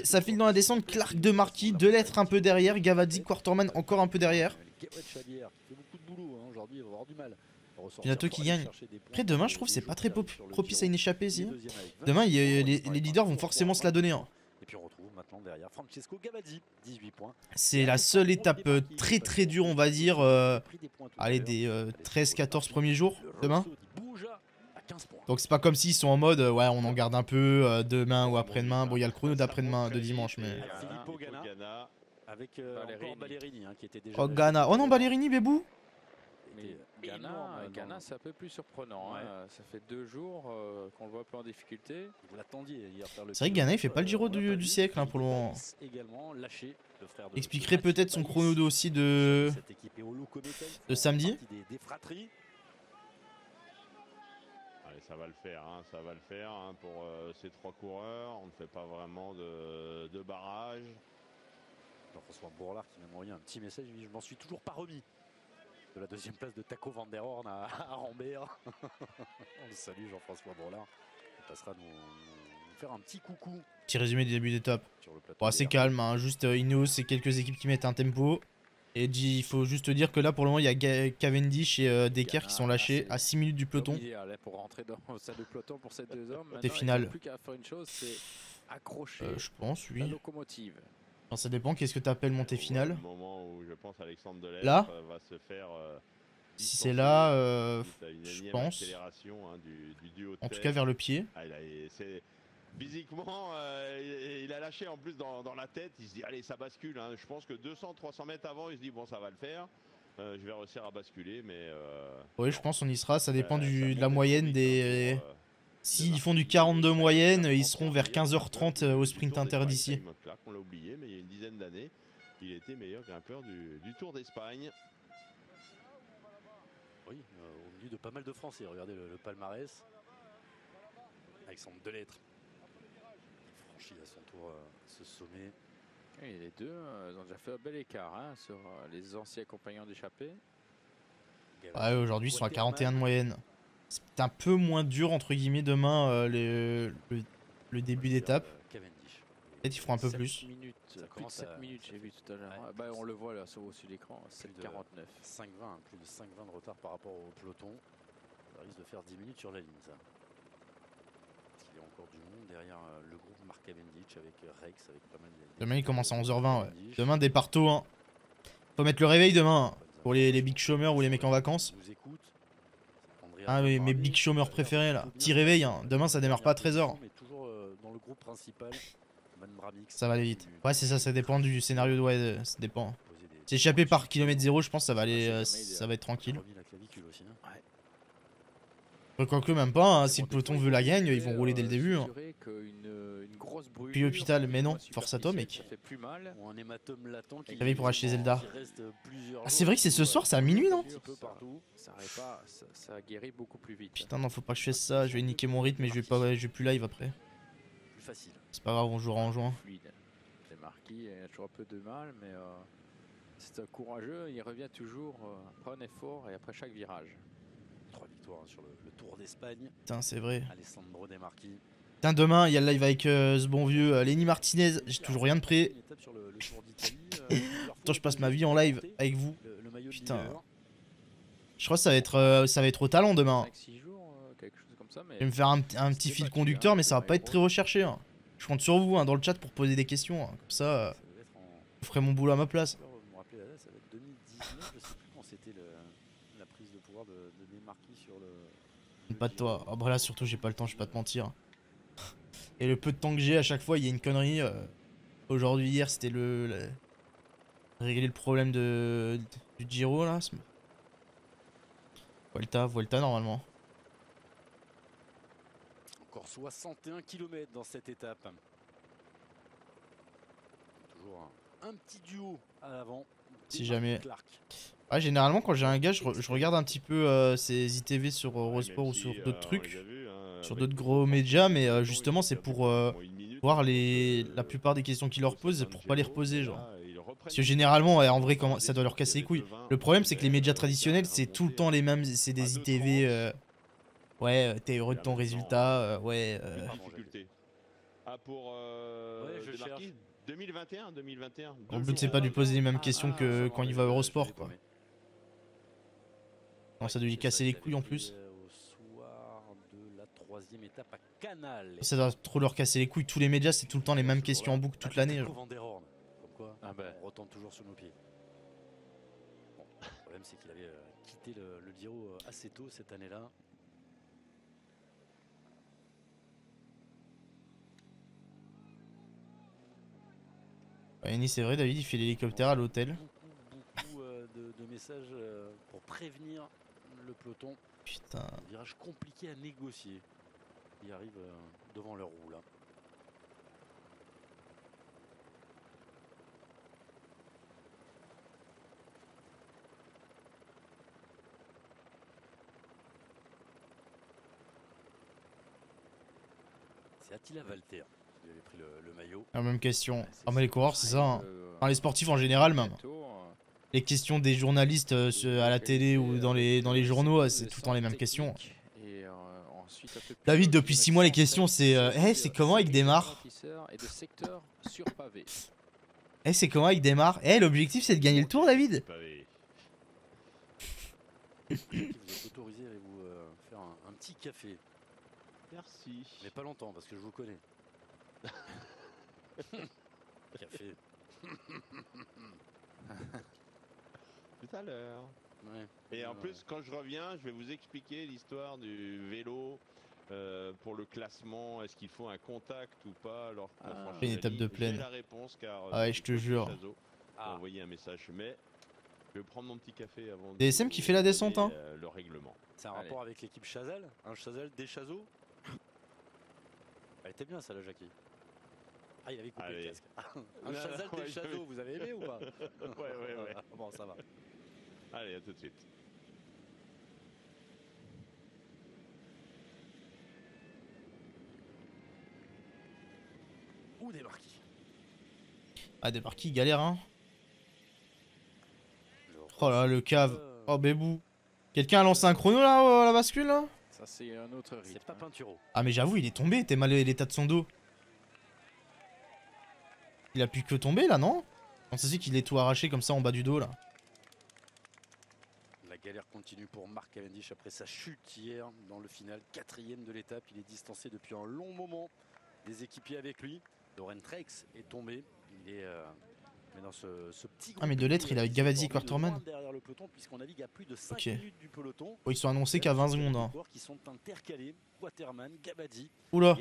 ça file dans la descente. Clark, Desmarquis, Delettre un peu derrière. Gavazzi, Quarterman encore un peu derrière. Fortunato qui gagne. Après, demain, je trouve que c'est pas très propice à une échappée. Si. Demain, les leaders vont forcément se la donner. Hein. Et puis on retrouve maintenant derrière Francesco Gavazzi, 18 points. C'est la seule étape très dure, on va dire. Allez, des 13-14 premiers jours demain. Donc c'est pas comme s'ils sont en mode ouais, on en garde un peu demain ou après-demain. Bon, il y a le chrono d'après-demain de dimanche, mais. Avec Ballerini qui était déjà. Oh, Ghana. Oh non, Ballerini, bébou. Ghana, c'est un peu plus surprenant. Ouais. Hein. Ça fait 2 jours qu'on le voit plus en difficulté. Vous l'attendiez hier. C'est vrai que Ghana, il fait pas le Giro du siècle pour le moment. Expliquerait peut-être son chrono aussi de samedi. Allez, ça va le faire. Ça va le faire pour ces 3 coureurs. On ne fait pas vraiment de barrage. Jean-François Bourlard qui m'a envoyé un petit message. Je m'en suis toujours pas remis. De la deuxième place de Taco van der Horn à Rambert. On le salue, Jean-François Bourlard. Il passera nous faire un petit coucou. Petit résumé du début d'étape. Bon, c'est calme, juste Ineos et quelques équipes qui mettent un tempo. Et il faut juste dire que là, pour le moment, il y a Cavendish et Decker qui sont lâchés à 6 minutes du peloton. C'est final. Je pense, oui. Enfin, ça dépend, qu'est-ce que tu appelles montée finale? Là, si c'est là, je pense. En tout cas, vers le pied. Physiquement, il a lâché en plus dans la tête. Il se dit, allez, ça bascule. Je pense que 200-300 mètres avant, il se dit, bon, ça va le faire. Je vais réussir à basculer, mais. Oui, je pense on y sera. Ça dépend de la moyenne des. S'ils font du 42 moyenne, ils seront vers 15h30 au sprint inter d'ici. dizaine d'années, il était meilleur grimpeur du Tour d'Espagne. Oui, au milieu de pas mal de Français. Regardez le palmarès. Alexandre Delettre franchit à son tour ce sommet. Et les deux ont déjà fait un bel écart hein, sur les anciens compagnons d'échappée. Ouais, aujourd'hui, ils sont à 41 de moyenne. C'est un peu moins dur, entre guillemets, demain, le début d'étape. Peut-être ils feront un peu plus. Plus de 7 minutes, j'ai vu tout à l'heure. Ouais. Bah, on le voit là, sur l'écran, 7,49. 5,20, plus de 5,20 de retard par rapport au peloton. Ça risque de faire 10 minutes sur la ligne, ça. Il y a encore du monde derrière le groupe Marc Cavendish avec Rex, avec pas mal de... Demain, il commence à 11h20, ouais. Demain, départ tôt, hein. Faut mettre le réveil demain, hein, pour les big chômeurs ou les mecs en vacances. Ah oui, mes big chômeurs préférés là. Petit réveil, hein. Demain ça démarre pas à 13h. Ça va aller vite. Ouais c'est ça, ça dépend du scénario de... Ouais, ça dépend. S'échapper par kilomètre 0, je pense ça va aller, ça va être tranquille. Quoique même pas, hein, si le peloton veut la gagne, ils vont rouler dès le début. Hein. Puis l'hôpital, mais non, force à toi mec. La veille pour acheter Zelda. Ah c'est vrai que c'est ce soir, c'est à minuit non? Putain non, faut pas que je fasse ça, je vais niquer mon rythme et je vais plus live après. C'est pas grave, on jouera en juin. Les Marquis a toujours un peu de mal, mais c'est courageux, il revient toujours après un effort et après chaque virage. 3 victoires sur le Tour d'Espagne. Putain, c'est vrai. Alessandro Desmarquis. Putain, demain, il y a le live avec ce bon vieux Lenny Martinez. J'ai toujours rien de prêt. Putain, je passe ma vie en live avec vous. Putain. Je crois que ça va être au talent demain. Je vais me faire un petit fil conducteur, mais ça va pas être très recherché. Hein. Je compte sur vous hein, dans le chat pour poser des questions. Hein. Comme ça, je ferai mon boulot à ma place. Pas de toi. Ah bah là surtout j'ai pas le temps, je vais pas te mentir. Et le peu de temps que j'ai à chaque fois il y a une connerie. Aujourd'hui hier c'était régler le problème du Giro là. Vuelta normalement. Encore 61 km dans cette étape. Toujours un petit duo à l'avant. Si jamais. Ah, généralement quand j'ai un gars je regarde un petit peu ses ITV sur Eurosport ou sur d'autres trucs, sur d'autres gros médias, mais justement c'est pour voir la plupart des questions qu'ils leur posent pour pas les reposer genre. Parce que généralement en vrai ça doit leur casser les couilles. Le problème c'est que les médias traditionnels c'est tout le temps les mêmes, c'est des ITV ouais t'es heureux de ton résultat, ouais Ah pour je cherche 2021. Le but c'est pas de lui poser les mêmes questions que quand il va à Eurosport quoi. Non, ça doit lui casser les couilles en plus. Ça doit trop leur casser les couilles. Tous les médias, c'est tout le temps les mêmes questions en boucle toute l'année. On retombe toujours sur nos pieds. Le problème, c'est qu'il avait quitté le Giro assez tôt cette année-là. C'est vrai, David, il fait l'hélicoptère à l'hôtel. De messages pour prévenir le peloton. Putain. Un virage compliqué à négocier. Ils arrivent devant leur roue là. C'est Attila Valter qui avait pris le maillot. La même question. Ah mais les coureurs c'est ça. Hein. Enfin, les sportifs en général même. Les questions des journalistes à la télé ou dans les journaux, c'est tout le temps les mêmes questions. Et David, depuis 6 mois, les questions, c'est « Hey, c'est comment il démarre ?»« Hey, c'est comment il démarre ?»« Hey, l'objectif, c'est de gagner le tour, David ?» Vous êtes autorisé à vous faire un petit café. Merci. Mais pas longtemps, parce que je vous connais. Café. Tout à l'heure. Ouais. Et en plus, quand je reviens, je vais vous expliquer l'histoire du vélo pour le classement. Est-ce qu'il faut un contact ou pas alors qu'on franchit une étape de plaine. La réponse, car ouais, je te jure. Envoyer un message, mais je vais prendre mon petit café avant. DSM qui fait la descente, hein. Le règlement. C'est un rapport avec l'équipe Chazal, un Chazal des Chazots. Elle était bien, ça, la Jackie. Ah, il avait coupé le casque. Un Chazal des Chadeaux, vous avez aimé ou pas? Ouais. Bon, ça va. Allez, à tout de suite. Ou Desmarquis. Ah, Desmarquis, galère, hein. Oh là, le cave. Oh, bébou. Quelqu'un a lancé un chrono là, à la bascule là? Ça, c'est un autre rythme. C'est pas Pinturo. Ah, mais j'avoue, il est tombé. T'es mal à l'état de son dos. Il a pu que tomber là, non? On sait qu'il est tout arraché comme ça en bas du dos là. La galère continue pour Marc Cavendish après sa chute hier dans le final. 4ème de l'étape. Il est distancé depuis un long moment des équipiers avec lui. Doren Trex est tombé. Il est. Mais dans ce petit groupe, ah, mais Delettre, il a avec Gavazzi, Quarterman. Le peloton, à plus de 5 minutes du peloton. Oh, ils sont annoncés qu'à 20 secondes. Hein. Qui sont intercalés, Quarterman, Gavazzi. Oula.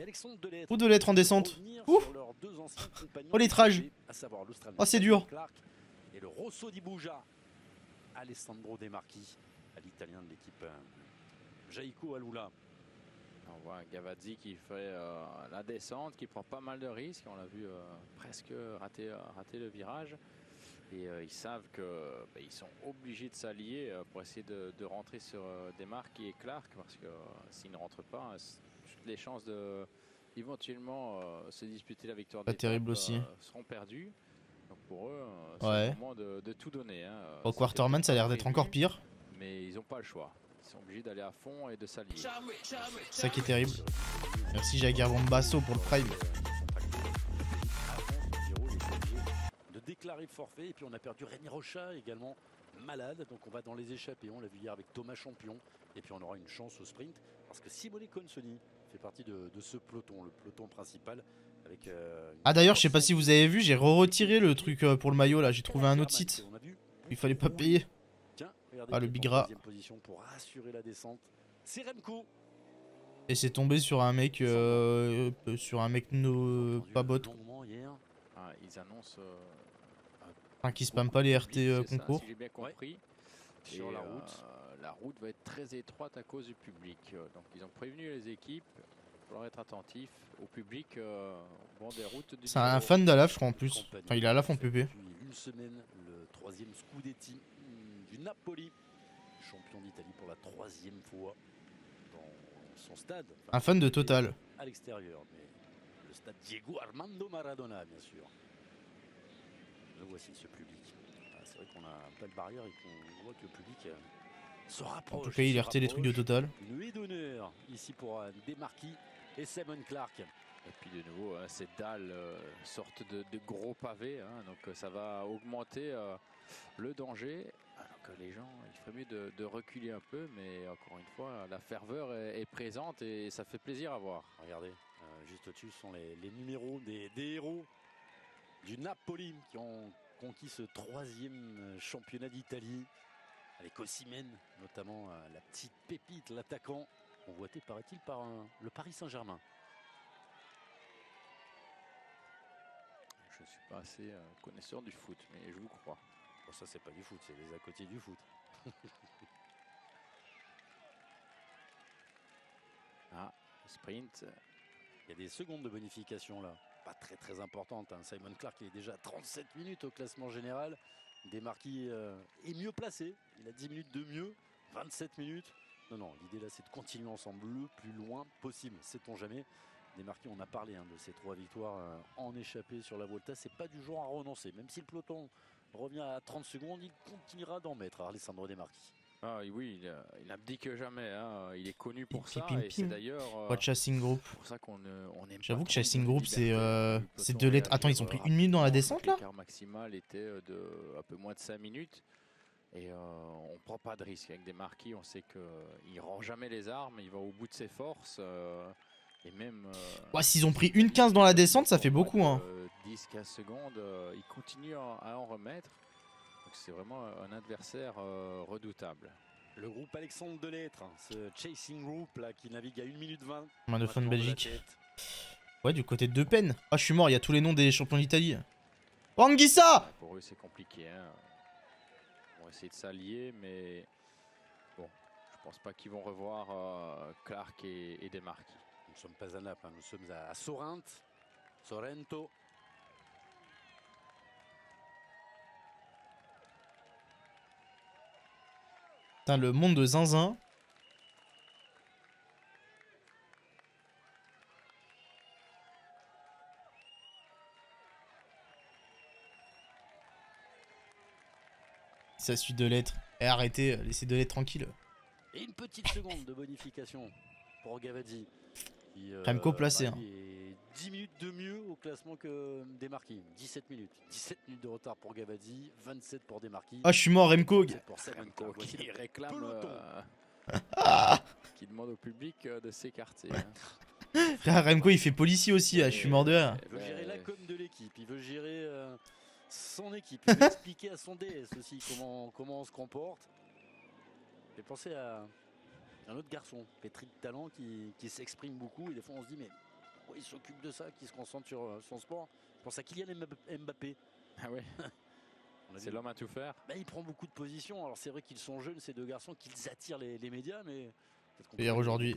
Ou Delettre en descente. Ouf. Oh, l'étrage. Oh, c'est dur. Et le Rosso di Bugia, Alessandro Desmarquis, à l'italien de l'équipe Jaiko Alula. On voit Gavazzi qui fait la descente, qui prend pas mal de risques. On l'a vu presque rater le virage. Et ils savent qu'ils sont obligés de s'allier pour essayer de rentrer sur Desmarquis et Clark. Parce que s'ils ne rentrent pas, toutes les chances d'éventuellement se disputer la victoire seront perdues. Donc pour eux, c'est le moment de tout donner. Hein. Au Quarterman, ça a l'air d'être encore pire. Mais ils n'ont pas le choix. Ils sont obligés d'aller à fond et de s'allier. C'est ça qui est terrible. Merci Jaguar Bombasso pour le prime. De déclarer forfait. Et puis on a perdu Rémi Rocha également malade. Donc on va dans les échappées. On l'a vu hier avec Thomas Champion. Et puis on aura une chance au sprint. Parce que Simone Consonni fait partie de ce peloton. Le peloton principal. Avec ah d'ailleurs je sais pas si vous avez vu. J'ai retiré le truc pour le maillot là. J'ai trouvé un autre site. Il fallait pas payer. Ah, le Bigra. Et c'est tombé sur un mec pas bot. Ils annoncent qui spamme pas les RT concours. Si j'ai bien compris. Et sur la route va être très étroite à cause du public. Donc ils ont prévenu les équipes. Il faudra être attentif au public au bord des routes. C'est un fan d'Alaf je crois en plus. Enfin il est Alaf en PP. Une semaine le 3e Scudetti. Napoli, champion d'Italie pour la 3e fois dans son stade. Enfin, un fan de Total. À l'extérieur, mais le stade Diego Armando Maradona, bien sûr. Nous voici ce public. Ah, c'est vrai qu'on a pas de barrière et qu'on voit que le public se rapproche. En tout cas, il RT les trucs de Total. Une nuit d'honneur ici pour Desmarquis et Simon Clark. Et puis de nouveau, ces dalles sortent de gros pavés, hein, donc ça va augmenter le danger. Alors que les gens, il ferait mieux de reculer un peu, mais encore une fois, la ferveur est présente et ça fait plaisir à voir. Regardez, juste au-dessus sont les numéros des héros du Napoli qui ont conquis ce 3e championnat d'Italie, avec Osimhen, notamment la petite pépite, l'attaquant, convoité paraît-il par le Paris Saint-Germain. Je ne suis pas assez connaisseur du foot, mais je vous crois. Bon, ça, c'est pas du foot, c'est les à côté du foot. Ah, sprint. Il y a des secondes de bonification là. Pas très importante. Hein. Simon Clark il est déjà à 37 minutes au classement général. Desmarquis est mieux placé. Il a 10 minutes de mieux. 27 minutes. Non, l'idée là, c'est de continuer ensemble le plus loin possible. Sait-on jamais. Desmarquis, on a parlé de ces 3 victoires en échappée sur la Volta. C'est pas du genre à renoncer. Même si le peloton revient à 30 secondes, il continuera d'en mettre à Alessandro Desmarquis. Ah oui, il n'abdique jamais, hein. Il est connu pour ça et c'est d'ailleurs Chasing Group. J'avoue que Chasing Group c'est deux lettres. Attends, ils ont pris une minute dans la descente là. L'écart maximal était de un peu moins de 5 minutes et on prend pas de risque avec Desmarquis, on sait que il rend jamais les armes, il va au bout de ses forces et même s'ils ont pris une 15 dans la descente, ça fait beaucoup hein. 10-15 secondes, il continue à en remettre. C'est vraiment un adversaire redoutable. Le groupe Alexandre Delettre, hein, ce Chasing Group là, qui navigue à 1 minute 20. Main de fun Belgique. Ouais, du côté de De Pen. Ah, je suis mort, il y a tous les noms des champions d'Italie. Anguissa. Pour eux, c'est compliqué. Hein. Ils vont essayer de s'allier, mais bon, je pense pas qu'ils vont revoir Clark et Desmarquis. Nous ne sommes pas à Naples, hein, nous sommes à Sorrento. Putain, le monde de zinzin. Ça suit Delettre. Et arrêtez, laissez Delettre tranquille. Et une petite seconde de bonification pour Gavazzi. Remco placé. Bah, hein. 10 minutes de mieux au classement que Desmarquis. 17 minutes. 17 minutes de retard pour Gavazzi, 27 pour Desmarquis. Ah, je suis mort, Remco. Pour ça, Remco qui réclame. Qui demande au public de s'écarter. Hein. Remco, il fait policier aussi. Ah, je suis mort de rire. Il veut gérer la com de l'équipe. Il veut gérer son équipe. Il veut expliquer à son DS aussi comment on se comporte. J'ai pensé à un autre garçon, pétri de talent, qui s'exprime beaucoup. Et des fois, on se dit, mais pourquoi il s'occupe de ça, qui se concentre sur son sport? Je pense à Kylian Mbappé. Ah ouais. C'est l'homme à tout faire. Bah, il prend beaucoup de positions. Alors, c'est vrai qu'ils sont jeunes, ces deux garçons, qu'ils attirent les médias, mais d'ailleurs aujourd'hui,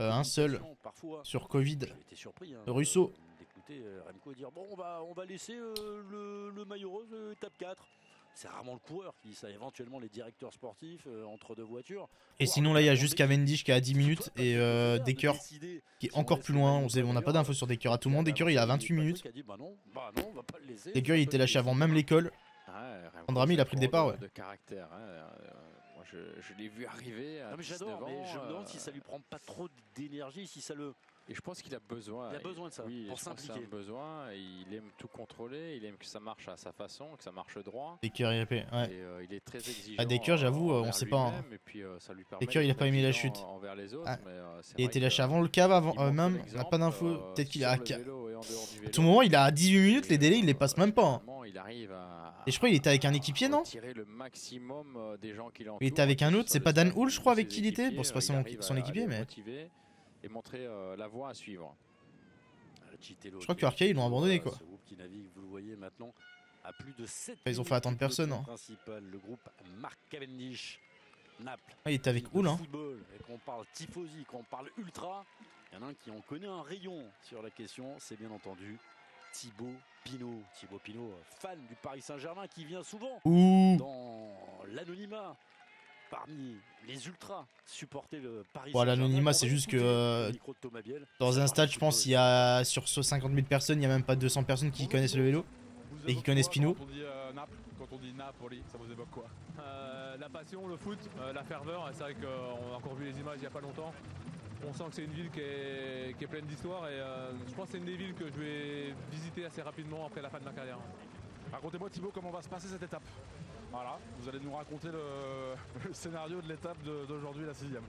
un seul parfois, sur Covid. J'étais surpris, hein, Russo. D'écouter Remco dire, bon, on va laisser le maillot rose, étape 4. C'est rarement le coureur qui ça, éventuellement les directeurs sportifs entre deux voitures. Et sinon là il y a juste Cavendish qui est à 10 minutes et Decker qui est encore plus loin. On n'a pas d'infos sur Decker. À tout le monde Decker il est à 28 minutes. Decker il était lâché avant même l'école. Andrami il a pris le départ ouais. Moi je l'ai vu arriver. J'adore mais je me demande si ça lui prend pas trop d'énergie, si ça le... Et je pense qu'il a besoin. Il a besoin de ça. Oui, pour s'impliquer. Il a besoin. Il aime tout contrôler. Il aime que ça marche à sa façon, que ça marche droit. Decker, il a payé, ouais. Et, il est très exigeant. Ah, Decker, j'avoue, on sait pas. Hein. Et puis, ça lui permet Decker, il a pas aimé la chute. Envers les autres, ah. Mais, il était lâché avant le cab, avant même. On n'a pas d'infos. Peut-être qu'il a. À tout moment, il a 18 minutes. Les délais, il les passe même pas. Hein. Il arrive à... Et je crois qu'il était avec un équipier, non? Il était avec un autre. C'est pas Dan Hull, je crois, avec qui il était. Bon, c'est pas son équipier, mais. Et montrer la voie à suivre. Je crois que Arca ils l'ont abandonné quoi. Ce groupe qui navigue, vous le voyez maintenant, à plus de 7 ils ont fait attendre personne. Hein. Le groupe Marc Cavendish, Naples. Ah, il était avec Houle. Hein. Quand on parle tifosi, quand on parle ultra, il y en a un qui en connaît un rayon sur la question, c'est bien entendu Thibaut Pinot. Thibaut Pinot, fan du Paris Saint-Germain qui vient souvent dans l'anonymat. Parmi les ultras supporter le Paris Saint-Germain. L'anonymat, c'est juste que dans un stade, je pense, il y a sur 50 000 personnes, il n'y a même pas 200 personnes qui connaissent le vélo et qui connaissent Pinot. Quand on dit Napoli, ça vous évoque quoi? La passion, le foot, la ferveur. C'est vrai qu'on a encore vu les images il n'y a pas longtemps. On sent que c'est une ville qui est pleine d'histoire et je pense que c'est une des villes que je vais visiter assez rapidement après la fin de ma carrière. Racontez-moi, Thibaut, comment va se passer cette étape? Voilà, vous allez nous raconter le scénario de l'étape d'aujourd'hui, la 6e.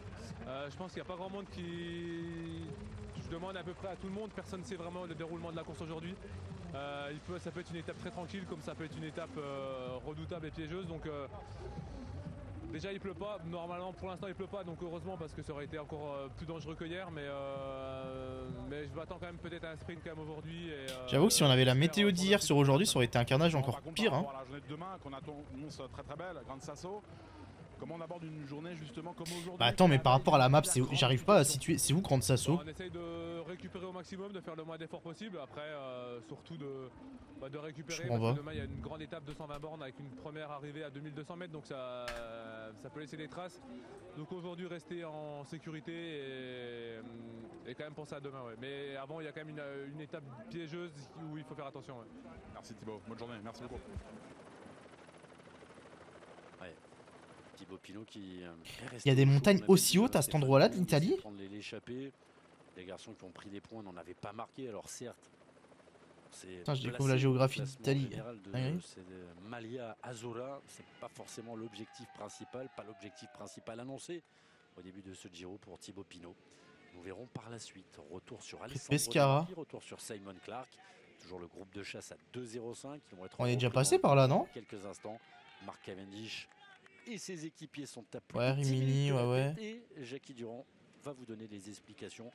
Je pense qu'il n'y a pas grand monde qui... Je demande à peu près à tout le monde, personne ne sait vraiment le déroulement de la course aujourd'hui. Ça peut être une étape très tranquille, comme ça peut être une étape redoutable et piégeuse. Donc déjà il pleut pas, normalement pour l'instant il pleut pas, donc heureusement parce que ça aurait été encore plus dangereux que hier. Mais je m'attends quand même peut-être à un sprint quand même aujourd'hui. J'avoue que si on avait la météo d'hier sur aujourd'hui, ça aurait été un carnage encore pire. Hein. La journée de demain qu'on annonce très très belle, grande Sasso. Comment on aborde une journée justement comme aujourd'hui? Bah attends, mais par rapport à la map, j'arrive pas à situer. C'est où Grande Sasso? On essaye de récupérer au maximum, de faire le moins d'efforts possible. Après, surtout de récupérer. Demain, il y a une grande étape de 120 bornes avec une première arrivée à 2200 mètres. Donc ça peut laisser des traces. Donc aujourd'hui, rester en sécurité et quand même penser à demain. Ouais. Mais avant, il y a quand même une étape piégeuse où il faut faire attention. Ouais. Merci Thibaut, bonne journée, merci beaucoup. Thibaut Pinot qui il y a des montagnes aussi hautes à cet endroit-là de l'Italie. Les garçons qui ont pris des points n'en avaient pas marqué, alors certes. Putain, je découvre la géographie d'Italie. C'est Malia Azzurra, c'est pas forcément l'objectif principal, pas l'objectif principal annoncé au début de ce Giro pour Thibaut Pinot. Nous verrons par la suite. Retour sur Alessandro, retour sur Simon Clark, toujours le groupe de chasse à 2,05. On est déjà passé par là, non? Quelques instants. Marc Cavendish et ses équipiers sont à plus de 10 minutes et Jackie Durand va vous donner les explications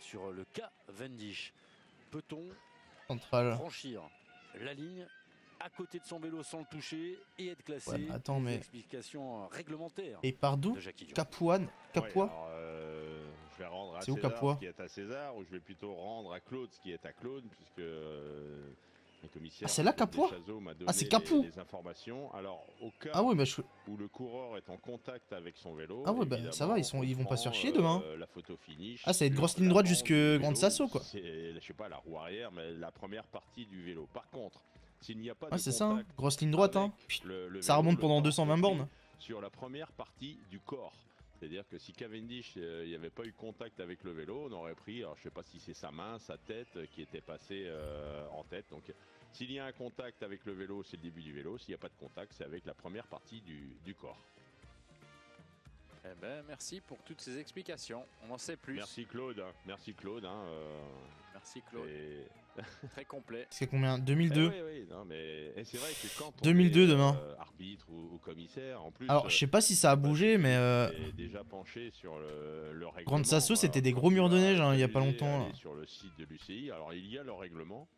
sur le cas Cavendish. Peut-on franchir la ligne à côté de son vélo sans le toucher et être classé? Explications réglementaires. Et par d'où? Capouane? Capua? Je vais rendre à César ce qui est à César, ou je vais plutôt rendre à Claude ce qui est à Claude, puisque Ah, c'est là Capois. Ah, c'est Capou. Ah oui, mais je... où le coureur est en contact avec son vélo. Ah oui, bah ça va, ils vont pas se faire chier demain. La photo finish, ah, ça va être grosse ligne droite jusque Grande Sasso, quoi. C'est, je sais pas, la roue arrière, mais la première partie du vélo. Par contre, s'il n'y a pas de... Ah, c'est ça, hein. Grosse ligne droite, hein. Le ça remonte pendant 220 bornes. Sur la première partie du corps. C'est-à-dire que si Cavendish n'y avait pas eu contact avec le vélo, on aurait pris, alors je ne sais pas si c'est sa main, sa tête qui était passée en tête. Donc s'il y a un contact avec le vélo, c'est le début du vélo. S'il n'y a pas de contact, c'est avec la première partie du corps. Eh ben, merci pour toutes ces explications. On en sait plus. Merci Claude. Merci Claude. Hein, merci Claude. Et... Très complet. C'est combien 2002. Eh oui, oui, non, mais... Et c'est vrai que quand on 2002 est, demain. Arbitre ou commissaire, en plus. Alors, je sais pas si ça a bougé, mais. Déjà penché sur le règlement. Grande Sasso, c'était des gros murs de neige hein, il y a pas longtemps. Sur le site de l'UCI. Alors, il y a le règlement.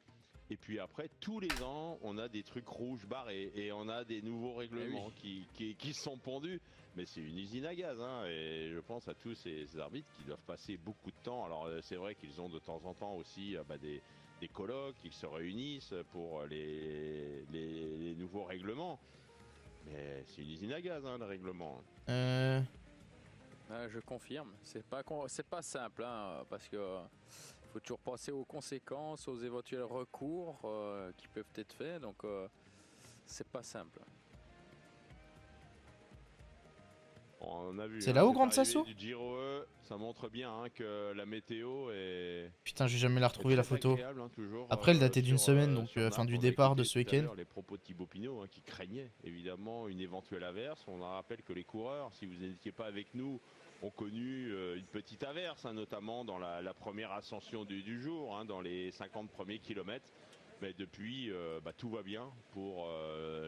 Et puis après, tous les ans, on a des trucs rouges barrés et on a des nouveaux règlements qui sont pondus. Mais c'est une usine à gaz, hein, et je pense à tous ces arbitres qui doivent passer beaucoup de temps. Alors c'est vrai qu'ils ont de temps en temps aussi des colloques, ils se réunissent pour les nouveaux règlements. Mais c'est une usine à gaz, hein, le règlement. Je confirme, c'est pas simple, hein, parce que... Il faut toujours penser aux conséquences, aux éventuels recours qui peuvent être faits, donc c'est pas simple. C'est là-haut, Grande Sasso ? Ça montre bien hein, que la météo est... Putain, j'ai jamais la retrouvé la photo. Agréable, hein, toujours, après, elle datait d'une semaine, donc fin du départ de ce week-end. Les propos de Thibaut Pinot hein, qui craignait évidemment une éventuelle averse. On rappelle que les coureurs, si vous n'étiez pas avec nous, ont connu une petite averse, hein, notamment dans la première ascension du jour, hein, dans les 50 premiers kilomètres. Mais depuis, tout va bien pour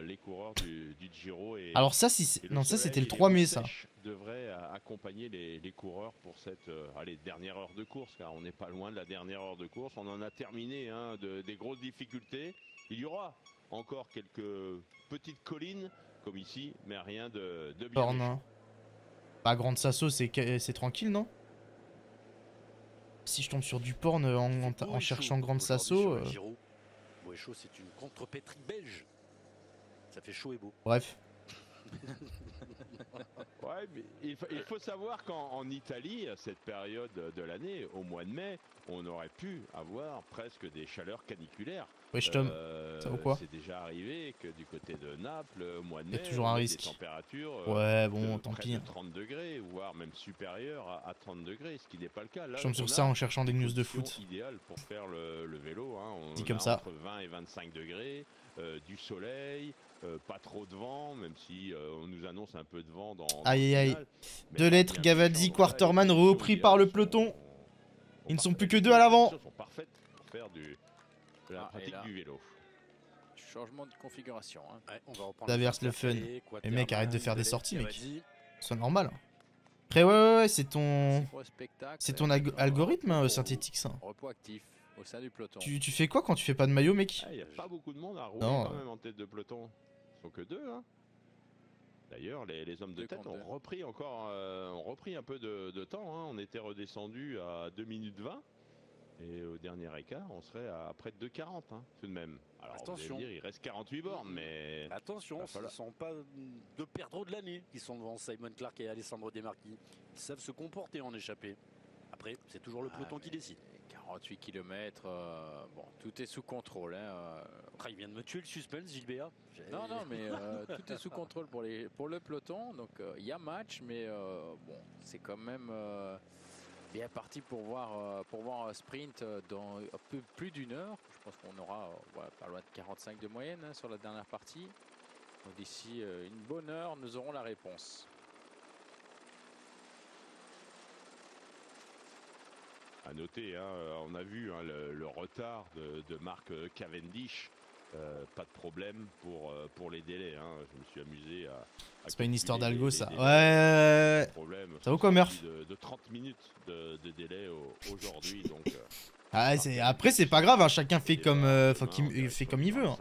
les coureurs du Giro. Et, alors ça, non, ça c'était le 3 mai, ça. Devrait accompagner les coureurs pour cette dernière heure de course, car on n'est pas loin de la dernière heure de course. On en a terminé hein, des grosses difficultés. Il y aura encore quelques petites collines, comme ici, mais rien de bien. Bah, Grande Sasso, c'est tranquille, non? Si je tombe sur du porn en cherchant Grande Sasso... Boéchaud, c'est une contrepétrie belge. Ça fait chaud et beau. Bref. Ouais, mais il faut savoir qu'en Italie, à cette période de l'année, au mois de mai, on aurait pu avoir presque des chaleurs caniculaires. Wesh Tom, ça vaut quoi? C'est déjà arrivé que du côté de Naples, au mois de mai, il y a toujours un risque. Des températures ouais, bon, tant pis. De 30 degrés, voire même supérieures à 30 degrés, ce qui n'est pas le cas. Là, je tombe sur ça en cherchant des news de foot. Idéal pour faire le vélo. Hein. On dit comme ça. Entre 20 et 25 degrés, du soleil, pas trop de vent, même si on nous annonce un peu de vent dans... Aïe, aïe, aïe. Delettre, Gavazzi, Quarterman, repris par le peloton. Ils ne sont plus que deux à l'avant. La pratique du vélo. Changement de configuration. Hein. Ouais, on va reprendre. Daverse le fun. Et mec, arrête de faire des sorties, mec. C'est normal. Hein. Après, ouais, c'est ton algorithme synthétique, ça. Repos actif au sein du peloton. Tu fais quoi quand tu fais pas de maillot, mec? Il n'y a pas beaucoup de monde à rouler quand même en tête de peloton. Ils sont que deux, hein. D'ailleurs, les hommes de tête ont repris un peu de temps. Hein. On était redescendu à 2 minutes 20. Et au dernier écart, on serait à près de 2,40 hein, tout de même. Alors, attention, vous allez me dire, il reste 48 bornes, mais... Attention, ce ne sont pas deux perdreaux de l'année qui sont devant Simon Clark et Alessandro Desmarquis. Ils savent se comporter en échappée. Après, c'est toujours le peloton qui décide. 48 km, bon, tout est sous contrôle. Hein, Il vient de me tuer le suspense, Gilbert. Non, non, mais tout est sous contrôle pour le peloton. Donc, il y a match, mais bon, c'est quand même... bien parti pour voir un sprint dans un peu plus d'une heure. Je pense qu'on aura pas loin de 45 de moyenne hein, sur la dernière partie. D'ici une bonne heure, nous aurons la réponse. À noter, hein, on a vu hein, le retard de Marc Cavendish. Pas de problème pour les délais. Hein. Je me suis amusé à... C'est pas une histoire d'algo ça. Ouais. Ça vaut quoi, Murph? De 30 minutes de délai aujourd'hui. Donc, ah, après, c'est pas grave. Hein. Chacun fait comme il veut. Hein.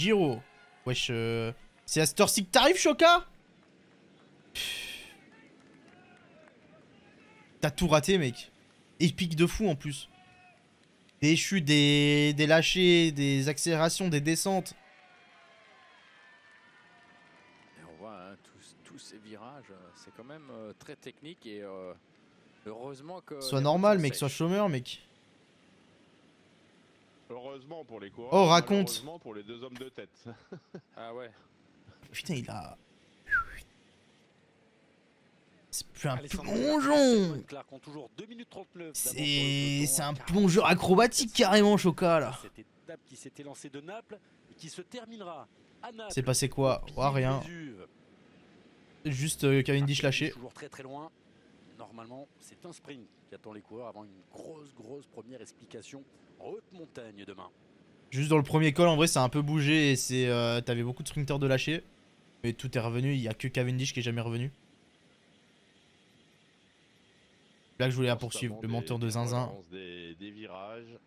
Giro. Wesh, c'est à cette heure-ci que t'arrives, Choka? T'as tout raté, mec. Épique de fou, en plus. Des chutes, des lâchers, des accélérations, des descentes. Et on voit hein, tous ces virages, c'est quand même très technique et heureusement que... Soit normal, mec, soit chômeur, mec. Heureusement pour les coureurs. Oh, raconte. Heureusement pour les deux hommes de tête. Ah ouais. Putain, il a... C'est plus un plongeon. C'est un plongeur acrobatique carrément, Choka, là. C'est passé quoi? Oh, rien. Juste Cavendish lâché. Normalement, c'est un sprint qui attend les coureurs avant une grosse première explication en haute montagne demain. Juste dans le premier col, en vrai, ça a un peu bougé et c'est t'avais beaucoup de sprinters de lâcher. Mais tout est revenu, il n'y a que Cavendish qui est jamais revenu. Là que je voulais la poursuivre, le menteur de zinzin. Des virages.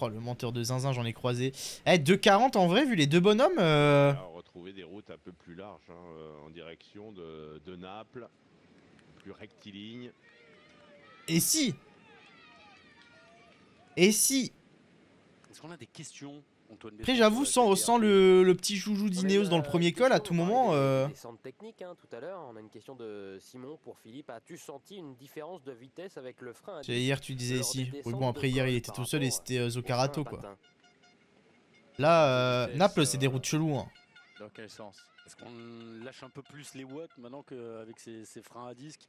Oh, le menteur de zinzin, j'en ai croisé. Eh, 2,40 en vrai, vu les deux bonhommes. On a retrouvé des routes un peu plus larges hein, en direction de Naples. Plus rectiligne. Et si est-ce qu'on a des questions, Antoine? Après j'avoue sans le petit joujou d'Ineos dans le premier col à tout moment descente technique hein, tout à l'heure, on a une question de Simon pour Philippe. As-tu senti une différence de vitesse avec le frein? Hier tu disais ici. Oui bon après hier il était tout seul et c'était Zoccarato quoi. Là Naples c'est des routes cheloues hein. Dans quel sens? Est-ce qu'on lâche un peu plus les watts maintenant qu'avec ces freins à disque?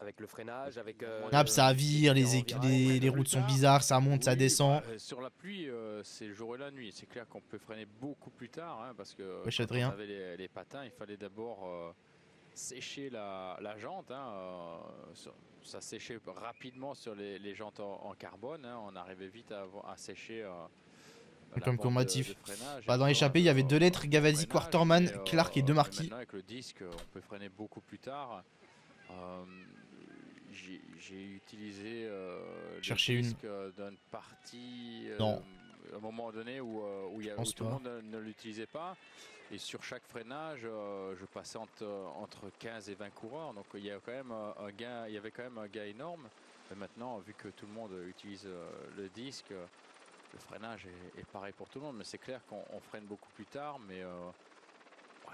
Avec le freinage, avec... Naples, ça vire, les routes sont bizarres, ça monte, oui, ça descend. Sur la pluie, c'est le jour et la nuit. C'est clair qu'on peut freiner beaucoup plus tard, hein, parce que quand on avait les patins, il fallait d'abord sécher la jante. Hein, ça séchait rapidement sur les jantes en carbone. Hein, on arrivait vite à sécher... comme combatif. Bah, dans l'échappée, il y avait Delettre, Gavazzi, Quarterman, Clark et Desmarquis. Avec le disque, on peut freiner beaucoup plus tard. J'ai utilisé le disque d'une partie à un moment donné où il y a, où tout le monde ne l'utilisait pas. Et sur chaque freinage, je passais entre 15 et 20 coureurs. Donc il y a quand même un gain, il y avait quand même un gain énorme. Mais maintenant, vu que tout le monde utilise le disque. Le freinage est pareil pour tout le monde, mais c'est clair qu'on freine beaucoup plus tard. Mais ouais,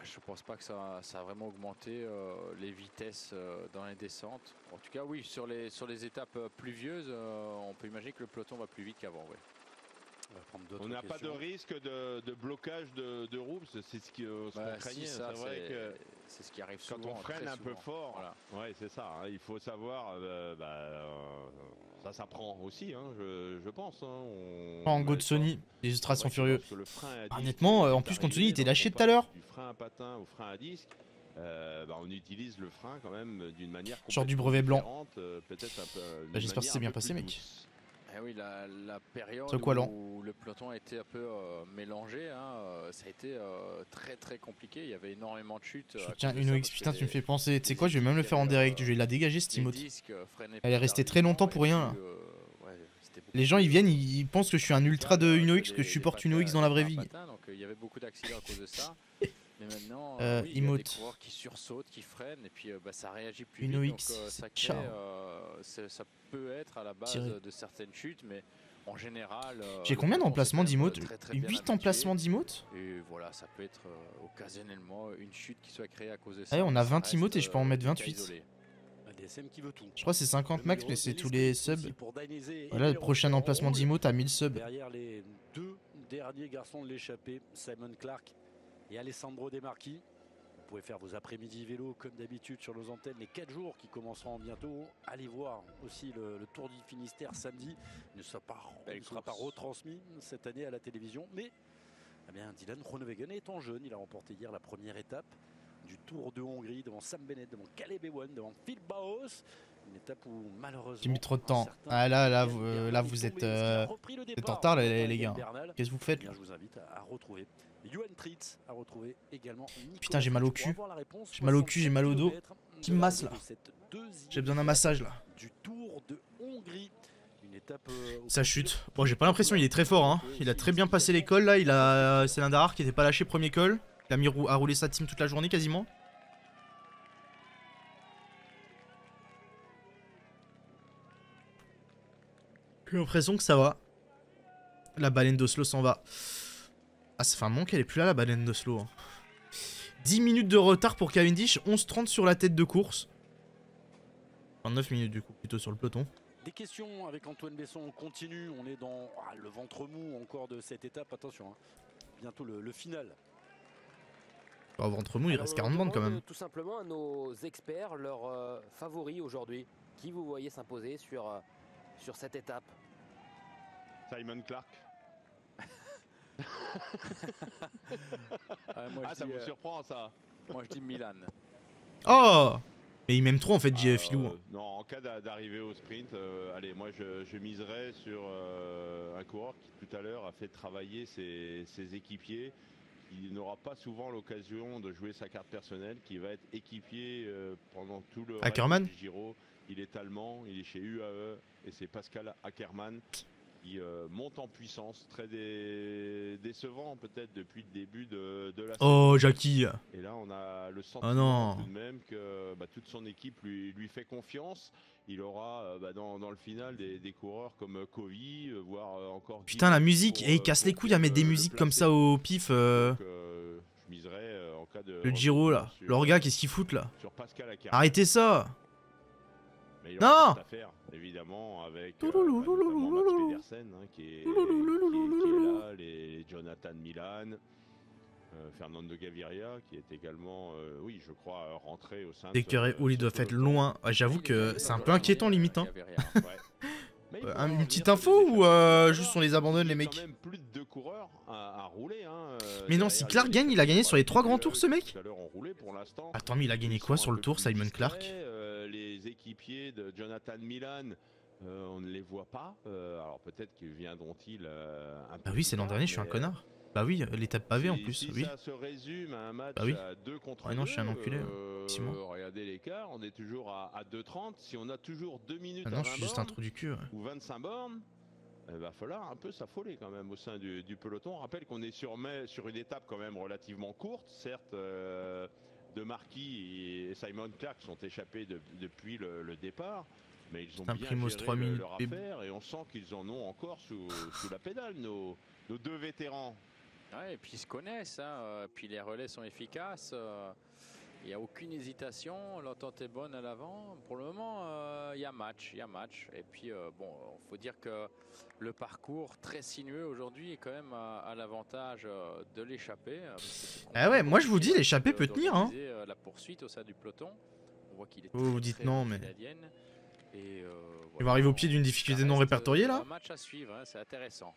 je pense pas que ça a vraiment augmenté les vitesses dans les descentes. En tout cas, oui, sur les étapes pluvieuses, on peut imaginer que le peloton va plus vite qu'avant. Ouais. On n'a pas de risque de blocage de roues, c'est ce qu'on craignait. C'est ce qui arrive souvent. Quand on freine un peu fort, voilà. Ouais, c'est ça. Hein, il faut savoir. Ça s'apprend aussi, hein, je pense. Hein, en go de Sony, les illustrations furieux. Honnêtement, en plus, Consonni était lâché tout à l'heure. Du frein à patin au frein à disque, on utilise le frein quand même d'une manière. Genre du brevet blanc. J'espère que c'est bien passé, mec. Eh oui, la période où le peloton a été un peu mélangé, hein, ça a été très compliqué. Il y avait énormément de chutes. Tiens, une OX, putain, tu me fais penser. Tu sais quoi, je vais même le faire en direct. Je vais la dégager, cette emote. Elle est restée très longtemps pour rien. Là. Les gens, ils viennent, ils pensent que je suis un ultra de une OX, que je supporte une OX dans la vraie vie. Il y avait beaucoup d'accidents à cause de ça. Mais maintenant, il y a des coureurs qui sursautent, qui freinent, et puis ça réagit plus vite. Donc, ça peut être à la base de certaines chutes, mais en général... J'ai combien d'emplacements d'Imote? 8 emplacements d'Imote. Et voilà, ça peut être occasionnellement une chute qui soit créée à cause de ça. Allez, on a 20 Imote et je peux en mettre 28. Je crois que c'est 50 max, mais c'est tous les subs. Voilà, le prochain emplacement d'Imote à 1000 subs. Derrière les deux derniers garçons de l'échappée, Simon Clark et Alessandro Desmarquis. Vous pouvez faire vos après-midi vélo comme d'habitude sur nos antennes, les 4 jours qui commenceront bientôt. Allez voir aussi le Tour du Finistère samedi. Il ne sera pas retransmis cette année à la télévision, mais Dylan Groenewegen est en jeune. Il a remporté hier la première étape du Tour de Hongrie devant Sam Bennett, devant Caleb Ewan, devant Phil Baos. Une étape où malheureusement... J'ai mis trop de temps. Ah là vous êtes en retard les gars. Qu'est-ce que vous faites là? Je vous invite à retrouver Johan Tritz, à retrouver également Nicolas. Putain, j'ai mal au cul. J'ai mal au cul, j'ai mal au dos. Qui me masse là? J'ai besoin d'un massage là. Du Tour de Hongrie Sa chute. Bon, j'ai pas l'impression, il est très fort. Hein. Il a très bien passé les cols là. C'est l'un des rares qui n'était pas lâché premier col. Il a mis à rouler sa team toute la journée quasiment. J'ai l'impression que ça va. La baleine d'Oslo s'en va. Ah, ça fait un moment qu'elle est plus là, la baleine d'Oslo. Hein. 10 minutes de retard pour Cavendish, 11:30 sur la tête de course. Enfin, 9 minutes du coup, plutôt sur le peloton. Des questions avec Antoine Besson, on continue, on est dans le ventre mou encore de cette étape, attention, hein. Bientôt le final. Bah, au ventre mou, il reste 40 bandes quand même. Tout simplement à nos experts, leurs favoris aujourd'hui, qui vous voyez s'imposer sur cette étape. Simon Clark. Moi, ça vous surprend ça. Moi je dis Milan. Oh! Mais il m'aime trop en fait, Filou. Non, en cas d'arrivée au sprint, allez, moi je miserais sur un coureur qui tout à l'heure a fait travailler ses équipiers. Il n'aura pas souvent l'occasion de jouer sa carte personnelle, qui va être équipier pendant tout le Ackermann. Giro. Il est allemand, il est chez UAE et c'est Pascal Ackermann qui monte en puissance, très décevant peut-être depuis le début de la saison. Oh, Jackie. Et là, on a le sentiment tout de même que toute son équipe lui fait confiance. Il aura dans le final des coureurs comme Kovi, voire encore... Putain, la musique. Et il casse les couilles à mettre des musiques comme ça au pif. Donc, je miserais en cas de... Le Giro, là. Leur gars, qu'est-ce qu'ils foutent, là? Arrêtez ça. Mais il y aura cette affaire, évidemment, avec Mads Pedersen, hein, qui est là, les Jonathan Milan, Fernando Gaviria, qui est également, oui, je crois, rentré au sein de... Decker où il doit être loin. Ah, j'avoue que c'est un peu inquiétant, limite. Hein. Une petite info ou juste on les abandonne, les mecs? Mais non, si Clark gagne, il a gagné sur les 3 grands tours, ce mec. Attends, mais il a gagné quoi sur le tour, Simon Clark? Les équipiers de Jonathan Milan, on ne les voit pas. Alors peut-être qu'ils viendront-ils un peu... Bah oui, c'est l'an dernier, je suis un connard. Bah oui, l'étape pavée en plus. Si oui. Ça se résume à un match bah oui. À 2 contre 2. Ah non, je suis un enculé. Regardez l'écart, on est toujours à 2,30. Si on a toujours 2 minutes à 20 bornes, je suis juste un trou du cul. Ouais. Ou 25 bornes, il va falloir un peu s'affoler quand même au sein du peloton. On rappelle qu'on est sur une étape quand même relativement courte, certes. Desmarquis et Simon Clark sont échappés depuis le départ, mais ils ont bien géré leur affaire et on sent qu'ils en ont encore sous la pédale, nos 2 vétérans. Ouais, et puis ils se connaissent, hein, puis les relais sont efficaces, il n'y a aucune hésitation, l'entente est bonne à l'avant. Pour le moment, il y a match. Et puis, bon, il faut dire que le parcours très sinueux aujourd'hui est quand même à l'avantage de l'échappée. Ah ouais, moi je vous dis, l'échappée peut tenir. Hein. La poursuite au sein du peloton. On voit qu'il est vous dites non, mais... Et voilà, il va arriver au pied d'une difficulté non répertoriée, là. Un match à suivre, hein, c'est intéressant.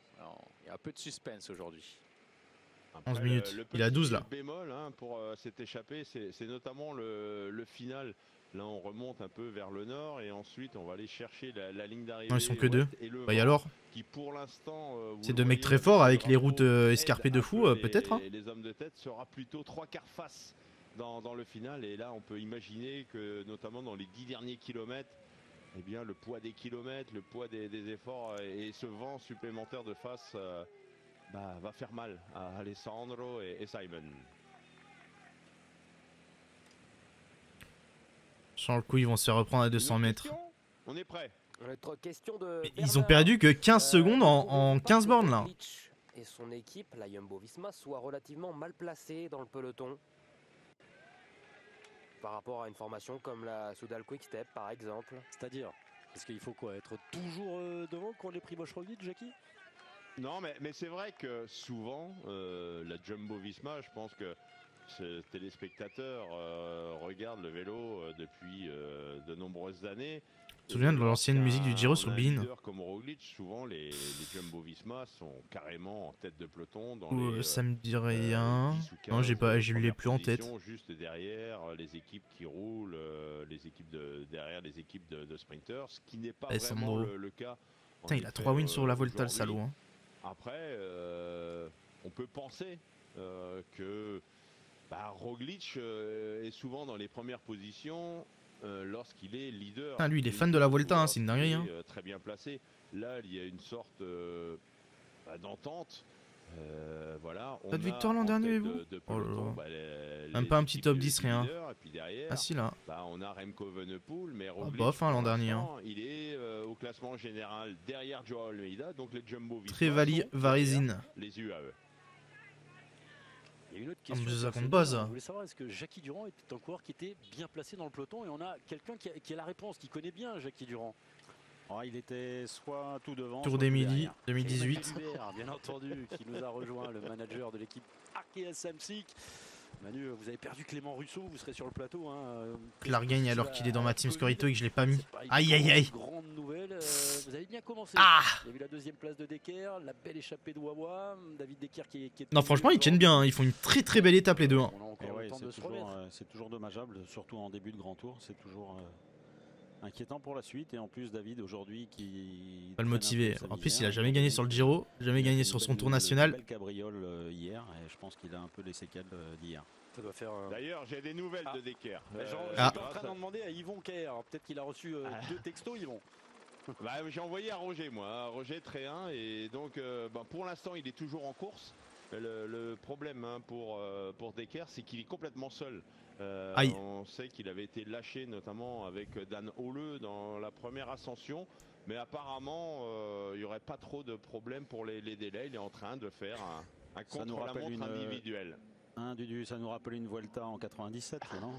Il y a un peu de suspense aujourd'hui. 11 minutes, il est à 12 là. Bémol, hein, pour cette échappée, c'est notamment le final. Là, on remonte un peu vers le nord et ensuite on va aller chercher la ligne d'arrivée. Non, ils sont que 2. Bah, et alors c'est 2 mecs très forts avec les routes escarpées de fou, peut-être. Hein. Les hommes de tête sera plutôt 3 quarts face dans le final. Et là, on peut imaginer que, notamment dans les 10 derniers kilomètres, eh bien, le poids des kilomètres, le poids des efforts et ce vent supplémentaire de face. Va faire mal à Alessandro et Simon. Sans le coup, ils vont se reprendre à 200 mètres. On est prêt. Mais ils ont perdu que 15 secondes en 15 bornes là. Et son équipe, la Jumbo-Visma, soit relativement mal placée dans le peloton. Par rapport à une formation comme la Soudal Quick Step par exemple. C'est-à-dire, est-ce qu'il faut quoi? Être toujours devant quand les Primoz Roglic, Jackie? Non, mais c'est vrai que souvent, la Jumbo-Visma, je pense que ce téléspectateur regarde le vélo depuis de nombreuses années. Tu te souviens de l'ancienne musique du Giro sur Bean? Comme Roglic, souvent les Jumbo-Visma sont carrément en tête de peloton. Dans ça me dit rien. Non, je l'ai plus en tête. Juste derrière les équipes qui roulent, derrière les équipes de sprinters, ce qui n'est pas vraiment le cas. Putain, il a 3 wins sur la Volta, le salaud. Hein. Après, on peut penser que Roglic est souvent dans les premières positions lorsqu'il est leader. Ah, lui, il est fan de la Volta, hein, c'est une dinguerie. Hein. Très bien placé. Là, il y a une sorte d'entente. Voilà, pas de victoire l'an dernier, vous oh là là. Bah, même pas un petit top 10, rien. Derrière, ah si, là. Bah, on a Remco Evenepoel, mais Roglic, bof, hein, l'an dernier. Hein. Il est au classement général derrière Joao Almeida, donc les Jumbo Trevali Varizine. Les UAE. Il y a une autre question. Ça compte pas, ça. Je voulais savoir, est-ce que Jackie Durand était un coureur qui était bien placé dans le peloton? Et on a quelqu'un qui a la réponse, qui connaît bien Jackie Durand. Il était soit tout devant. Tour des Midi 2018. Gilbert, bien entendu, qui nous a rejoint, le manager de l'équipe Arkea Samsic. Manu, vous avez perdu Clement Russo, vous serez sur le plateau. Hein. Clark gagne alors qu'il est dans ma team Scorito et que je ne l'ai pas mis. Aïe aïe aïe. Grande nouvelle, vous avez bien commencé. Ah, il y a eu la deuxième place de Decker, la belle échappée de Wawa. David Decker qui est. Non, franchement, ils tiennent bien, hein. Ils font une très très belle étape les deux. Hein. Ouais, c'est toujours dommageable, surtout en début de grand tour. C'est toujours. Inquiétant pour la suite, et en plus David aujourd'hui qui... Pas le motivé, en plus il a jamais gagné sur le Giro, jamais gagné sur son tour national. Cabriole hier, et je pense qu'il a un peu les séquelles d'hier. Ça doit faire... D'ailleurs j'ai des nouvelles de Decker. J'étais en train d'en demander à Yvon Caire, peut-être qu'il a reçu deux textos Yvon. Bah, j'ai envoyé à Roger moi, à Roger Tréhin, et donc pour l'instant il est toujours en course. Le problème hein, pour Decker, c'est qu'il est complètement seul. On sait qu'il avait été lâché notamment avec Dan Holleux dans la première ascension. Mais apparemment, il n'y aurait pas trop de problème pour les délais. Il est en train de faire un contre-la-montre individuel. Ça nous rappelle une Vuelta en 97, non?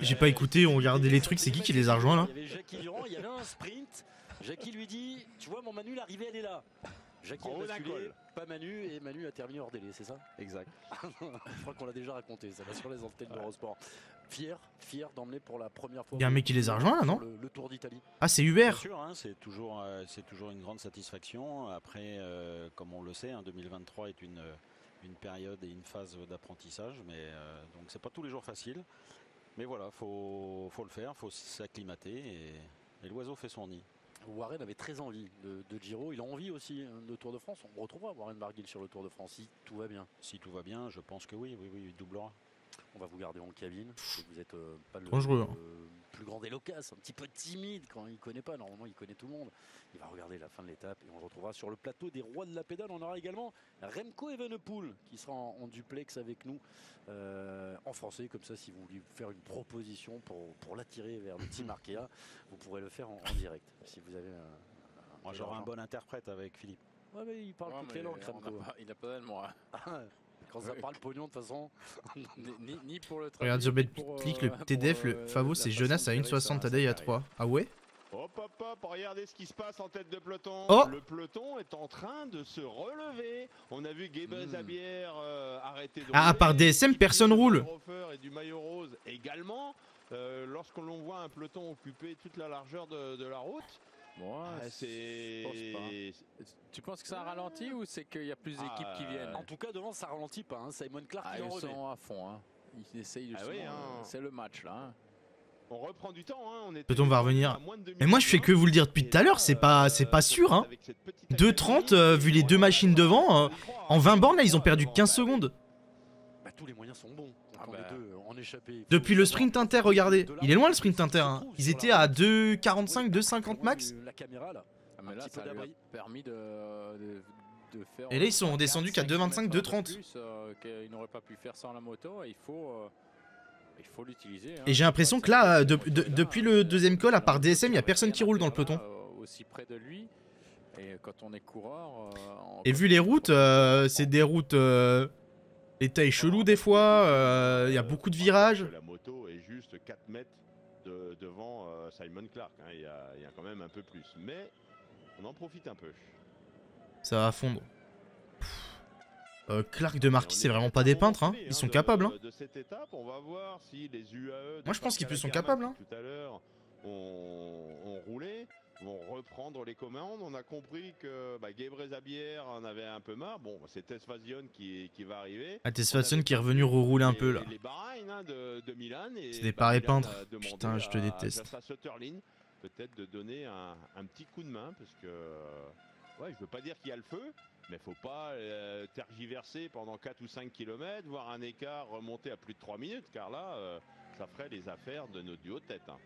J'ai pas écouté, on regardait les trucs, c'est qui les a rejoints là? Il y avait Jackie Durand, il y avait un sprint. Jackie lui dit, tu vois mon Manu, l'arrivée elle est là. Jackie a basculé, pas Manu, et Manu a terminé hors délai, c'est ça? Exact. Je crois qu'on l'a déjà raconté, ça va sur les antennes d'Eurosport. Fier d'emmener pour la première fois. Il y a un mec qui les a rejoints là, non? Le Tour d'Italie. Ah, c'est Hubert. Hein, c'est toujours une grande satisfaction. Après, comme on le sait, hein, 2023 est une période et une phase d'apprentissage, mais donc c'est pas tous les jours facile. Mais voilà, faut le faire, faut s'acclimater, et l'oiseau fait son nid. Warren avait très envie de Giro, il a envie aussi de Tour de France. On retrouvera Warren Barguil sur le Tour de France si tout va bien. Si tout va bien, je pense que oui, il doublera. On va vous garder en cabine. Vous êtes pas le plus grand des loquaces, un petit peu timide quand il connaît pas. Normalement, il connaît tout le monde. Il va regarder la fin de l'étape et on le retrouvera sur le plateau des Rois de la Pédale. On aura également Remco Evenepoel qui sera en duplex avec nous en français. Comme ça, si vous voulez faire une proposition pour l'attirer vers le team Arkea, vous pourrez le faire en direct. Si vous avez moi, j'aurai un bon interprète avec Philippe. Ouais, mais il parle toutes les langues, Remco. Il a pas d'allemand. Quand ça parle pognon, de toute façon, ni pour le travail. Regarde, Click, le TDF, le Favo, c'est Jonas à 1,60, Tadei à 3. Ah ouais? Hop, regardez ce qui se passe en tête de peloton. Le peloton est en train de se relever. On a vu Gébrix Zabier arrêter de. Ah, à part DSM, personne roule. Et du maillot rose également. Lorsqu'on voit un peloton occuper toute la largeur de la route. Moi, tu penses que ça ralentit ou c'est qu'il y a plus d'équipes qui viennent? En tout cas, devant, ça ralentit pas. Hein. Simon Clark, ils sont à fond. Hein. Ils essayent de c'est le match là. Hein. On reprend du temps. Hein. Peut-on va revenir? Mais moi, je fais que vous le dire depuis tout à l'heure. C'est pas sûr. Hein. 2,30, vu les deux machines devant. En 20 bornes, là, ils ont perdu 15 secondes. Bah, tous les moyens sont bons. Depuis le sprint inter, regardez, il est loin le sprint inter. Hein. Ils étaient à 2,45, 2,50 max. Et là, ils sont descendus qu'à 2,25, 2,30. Et j'ai l'impression que là, depuis le deuxième col, à part DSM, il n'y a personne qui roule dans le peloton. Et vu les routes, c'est des routes. L'état est chelou des fois, il y a beaucoup de virages. La moto est juste 4 mètres devant Simon Clark, hein. Il y a quand même un peu plus, mais on en profite un peu. Ça va fondre. Clark de Marquis, c'est vraiment pas des peintres, hein. Ils sont capables. Hein. Moi je pense qu'ils sont capables. Hein. Tout à l'heure, on roulait. Vont reprendre les commandes. On a compris que Gébrix Zabier en avait un peu marre. Bon, c'est Tesfazion qui va arriver. Ah, Tesfazion qui est revenu rerouler un peu là. Les Bahreïn hein, de Milan. C'est des parés peintres. Putain, je te déteste. À Sutherland, peut-être de donner un petit coup de main parce que je veux pas dire qu'il y a le feu, mais faut pas tergiverser pendant 4 ou 5 km, voir un écart remonter à plus de 3 minutes, car là. ça ferait les affaires de nos duos de tête. Hein.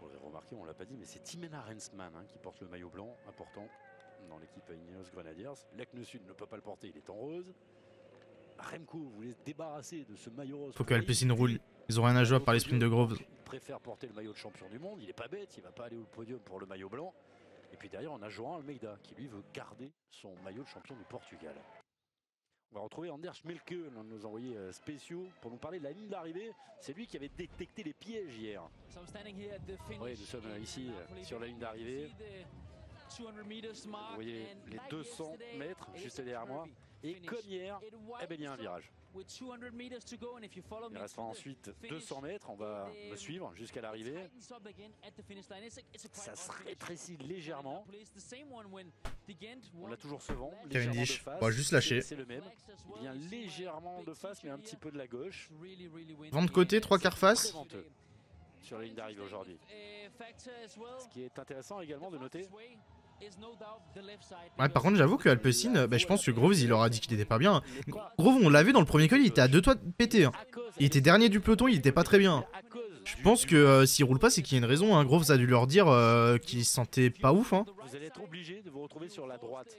Vous l'avez remarqué, on ne l'a pas dit, mais c'est Timena Rensman hein, qui porte le maillot blanc important dans l'équipe Ineos Grenadiers. L'Acne Sud ne peut pas le porter, il est en rose. Remco voulait se débarrasser de ce maillot rose. Faut que Alpecin roule. Ils ont rien à jouer par les sprints de Groves. Il préfère porter le maillot de champion du monde. Il est pas bête. Il va pas aller au podium pour le maillot blanc. Et puis derrière, on a Joao Almeida qui lui veut garder son maillot de champion du Portugal. On va retrouver Anders Melke, l'un de nos envoyés spéciaux, pour nous parler de la ligne d'arrivée. C'est lui qui avait détecté les pièges hier. Oui, nous sommes ici sur la ligne d'arrivée. Vous voyez les 200 mètres juste derrière moi. Et comme hier, eh bien, il y a un virage. Il restera ensuite 200 mètres. On va me suivre jusqu'à l'arrivée. Ça se rétrécit légèrement. On a toujours ce vent. Cavendish. On va juste lâcher. C'est le même. Il vient légèrement de face, mais un petit peu de la gauche. Vent de côté, trois quarts face. Sur la ligne d'arrivée aujourd'hui. Ce qui est intéressant également de noter. Ouais, par contre, j'avoue que Alpecin, bah, je pense que Groves, il leur a dit qu'il était pas bien. Groves, on l'a vu dans le premier col, il était à deux toits de péter. Hein. Il était dernier du peloton, il était pas très bien. Je pense que s'il roule pas, c'est qu'il y a une raison. Hein. Groves a dû leur dire qu'il se sentait pas ouf. Hein. Vous allez être obligé de vous retrouver sur la droite.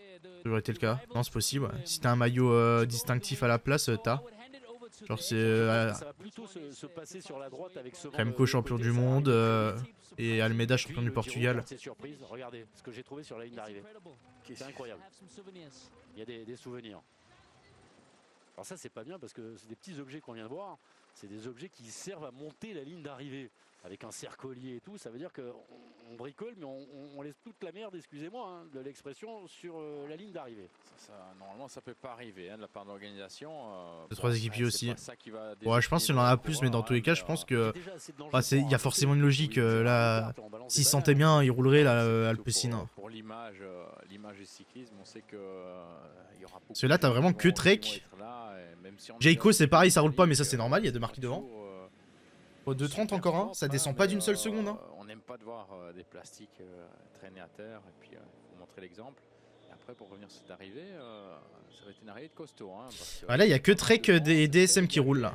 Ça aurait été le cas. Non, c'est possible. Ouais. Si t'as un maillot distinctif à la place, t'as. Genre c'est Remco champion du monde et Almeida champion du Portugal. Regardez ce que j'ai trouvé sur la ligne d'arrivée. C'est incroyable. Il y a des souvenirs. Alors ça c'est pas bien parce que c'est des petits objets qu'on vient de voir. C'est des objets qui servent à monter la ligne d'arrivée. Avec un cercolier et tout, ça veut dire qu'on bricole mais on laisse toute la merde, excusez-moi, hein, de l'expression sur la ligne d'arrivée. Normalement ça peut pas arriver hein, de la part de l'organisation. Deux, trois équipiers aussi. Ouais, je pense qu'il en a plus mais dans tous les cas je pense que il y a forcément une logique. Là, s'ils se sentaient bien, ils rouleraient Alpecin. Pour l'image du cyclisme, on sait que... Parce que là t'as vraiment que Trek. Jayco c'est pareil, ça roule pas mais ça c'est normal, il y a deux marques devant. Au 2,30 encore un, ça descend pas d'une seule seconde. Hein. On n'aime pas de voir des plastiques traîner à terre et puis vous montrer l'exemple. Après pour revenir sur cette arrivée, ça va être une arrivée de costaud. Hein, parce que, là il n'y a que Trek et DSM qui roulent là.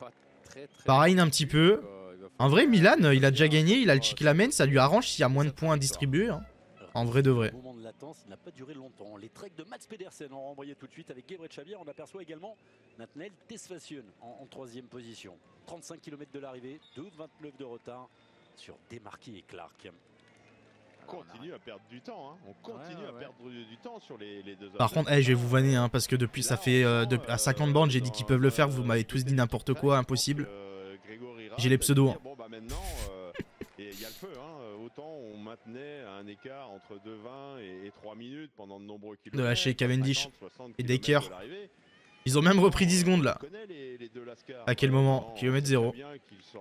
Pas très Bahreïn un petit peu. En vrai Milan il a déjà gagné, il a le Chiclamen, ça lui arrange s'il y a moins de points à distribuer. Hein. En vrai de vrai. Le moment de latence n'a pas duré longtemps. Les treks de Mads Pedersen ont renvoyé tout de suite avec Gébrix Zabier. On aperçoit également Nathaniel Tesfassion en troisième position. 35 km de l'arrivée, 2,29 de retard sur Desmarquis et Clark. On continue à perdre du temps. Hein. On continue à perdre du temps sur les deux. Par contre, je vais vous vanner hein, parce que depuis là, ça fait à 50 bornes, j'ai dit qu'ils peuvent le faire. Vous m'avez tous dit n'importe quoi, impossible. J'ai les pseudos. Hein. Bon, bah maintenant, et il y a le feu, hein. Autant on maintenait un écart entre 2,20 et 3 minutes pendant de nombreux kilomètres. De lâcher Cavendish et Decker. Ils ont même repris 10 secondes là. À quel moment? Kilomètre 0.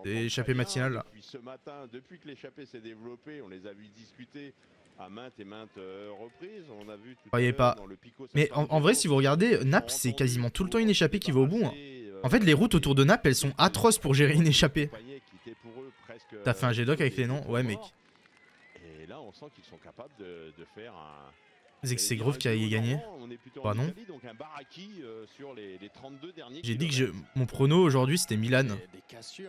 Des échappées matinales là. Ce matin, depuis que l'échappée s'est développée, on les a vu discuter à maintes et maintes reprises. On a vu tout à l'heure dans le Pico. Mais en vrai, si vous regardez, Naples, c'est quasiment tout le temps une échappée qui va au bout. Hein. En fait, les routes autour de Naples, elles sont atroces pour gérer une échappée. T'as fait un G-Doc avec les noms? Ouais, mec. Et là, on sent qu'ils sont capables de faire un. C'est Groves qui a gagné. Bah non. J'ai dit que mon prono aujourd'hui c'était Milan. Je sais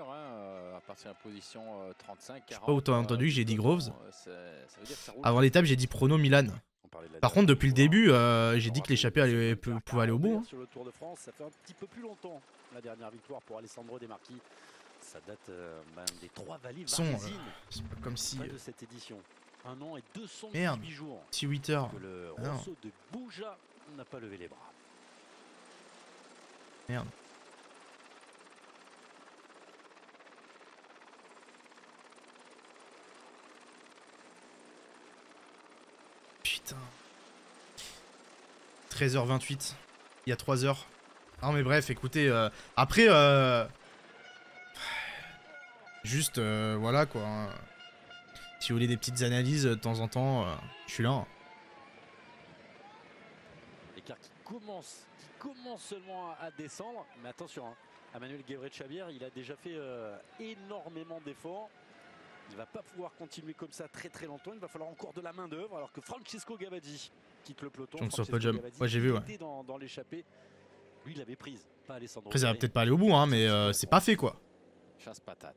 pas où t'as entendu que j'ai dit Groves. Avant l'étape j'ai dit prono Milan. Par contre depuis le début j'ai dit que l'échappée pouvait aller au bout. Sur le Tour de France, ça fait un petit peu plus longtemps la dernière victoire pour Alessandro Desmarquis. Ça date des trois vallées. C'est pas comme si. De cette édition. Un an et 218 jours. Si 8 heures. Le Rosso de Bouja n'a pas levé les bras. Merde. Putain. 13h28. Il y a 3 heures. Non mais bref, écoutez. Après, juste, voilà quoi. Hein. Si vous voulez des petites analyses de temps en temps, je suis là. Hein. L'écart qui commence seulement à descendre, mais attention, hein, Emmanuel Gabriel Chavier, il a déjà fait énormément d'efforts. Il ne va pas pouvoir continuer comme ça très très longtemps. Il va falloir encore de la main d'œuvre alors que Francesco Gavazzi quitte le peloton. Ouais, j'ai vu. Ouais. Dans l'échappée, lui il l'avait prise. Pas Alessandro. Après, ça va peut-être pas aller au bout, hein, mais c'est pas fait quoi. Chasse patate.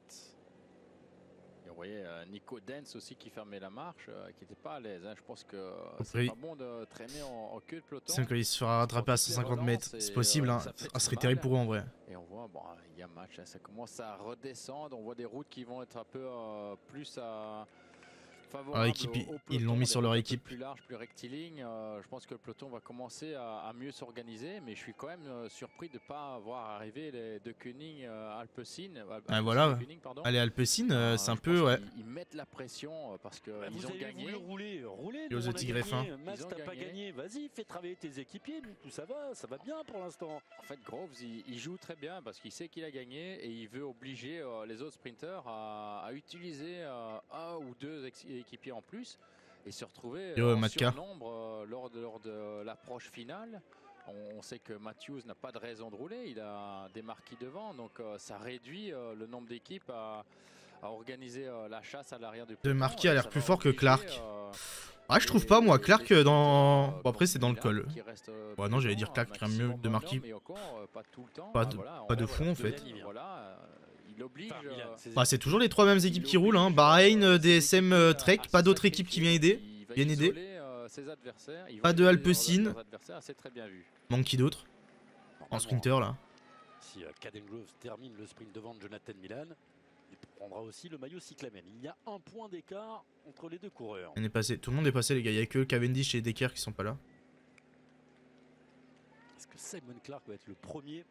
Et on voyait Nico Dens aussi qui fermait la marche, qui n'était pas à l'aise. Hein. Je pense que c'est pas bon de traîner en queue de peloton. C'est qu'il se fera rattraper à 150 mètres. C'est possible. Hein. Ça serait terrible pour eux en vrai. Et on voit, bon, il y a match. Hein. Ça commence à redescendre. On voit des routes qui vont être un peu plus à. Équipe, ils l'ont mis sur leur équipe. Plus large, plus rectiligne. Je pense que le peloton va commencer à mieux s'organiser, mais je suis quand même surpris de ne pas voir arriver les deux Koenig Alpecin. Ah, voilà, allez Alpecin, c'est un peu ouais. Ils mettent la pression parce que ils ont gagné. Rouler. Ils ont gagné. Max, t'as pas gagné. Vas-y, fais travailler tes équipiers. Nous, tout ça va bien pour l'instant. En fait, Groves, il joue très bien parce qu'il sait qu'il a gagné et il veut obliger les autres sprinteurs à utiliser un ou deux équipiers en plus et se retrouver sur nombre lors de l'approche finale. On sait que Matthews n'a pas de raison de rouler, il a des marquis devant, donc ça réduit le nombre d'équipes à organiser la chasse à l'arrière du peloton. Desmarquis a l'air plus fort que Clark. Ah, je trouve pas moi, Clark dans... Bon après c'est dans le col. Bah non, j'allais dire Clark qui mieux Desmarquis. Pas de fond en fait. Bah, c'est toujours les trois mêmes équipes qui roulent, hein. Bahreïn, DSM, Trek, pas d'autre équipe qui vient aider. Pas de Alpecin. Manque qui d'autre en sprinter là? Si Caden Groves termine le sprint devant Jonathan Milan, il prendra aussi le maillot cyclamen. Il y a un point d'écart entre les deux coureurs. On est passé, tout le monde est passé les gars, il n'y a que Cavendish et Decker qui sont pas là. Est-ce que Simon Clark va être le premier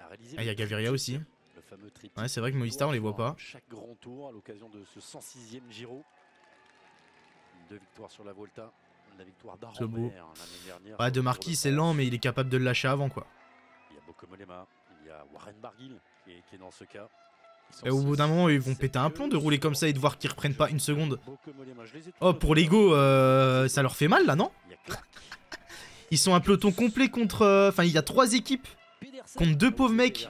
à réaliser? Ah, il y a Gaviria aussi. Le fameux triptyque. Ouais, c'est vrai que Movistar on les voit pas. Chaque grand tour à l'occasion de ce 106e Giro. Deux victoires sur la Volta, la victoire d'Arambert l'année dernière. Ouais, Desmarquis c'est lent mais il est capable de le lâcher avant quoi. Il y a Bokomolema, il y a Warren Barguil qui est dans ce cas. Et au bout d'un moment ils vont péter un plomb de rouler comme ça et de voir qu'ils reprennent pas une seconde. Oh pour l'ego ça leur fait mal là non? Ils sont un peloton complet contre... Enfin il y a trois équipes contre deux pauvres mecs.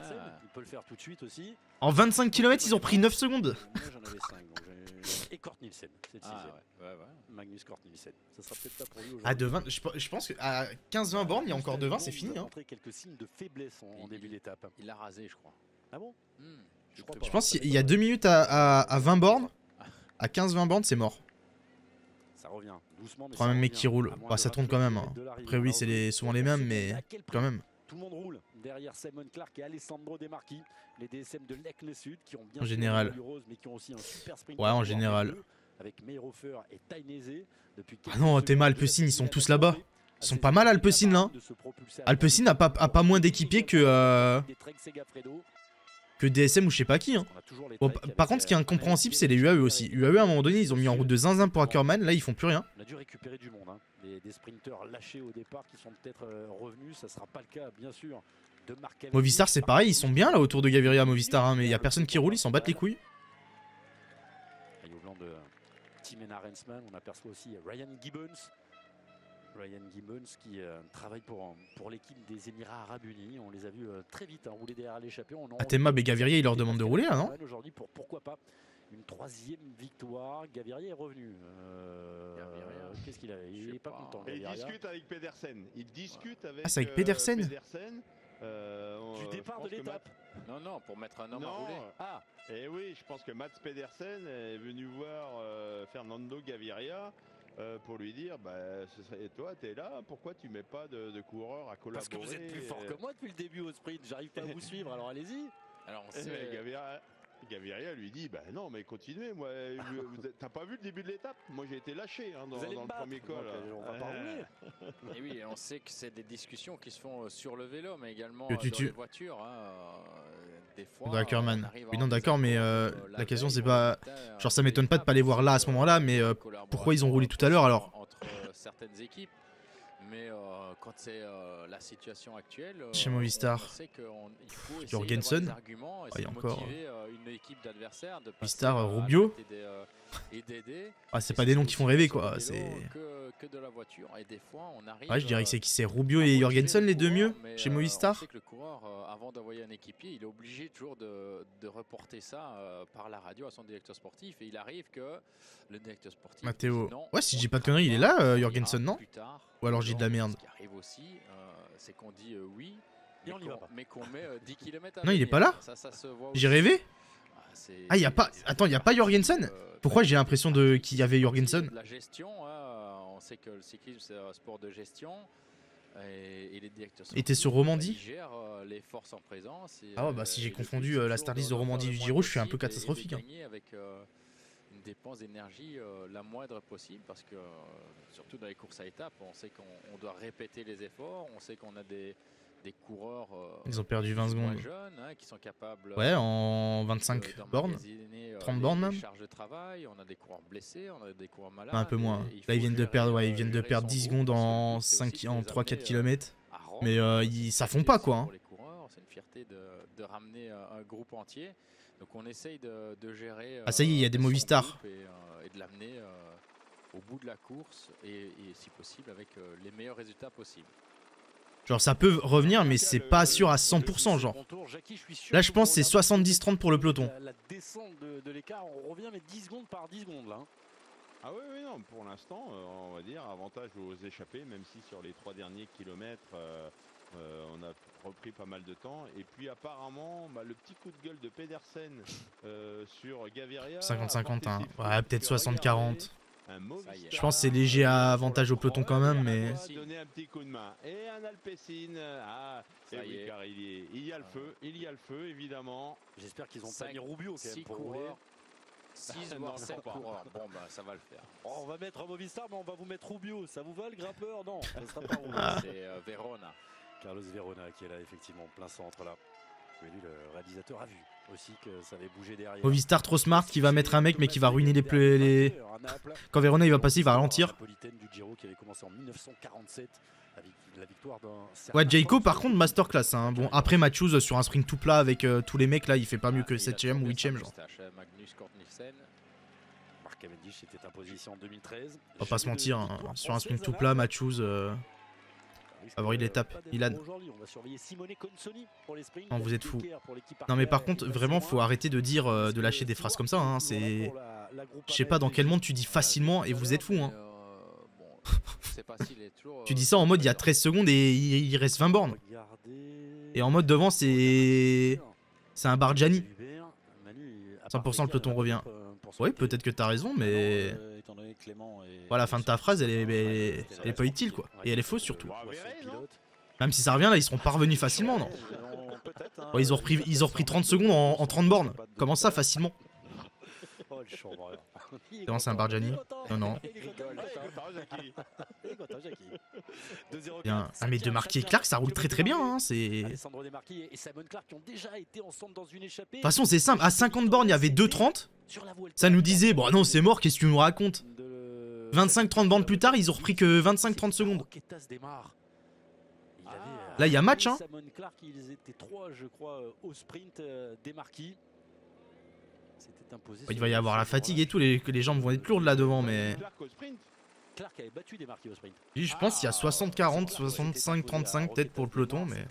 Le faire tout de suite aussi. En 25 km, ils ont pris 9 secondes. Moi, j'en avais 5, donc et Cort Nielsen, c'est le 6ème. Magnus Cort Nielsen. Ça sera peut-être pas pour lui aujourd'hui. À 20, je pense qu'à 15-20 bornes, il y a encore 20, c'est fini. Il a montré quelques signes de faiblesse en début d'étape. Il l'a rasé, je crois. Ah bon? Je pense qu'il y a 2 minutes à 20 bornes. À 15-20 bornes, c'est mort. Ça revient doucement. Trois mêmes mecs qui roulent. Bah, ça tourne quand même. Hein. Après, oui, c'est souvent les mêmes, mais quand même. Tout le monde roule derrière Simon Clark et Alessandro Desmarquis, les DSM de l'Aigle Sud qui ont bien du rose mais qui ont aussi un super sprint. Ouais, en général. Avec Meyerhofer et Dainese depuis ah non, t'es mal Alpecin, ils sont tous là-bas. Ils sont pas mal Alpecin là. Alpecin n'a pas moins d'équipiers que DSM ou je sais pas qui. Hein. Bon, par contre, ce qui est incompréhensible, c'est les UAE aussi. UAE à un moment donné, ils ont mis en route de zinzin pour Ackermann. Là, ils font plus rien. On a dû récupérer du monde. Hein. Des sprinteurs lâchés au départ qui sont peut-être revenus. Ça sera pas le cas, bien sûr. De Marc Cavendish. Movistar, c'est pareil. Ils sont bien là autour de Gaviria, Movistar. Hein, mais il y a personne qui roule. Ils s'en battent les couilles. Et au blanc de Timena Rensman, on aperçoit aussi Ryan Gibbons. Ryan Gibbons qui travaille pour l'équipe des Émirats Arabes Unis. On les a vus très vite rouler derrière l'échappée. Atema et Gaviria, il leur demande de rouler là, non? Aujourd'hui, pourquoi pas une troisième victoire. Gaviria est revenu. Qu'est-ce qu'il avait? Il n'est pas content. Il discute avec Pedersen. Il discute avec. Ah, c'est avec Pedersen. Du départ de l'étape. Non, pour mettre un homme à rouler. Ah. Et oui, je pense que Mads Pedersen est venu voir Fernando Gaviria. Pour lui dire, bah, toi, t'es là, pourquoi tu mets pas de coureur à collaborer? Parce que vous êtes plus fort que moi depuis le début au sprint, j'arrive pas à vous suivre, alors allez-y. Alors on sait... Gaviria lui dit, bah non, mais continuez, moi, t'as pas vu le début de l'étape? Moi, j'ai été lâché hein, dans le premier col. On va pas rouler. Et oui, on sait que c'est des discussions qui se font sur le vélo, mais également dans les voitures. Hein, des fois, oui, non, d'accord, mais la question, c'est pas. Genre, ça m'étonne pas de pas les voir là à ce moment-là, mais pourquoi ils ont roulé tout à l'heure alors? Certaines équipes, Mais quand c'est la situation actuelle, chez Movistar, Jorgensen, il y a encore Movistar, Rubio. Ah, c'est pas des noms qui font rêver quoi. Ouais, je dirais que c'est qui c'est Rubio et Jorgensen les deux mieux chez Movistar. Le coureur, avant d'envoyer un équipier, il est obligé toujours de reporter ça par la radio à son directeur sportif et il arrive que le directeur sportif. Mathieu. Ouais, si j'ai pas de conneries, il est là, Jorgensen, non? Ou alors j'ai de la merde. Ce qui arrive aussi, c'est qu'on dit oui, mais on y va pas. Mais qu'on met 10 km à non, il est pas là. J'ai rêvé. Ah, il y a pas. Attends, il y a pas Jorgensen. Pourquoi j'ai l'impression de qu'il y avait Jorgensen? La gestion, on sait que le cyclisme c'est un sport de gestion. Et les directeurs étaient sur Romandie. Les forces en présence et, ah ouais, bah si j'ai confondu la starlist de Romandie du Giro, je suis un peu catastrophique. Avec une dépense d'énergie la moindre possible, parce que surtout dans les courses à étapes, on sait qu'on doit répéter les efforts, on sait qu'on a des coureurs. Ils ont perdu 20 secondes. Jeunes, hein, qui sont capables, ouais, en 25 bornes, 30 bornes même. De travail, on a des coureurs blessés, on a des coureurs malades. Un peu moins. Là, ils viennent de perdre, ouais, ils viennent de perdre 10 secondes en 3-4 km. Mais ils ça font pas quoi. Hein. C'est une fierté de ramener un groupe entier. Donc on essaye de gérer. Ah ça y est, il y a des Movistar. Et de l'amener au bout de la course et si possible avec les meilleurs résultats possibles. Genre ça peut revenir mais c'est pas sûr à 100% genre. Là je pense c'est 70-30 pour le peloton. La descente de l'écart, on revient mais 10 secondes par 10 secondes là. Ah oui, oui, non, pour l'instant on va dire avantage aux échappés, même si sur les 3 derniers kilomètres on a repris pas mal de temps. Et puis apparemment bah, le petit coup de gueule de Pedersen sur Gaviria. 50-50 hein, ouais peut-être 60-40. Je pense que c'est léger à avantage au peloton quand même, mais. Donner un petit coup de main et un Alpecin. Ah, ça y est, il y a le feu, il y a le feu évidemment. J'espère qu'ils ont pas mis Rubio quand même pour rouler. 6 voire 7 coureurs. Bon bah ça va le faire. On va mettre un Movistar, mais on va vous mettre Rubio. Ça vous va le grimpeur? Non, ça sera pas Rubio. C'est Verona. Carlos Verona qui est là effectivement plein centre là. Mais lui, le réalisateur a vu aussi que ça allait bouger derrière. Movistar trop smart qui va mettre un mec mais qui va ruiner les... Quand Verona il va passer, il va ralentir. Ouais, Jayco par contre masterclass hein. Bon après Matthews sur un sprint tout plat avec tous les mecs là, il fait pas mieux que 7ème ou 8ème genre. Marc Cavendish était imposé en 2013. On va pas se mentir hein. Sur un sprint tout plat, Matthews favori de l'étape, Milan. Non, vous êtes fous. Non, mais par contre, vraiment, faut arrêter de dire, de lâcher des phrases comme ça. Hein. C'est, je sais pas dans quel monde tu dis facilement et vous êtes fous. Hein. Tu dis ça en mode il y a 13 secondes et il reste 20 bornes. Et en mode devant, c'est un Bargiani. 100% le peloton revient. Oui, peut-être que t'as raison, mais. Voilà, la fin de ta phrase, elle est pas utile quoi. Et elle est fausse surtout. Même si ça revient là, ils seront pas revenus facilement, non? Bon, ils ont repris 30 secondes en 30 bornes. Comment ça, facilement? Non, c'est un Bargiani. Non, non. Bien. Ah, mais Desmarquis et Clark, ça roule très très bien. Hein. C'est. De toute façon, c'est simple. À 50 bornes, il y avait 2,30. Ça nous disait, bon, non, c'est mort, qu'est-ce que tu nous racontes? 25-30 bornes plus tard, ils ont repris que 25-30 secondes. Là, il y a match, hein. Simon Clark, ils étaient 3, je crois, au sprint Desmarquis. Il va y avoir la fatigue et tout, les jambes vont être lourdes là devant, mais. Clark avait battu Desmarquis au sprint. Je pense qu'il y a 60-40, 65-35 peut-être pour le peloton, mais.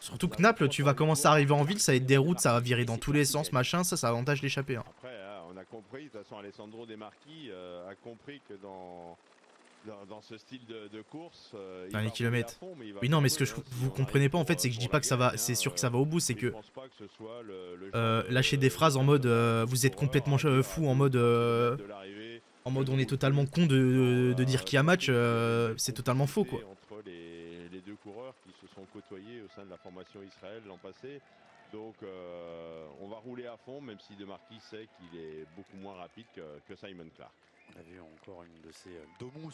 Surtout que Naples, tu vas commencer à arriver en ville, ça va être des routes, ça va virer dans tous les sens, machin, ça avantage l'échappée. Hein. Après, on a compris, de toute façon, Alessandro Desmarquis a compris que dans ce style de course, dans les kilomètres. Fond, oui non mais ce que vous comprenez pas en fait, c'est que je dis pas que ça va, c'est sûr que ça va au bout, c'est que lâcher des phrases en mode vous êtes complètement fou, en mode on est totalement con de dire qu'il y a match, c'est totalement faux quoi. Entre les deux coureurs qui se sont côtoyés au sein de la formation Israël l'an passé. Donc on va rouler à fond, même si Desmarquis sait qu'il est beaucoup moins rapide que Simon Clark. On a vu encore une de ces domus,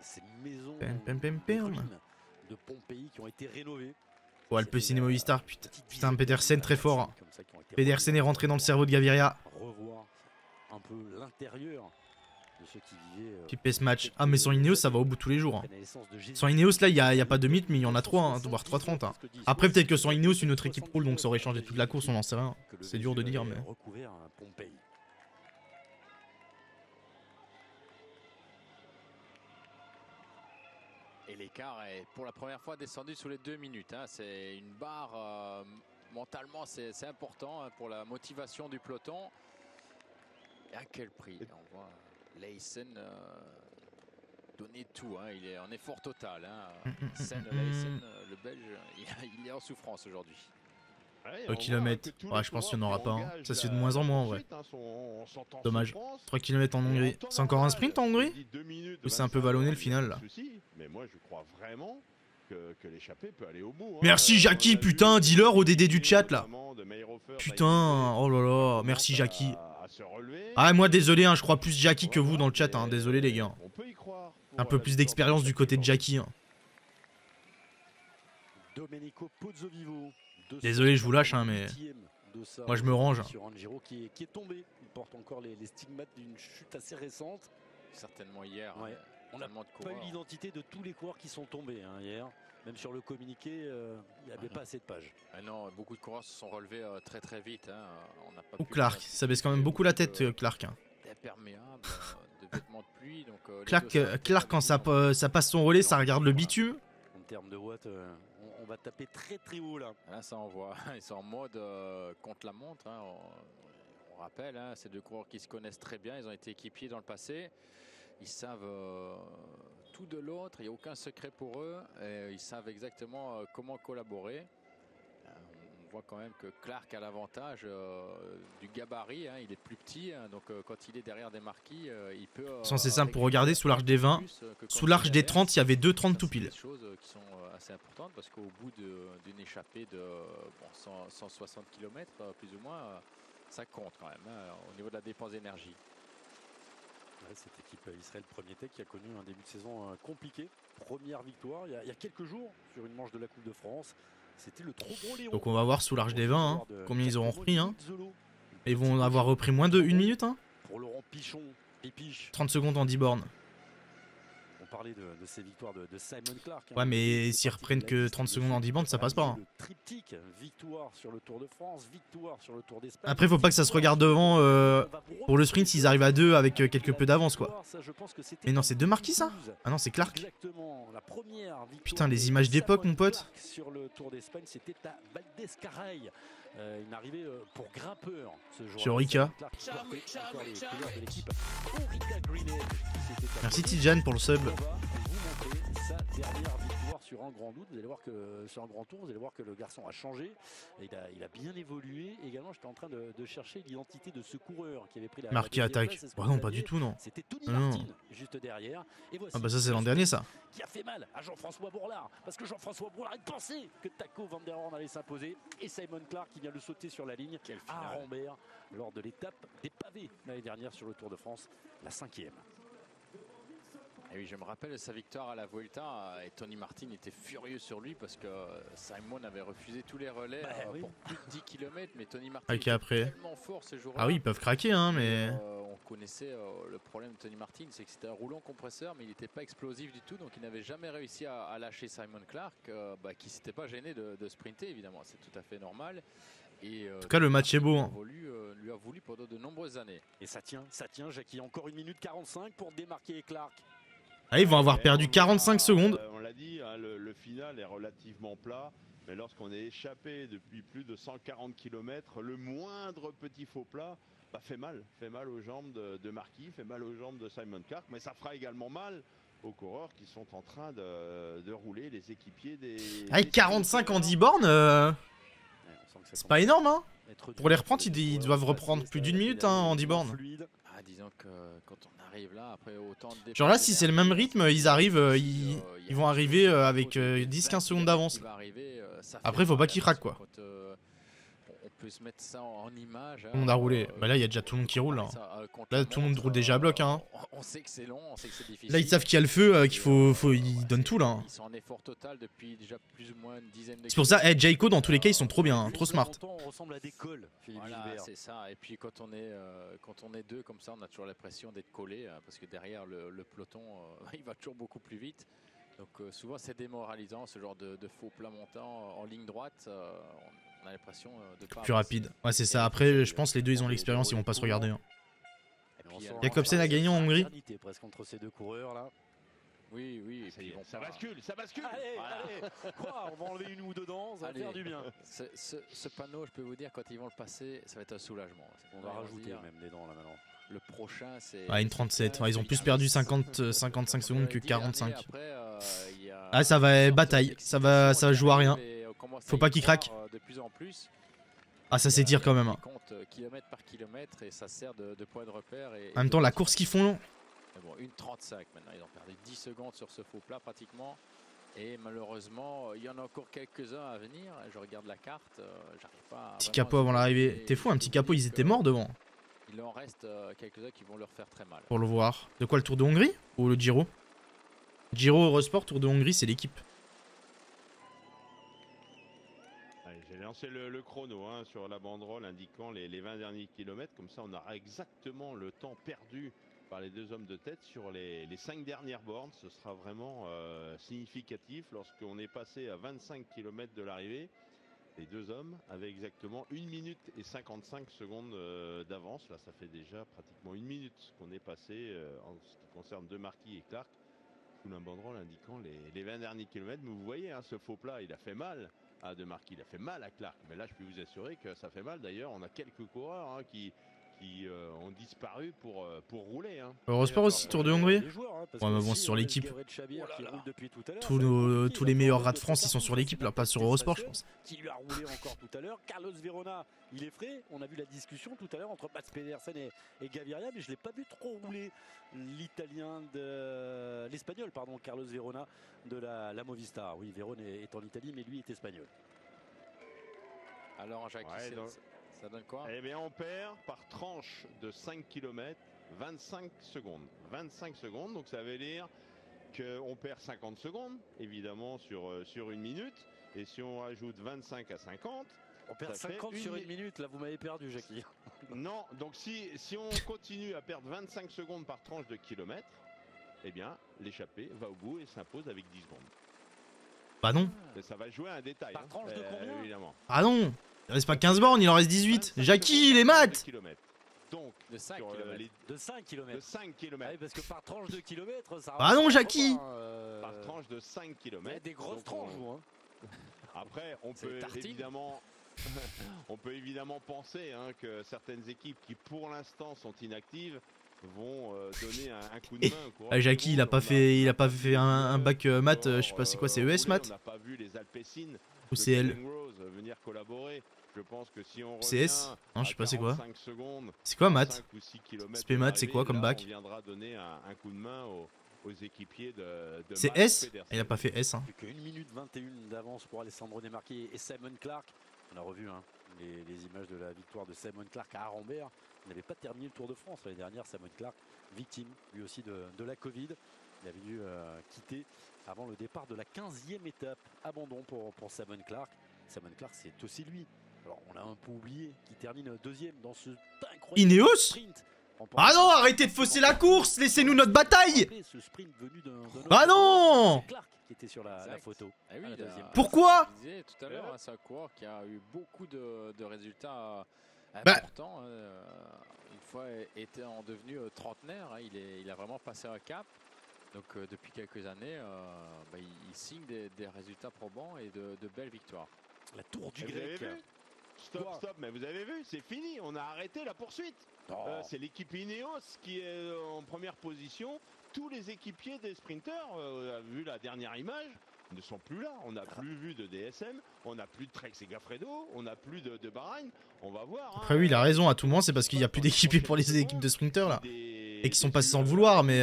ces maisons de Pompéi qui ont été rénovées. Oh, Alpecin et Movistar, putain, Pedersen très fort. Hein. Pedersen est rentré dans le cerveau de Gaviria. Revoir un peu l'intérieur Pipé ce match. Ah mais sans Ineos ça va au bout tous les jours. Hein. Sans Ineos là il n'y a pas de mythe mais il y en a 3, hein, voire 3,30. Hein. Après peut-être que sans Ineos une autre équipe roule donc ça aurait changé toute la course, on n'en sait rien. C'est dur de dire mais... Et l'écart est pour la première fois descendu sous les 2 minutes. Hein. C'est une barre, mentalement c'est important hein, pour la motivation du peloton. Et à quel prix on voit Leysen donner tout, hein. Il est en effort total. Hein. Sen Leysen, le Belge, il est en souffrance aujourd'hui. Ouais, au kilomètre, ouais, je pense qu'il n'y en aura pas. Hein. Ça c'est de moins en moins en vrai. Dommage. 3 km en Hongrie. C'est encore un sprint en Hongrie? Ou c'est un peu ballonné le final là? Mais moi je crois vraiment que l'échappée peut aller au bout. Hein. Merci Jackie, putain, dis-leur au DD du chat là. Putain, oh là là, merci Jackie. Ah moi désolé, hein, je crois plus Jackie que vous dans le chat, hein. Désolé les gars. Un peu plus d'expérience du côté de Jackie. Hein. Désolé, je vous lâche, hein, mais moi je me range. Qui est tombé, il porte encore les stigmates d'une chute assez récente. Certainement hier. Ouais. On n'a pas eu l'identité de tous les coureurs qui sont tombés hein, hier. Même sur le communiqué, il n'y avait pas assez de pages. Ah non, beaucoup de coureurs se sont relevés très vite. Hein. On a pas ou Clark, ça baisse quand même beaucoup la tête, Clark. Hein. Imperméable, de vêtements de pluie. Donc, Clark, quand ça passe son relais, ça regarde le bitume. En termes de watts, on va taper très haut là. Là, ça envoie. Ils sont en mode contre la montre. Hein. On rappelle, hein, ces deux coureurs qui se connaissent très bien. Ils ont été équipiers dans le passé. Ils savent tout de l'autre, il n'y a aucun secret pour eux. Et ils savent exactement comment collaborer. On voit quand même que Clark a l'avantage du gabarit. Hein, il est plus petit, hein, donc quand il est derrière des marquis, il peut... c'est simple pour regarder, sous l'arche des 20, sous l'arche des 30, il y avait 2,30 tout pile. C'est des choses qui sont assez importantes parce qu'au bout d'une échappée de 160 km, plus ou moins, ça compte quand même hein, au niveau de la dépense d'énergie. Cette équipe Israël Premier Tech qui a connu un début de saison compliqué. Première victoire il y a quelques jours sur une manche de la Coupe de France. C'était le trop gros Léon. Donc on va voir sous l'arche des 20 hein, combien ils auront repris. Hein. Ils vont avoir repris moins de 1 minute. Hein. Pour Laurent Pichon, Pépiche. 30 secondes en 10 bornes. On parlait de ces victoires de Simon Clark. Hein. Ouais mais s'ils reprennent que 30 secondes en 10 bornes ça passe pas. Hein. Triptyque, victoire sur le Tour de France, victoire sur le Tour d'Espagne. Après faut pas que ça se regarde devant pour le sprint s'ils arrivent à 2 avec quelques peu d'avance quoi. Mais non c'est Desmarquis ça? Ah non c'est Clark. Putain les images d'époque mon pote. Sur le Tour d'Espagne c'était à Valdescaray. Il n'arrivait pour grimpeur ce jour. Sur Rika. Merci Tidjane pour le sub. Sa dernière victoire sur un grand doute, vous allez voir que sur un grand tour, vous allez voir que le garçon a changé. Il a bien évolué. Également, j'étais en train de chercher l'identité de ce coureur qui avait pris la. Marquis attaque. Bah non, pas du tout, non. C'était Tony Martin juste derrière. Et voici ça c'est l'an dernier ça. Qui a fait mal à Jean-François Bourlard parce que Jean-François Bourlard pensait que Taco Van der Horn allait s'imposer et Simon Clark qui vient le sauter sur la ligne à Rambert lors de l'étape des pavés l'année dernière sur le Tour de France, la 5e. Et oui, je me rappelle sa victoire à la Vuelta et Tony Martin était furieux sur lui parce que Simon avait refusé tous les relais pour plus de 10 km mais Tony Martin était tellement fort ce jour-là. Ah oui, ils peuvent craquer hein mais on connaissait le problème de Tony Martin, c'est que c'était un roulant compresseur mais il n'était pas explosif du tout donc il n'avait jamais réussi à lâcher Simon Clark qui s'était pas gêné de sprinter évidemment, c'est tout à fait normal. Et en tout cas, le match est beau. Hein. Lui a voulu pendant de nombreuses années. Et ça tient, Jackie, encore 1 minute 45 pour démarquer Clark. Ah, ils vont avoir perdu 45 secondes. On l'a dit, hein, le final est relativement plat, mais lorsqu'on est échappé depuis plus de 140 km, le moindre petit faux plat fait mal aux jambes de Marquis, fait mal aux jambes de Simon Clark, mais ça fera également mal aux coureurs qui sont en train de rouler, les équipiers des... Ah, 45 en 10 bornes c'est pas énorme, hein. Pour les reprendre, ils doivent reprendre plus d'1 minute hein, en 10 bornes. Disons que quand on arrive là, après autant de genre là, si c'est le même rythme, ils arrivent, ils vont arriver avec 10-15 secondes d'avance. Après, faut pas qu'ils craquent quoi. Tout le monde a roulé. Bah là, il y a déjà tout le monde qui roule. Hein. Là, tout le monde roule déjà à bloc. Hein. Là, ils savent qu'il y a le feu, qu'il faut. Ils donnent tout là. C'est pour ça, hey, Jayco, dans tous les cas, ils sont trop bien, hein, trop smart. Voilà, c'est ça. Et puis quand on est deux comme ça, on a toujours l'impression d'être collé parce que derrière le peloton, il va toujours beaucoup plus vite. Donc souvent, c'est démoralisant ce genre de faux plat montant en ligne droite. On a l'impression de pas plus rapide. Ouais, c'est ça. Après, je pense les deux, ils ont l'expérience, ils vont pas se regarder. Hein. Jacobsen a gagné en Hongrie. Presque entre ces deux coureurs là. Oui, oui, et puis ça bascule, ça bascule. Allez, allez. Quoi, on va enlever une ou deux dents, ça va faire du bien. Ce panneau, je peux vous dire, quand ils vont le passer, ça va être un soulagement. On va rajouter même des dents là maintenant. Le prochain, c'est... Ah, une 37. Ouais, ils ont plus perdu 55 secondes que 45. Ah, ça va bataille. Ça va jouer à rien. Faut pas qu'il craque. Ah, ça s'étire quand même. En même temps, la course qu'ils font... Bon, une 35 maintenant, ils ont perdu 10 secondes sur ce faux plat pratiquement. Et malheureusement, il y en a encore quelques-uns à venir. Je regarde la carte, j'arrive pas. Petit capot avant l'arrivée. T'es fou, un petit capot, ils étaient morts devant. Il en reste quelques-uns qui vont leur faire très mal. Pour le voir. De quoi, le Tour de Hongrie ou le Giro? Giro, Eurosport, Tour de Hongrie, c'est l'équipe. C'est le chrono hein, sur la banderole indiquant les 20 derniers kilomètres. Comme ça, on aura exactement le temps perdu par les deux hommes de tête sur les 5 dernières bornes. Ce sera vraiment significatif. Lorsqu'on est passé à 25 km de l'arrivée, les deux hommes avaient exactement 1 minute et 55 secondes d'avance. Là, ça fait déjà pratiquement 1 minute qu'on est passé en ce qui concerne Desmarquis et Clark, sous la banderole indiquant les 20 derniers kilomètres. Mais vous voyez, hein, ce faux plat, il a fait mal. Ah, Desmarquis, il a fait mal à Clark, mais là je peux vous assurer que ça fait mal. D'ailleurs, on a quelques coureurs hein, qui ont disparu pour rouler. Hein. Eurosport aussi, Tour de Hongrie. Ouais, mais bon, c'est sur l'équipe. Tous les meilleurs rats de France, ils sont sur l'équipe, là, pas sur Eurosport, je pense. Qui lui a roulé encore tout à l'heure. Carlos Verona, il est frais. On a vu la discussion tout à l'heure entre Mads Pedersen et Gaviria, mais je l'ai pas vu trop rouler l'Italien de l'Espagnol, pardon, Carlos Verona de la Movistar. Oui, Verona est en Italie, mais lui est espagnol. Alors, Jacques, ouais, ça donne quoi? Eh bien, on perd par tranche de 5 km 25 secondes. 25 secondes, donc ça veut dire qu'on perd 50 secondes, évidemment, sur une minute. Et si on rajoute 25 à 50... On perd 50 sur une minute, là, vous m'avez perdu, Jackie. Non, donc si on continue à perdre 25 secondes par tranche de kilomètre, eh bien, l'échappée va au bout et s'impose avec 10 secondes. Bah non. Et ça va jouer à un détail. Par tranche de combien, évidemment. Ah non. Il reste pas 15 bornes, il en reste 18. Jackie, les maths. Donc, de 5 km. De 5 km. De 5 km. Ah oui, parce que par tranche de kilomètre, ça... Ah non, Jackie. Par tranche de 5 km. Des grosses tranches, vous, hein. Après, on peut évidemment penser hein, que certaines équipes qui, pour l'instant, sont inactives vont donner un coup de main. Jackie, il a pas fait un bac maths, je sais pas c'est quoi, c'est ES maths. On n'a pas vu les Alpessines ou c'est elle. Venir collaborer. Je pense que si on CS, non, je sais pas c'est quoi. C'est quoi maths? SP maths, c'est quoi comme bac? C'est S. Il a pas fait S hein. Plus qu'une minute 21 d'avance pour Alessandro Desmarquis et Simon Clark. On a revu hein, les images de la victoire de Simon Clark à Arambert. Il n'avait pas terminé le Tour de France l'année dernière. Simon Clark, victime lui aussi de la Covid. Il avait dû quitter avant le départ de la 15e étape. Abandon pour Simon Clark. Simon Clark, c'est aussi lui. Alors, on l'a un peu oublié, qui termine deuxième dans ce incroyable Ineos sprint. Ah non, arrêtez de fausser la course, laissez-nous notre bataille. Ah non, Clark qui était sur la photo. Ah oui, pourquoi? Tout à l'heure, c'est un coureur qui a eu beaucoup de résultats importants. Une fois étant devenu trentenaire, il a vraiment passé un cap. Donc depuis quelques années, il signe des résultats probants et de belles victoires. La Tour du Grec. Stop, stop, mais vous avez vu, c'est fini, on a arrêté la poursuite. C'est l'équipe Ineos qui est en première position. Tous les équipiers des sprinters, vu la dernière image, ne sont plus là. On n'a plus vu de DSM, on n'a plus de Trek et Gaffredo, on n'a plus de Bahreïn. On va voir. Hein. Après oui, il a raison, à tout moment, c'est parce qu'il n'y a plus d'équipiers pour les équipes de sprinters là. Et qui sont passés sans vouloir, mais...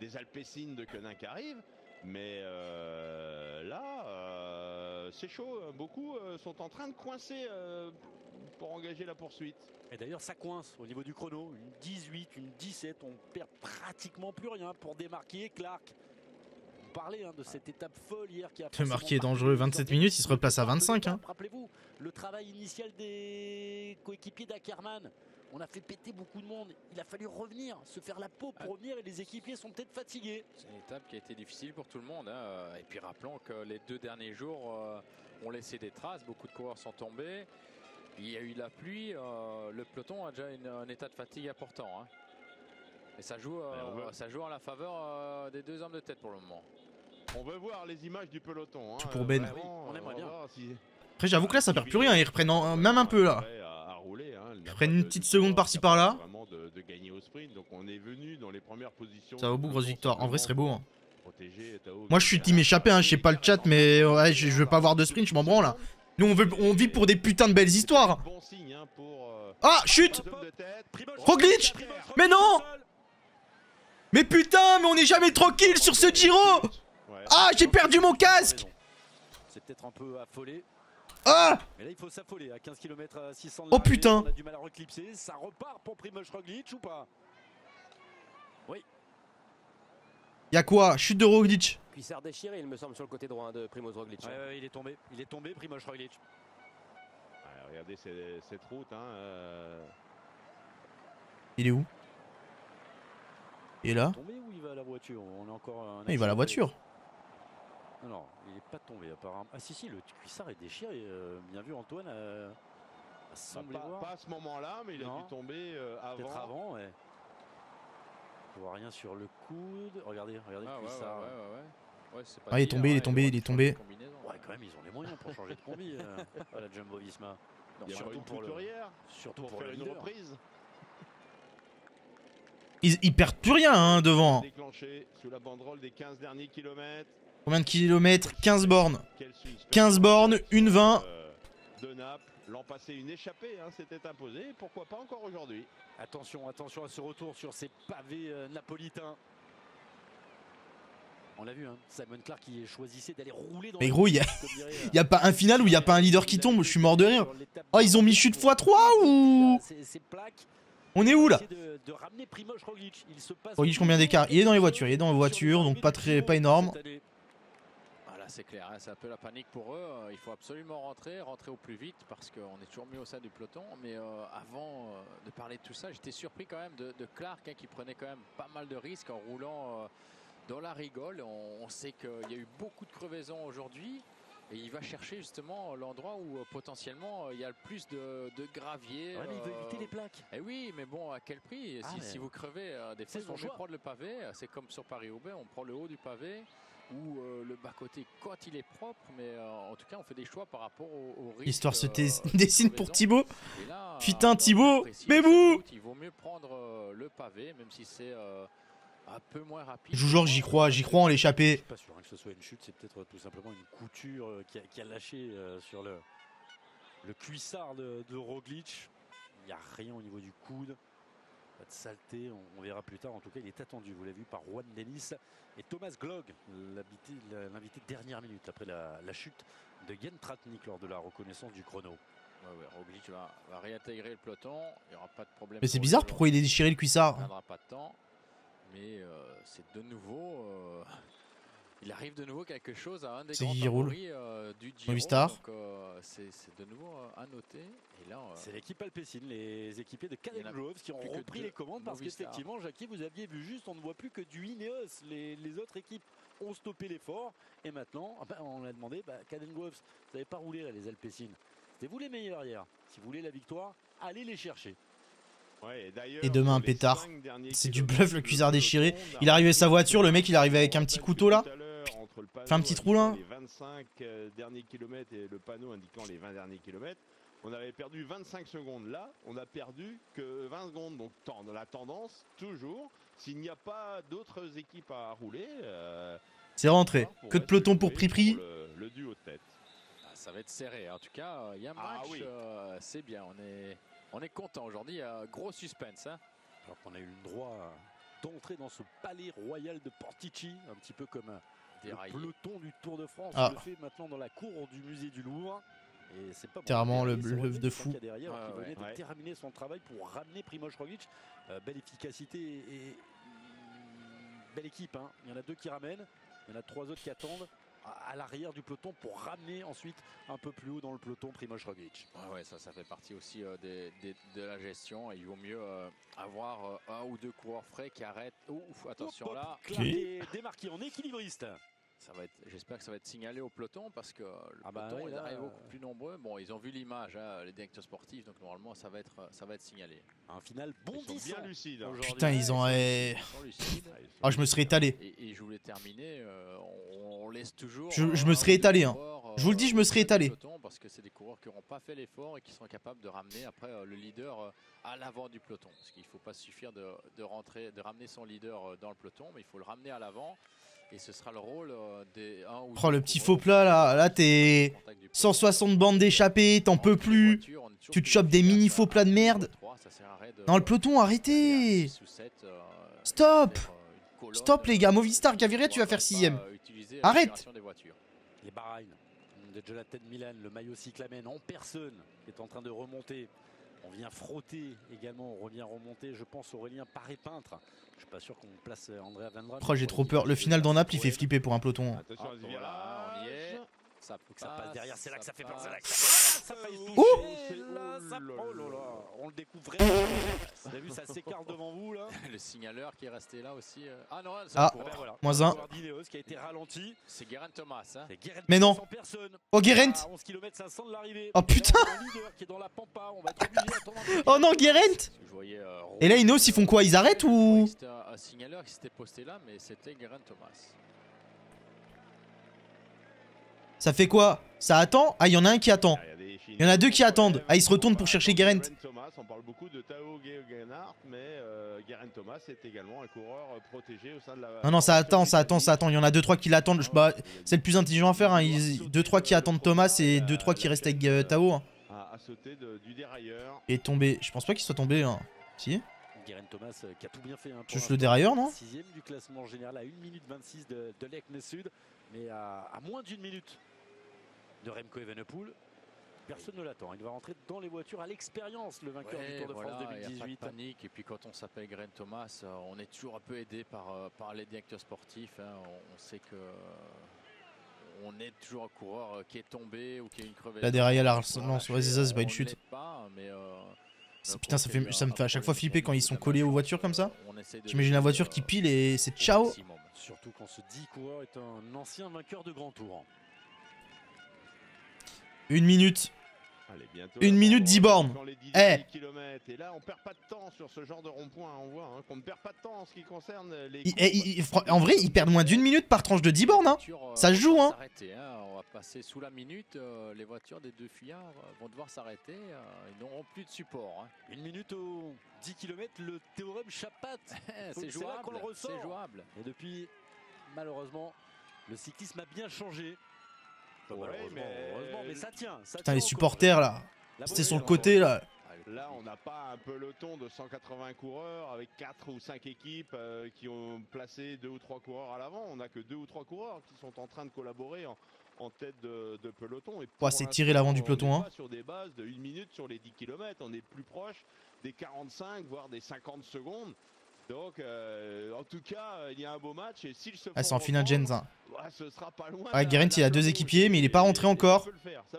Des Alpessines de Koenig qui arrivent, mais là... c'est chaud. Beaucoup sont en train de coincer pour engager la poursuite. Et d'ailleurs, ça coince au niveau du chrono. Une 18, une 17. On perd pratiquement plus rien pour démarquer Clark. Parler de cette étape folle hier qui a fait marquer dangereux 27 minutes, il se replace à 25. Rappelez-vous le travail initial des coéquipiers d'Ackermann. On a fait péter beaucoup de monde. Il a fallu revenir, se faire la peau pour revenir et les équipiers sont peut-être fatigués. C'est une étape qui a été difficile pour tout le monde. Et puis rappelons que les deux derniers jours ont laissé des traces. Beaucoup de coureurs sont tombés. Il y a eu la pluie. Le peloton a déjà un état de fatigue important. Et ça joue en la faveur des deux hommes de tête pour le moment. On veut voir les images du peloton. Pour Ben. Vraiment, on aimerait bien. Après, j'avoue que là, ça perd plus rien. Ils reprennent même un peu là. Ils reprennent une petite seconde par-ci par-là. Ça va au bout, grosse victoire. En vrai, ce serait beau. Moi, je suis team échappé. Je sais pas le chat, mais ouais, je veux pas voir de sprint. Je m'en branle là. Nous, on vit pour des putains de belles histoires. Ah, chute. Roglic. Mais non. Mais putain, mais on n'est jamais tranquille sur ce Giro. Ah, j'ai perdu mon casque. C'est peut-être un peu affolé. Ah, mais là, il faut s'affoler à 15 km à 600 de l'arrivée. Oh putain. On a du mal à reclipser, ça repart pour Primoz Roglic ou pas? Oui. Y'a quoi? Chute de Roglic. Cuissard déchiré, il me semble, sur le côté droit de Primoz Roglic. Ouais, il est tombé Primoz Roglic. Ouais, regardez cette route. Il est où? Et là, il va à la voiture. On a encore un il va à la voiture. Non, il n'est pas tombé apparemment. Ah si, le cuissard est déchiré. Bien vu Antoine. Pas à ce moment-là, mais il a dû tomber avant. Peut-être avant, ouais. On voit rien sur le coude. Regardez le cuissard. Ah, il est tombé. Ouais, quand même, ils ont les moyens pour changer de combi. La Jumbo Visma. Surtout pour faire une reprise. Ils perdent plus rien devant. Sous la banderole des 15 derniers kilomètres. Combien de kilomètres? 15 bornes. 15 bornes, une 20. De Naples, l'an passé, une échappée s'était imposée. Pourquoi pas encore aujourd'hui? Attention à ce retour sur ces pavés napolitains. On l'a vu, Simon Clark qui choisissait d'aller rouler dans. Mais gros, il n'y a pas un final où il n'y a pas un leader qui tombe. Je suis mort de rire. Oh, ils ont mis chute x3 ou. C'est plaque. On est où là? Roglic, combien d'écart? Il est dans les voitures, donc pas énorme. Voilà, c'est clair, c'est un peu la panique pour eux. Il faut absolument rentrer au plus vite parce qu'on est toujours mieux au sein du peloton. Mais avant de parler de tout ça, j'étais surpris quand même de Clark qui prenait quand même pas mal de risques en roulant dans la rigole. On sait qu'il y a eu beaucoup de crevaisons aujourd'hui. Et il va chercher justement l'endroit où potentiellement il y a le plus de gravier. Ouais, mais il veut éviter les plaques. Et oui, mais bon, à quel prix? Si vous crevez, des fois on prend le pavé. C'est comme sur Paris-Roubaix, on prend le haut du pavé ou le bas-côté quand il est propre. Mais en tout cas, on fait des choix par rapport au risque. L'histoire se dessine pour Thibaut. Là, putain, Thibaut, mais vous! Il vaut mieux prendre le pavé, même si c'est. Un peu moins rapide. J'y crois en l'échappée. Je suis pas sûr que ce soit une chute, c'est peut-être tout simplement une couture qui a lâché sur le cuissard de Roglic. Il n'y a rien au niveau du coude, pas de saleté, on verra plus tard. En tout cas, il est attendu, vous l'avez vu, par Juan Dennis et Thomas Glog, l'invité de dernière minute après la chute de Jan Tratnik lors de la reconnaissance du chrono. Roglic va réintégrer le peloton, il n'y aura pas de problème. Mais c'est bizarre, pourquoi il est déchiré le cuissard? Il ne prendra pas de temps. Mais c'est de nouveau. Il arrive de nouveau quelque chose à un des grands favoris du Giro. Donc c'est de nouveau à noter. Et là, c'est l'équipe Alpecin, les équipiers de Caden Groves qui ont repris les commandes parce qu'effectivement, Jackie, vous aviez vu juste, on ne voit plus que du Ineos. Les autres équipes ont stoppé l'effort. Et maintenant, on a demandé, Caden Groves, vous n'avez pas roulé là, les Alpecin. C'était vous les meilleurs hier. Si vous voulez la victoire, allez les chercher. Ouais, et demain un pétard. C'est du bluff le cuisard déchiré. Il arrivait avec sa voiture, le mec il arrivait avec un petit couteau là. Fait un petit trou là. Les 25 derniers kilomètres et le panneau indiquant les 20 derniers kilomètres. On avait perdu 25 secondes là, on a perdu que 20 secondes. Donc la tendance toujours, s'il n'y a pas d'autres équipes à rouler. C'est rentré. Que de peloton pour Pripri. Le duo de tête. Ça va être serré. En tout cas, il y a un match. C'est bien, on est content aujourd'hui, gros suspense. Alors qu'on a eu le droit d'entrer dans ce palais royal de Portici, un petit peu comme Le peloton du Tour de France le fait maintenant dans la cour du musée du Louvre. Et c'est pas bon, le bluff de fou. Derrière, qui venait de terminer son travail pour ramener Primoz Roglic. Belle efficacité et belle équipe. Hein. Il y en a deux qui ramènent, il y en a trois autres qui attendent à l'arrière du peloton pour ramener ensuite un peu plus haut dans le peloton Primoz Roglic. Ouais, ça fait partie aussi de la gestion. Et il vaut mieux avoir un ou deux coureurs frais qui arrêtent. Ouf, attention là. Desmarquis en équilibriste. J'espère que ça va être signalé au peloton parce que le peloton il arrive beaucoup plus nombreux. Bon, ils ont vu l'image, hein, les directeurs sportifs, donc normalement ça va être signalé. Un final bondissant. Bien lucide. Putain, ils ont. Je me serais étalé. Et je voulais terminer. On laisse toujours. Je me serais étalé. Hein. Je vous le dis, je me serais étalé. Parce que c'est des coureurs qui n'auront pas fait l'effort et qui sont capables de ramener après le leader à l'avant du peloton. Parce qu'il ne faut pas suffire de ramener son leader dans le peloton, mais il faut le ramener à l'avant. Et ce sera le rôle des un ou le petit faux plat là, t'es 160 bandes d'échappée, t'en peux plus. Tu te chopes des mini faux plats de merde. Dans le peloton, arrêtez. Stop. Stop les gars, Movistar, Gaviria, tu vas faire 6ème. Arrête. Les Bahreïn de Jonathan Milan, le maillot cyclamen en personne est en train de remonter. On vient frotter également, on revient remonter, je pense Aurélien Paré-Peintre. Je suis pas sûr qu'on place Andrea Van Drand. J'ai trop peur, le final d'en Naples il fait flipper pour un peloton. Attention, voilà, on y est. Ça passe derrière, c'est là que ça fait peur, c'est là que ça passe. On le découvre vraiment. Vous avez vu, ça s'écarte devant vous là. Le signaleur qui est resté là aussi. Ah non, moins un. Qui a été ralenti. C'est Geraint Thomas. Mais non. Oh Geraint. Oh putain. Oh non Geraint. Et là Ineos ils font quoi? Ils arrêtent ou? C'était un signaleur qui s'était posté là, mais c'était Geraint Thomas. Ça fait quoi? Ça attend? Ah, il y en a un qui attend. Il y en a deux qui attendent. Ah, ils se retournent pour chercher Geraint. On parle beaucoup de Tao Geoghegan Hart, mais Geraint Thomas est également un coureur protégé au sein de la... Non, ça attend. Il y en a 2-3 qui l'attendent. Bah, c'est le plus intelligent à faire. 2-3 qui attendent Thomas et 2-3 qui restent avec Tao. Il est tombé. Je pense pas qu'il soit tombé. Hein. Si. Geraint Thomas qui a tout bien fait. Juste le dérailleur, non? 6ème du classement général à 1 minute 26 de l'Ekne Sud. Mais à moins d'une minute de Remco Evenepoel, personne ne l'attend. Il va rentrer dans les voitures à l'expérience, le vainqueur du Tour de France 2018. Il y a pas de panique. Et puis quand on s'appelle Geraint Thomas, on est toujours un peu aidé par les directeurs sportifs. Hein. On sait que on est toujours un coureur qui est tombé ou qui a une crevaison. Là derrière l'Arsenal, sur les Zizas, c'est pas une chute. Pas, mais putain, ça me fait à chaque fois flipper quand ils sont collés aux voitures comme ça. J'imagine la voiture qui pile et c'est ciao. Surtout quand ce 10 coureur est un ancien vainqueur de Grand Tour. 1 minute. Allez, 1 minute 10 bornes. Et là, on perd pas de temps sur ce genre de rond-point. On voit qu'on ne perd pas de temps en ce qui concerne les... en vrai, ils perdent moins d'1 minute par tranche de 10 bornes. Hein. Ça se joue. Hein. On va passer sous la minute. Les voitures des deux fuyards vont devoir s'arrêter. Ils n'auront plus de support. Hein. 1 minute au 10 km, le théorème Chapat. C'est jouable. C'est jouable. Et depuis, malheureusement, le cyclisme a bien changé. Ouais, mais ça tient. Putain, les supporters là, c'était sur le côté là. Là, on n'a pas un peloton de 180 coureurs avec 4 ou 5 équipes qui ont placé 2 ou 3 coureurs à l'avant. On n'a que 2 ou 3 coureurs qui sont en train de collaborer en tête de peloton. C'est tiré l'avant du peloton. On est sur des bases de 1 minute sur les 10 km. On est plus proche des 45 voire des 50 secondes. Donc, en tout cas, il y a un beau match. Et s'il se c'est en finale Gens 1. Ce sera pas loin. Ouais, Geraint, il a 2 équipiers, mais il est pas rentré encore.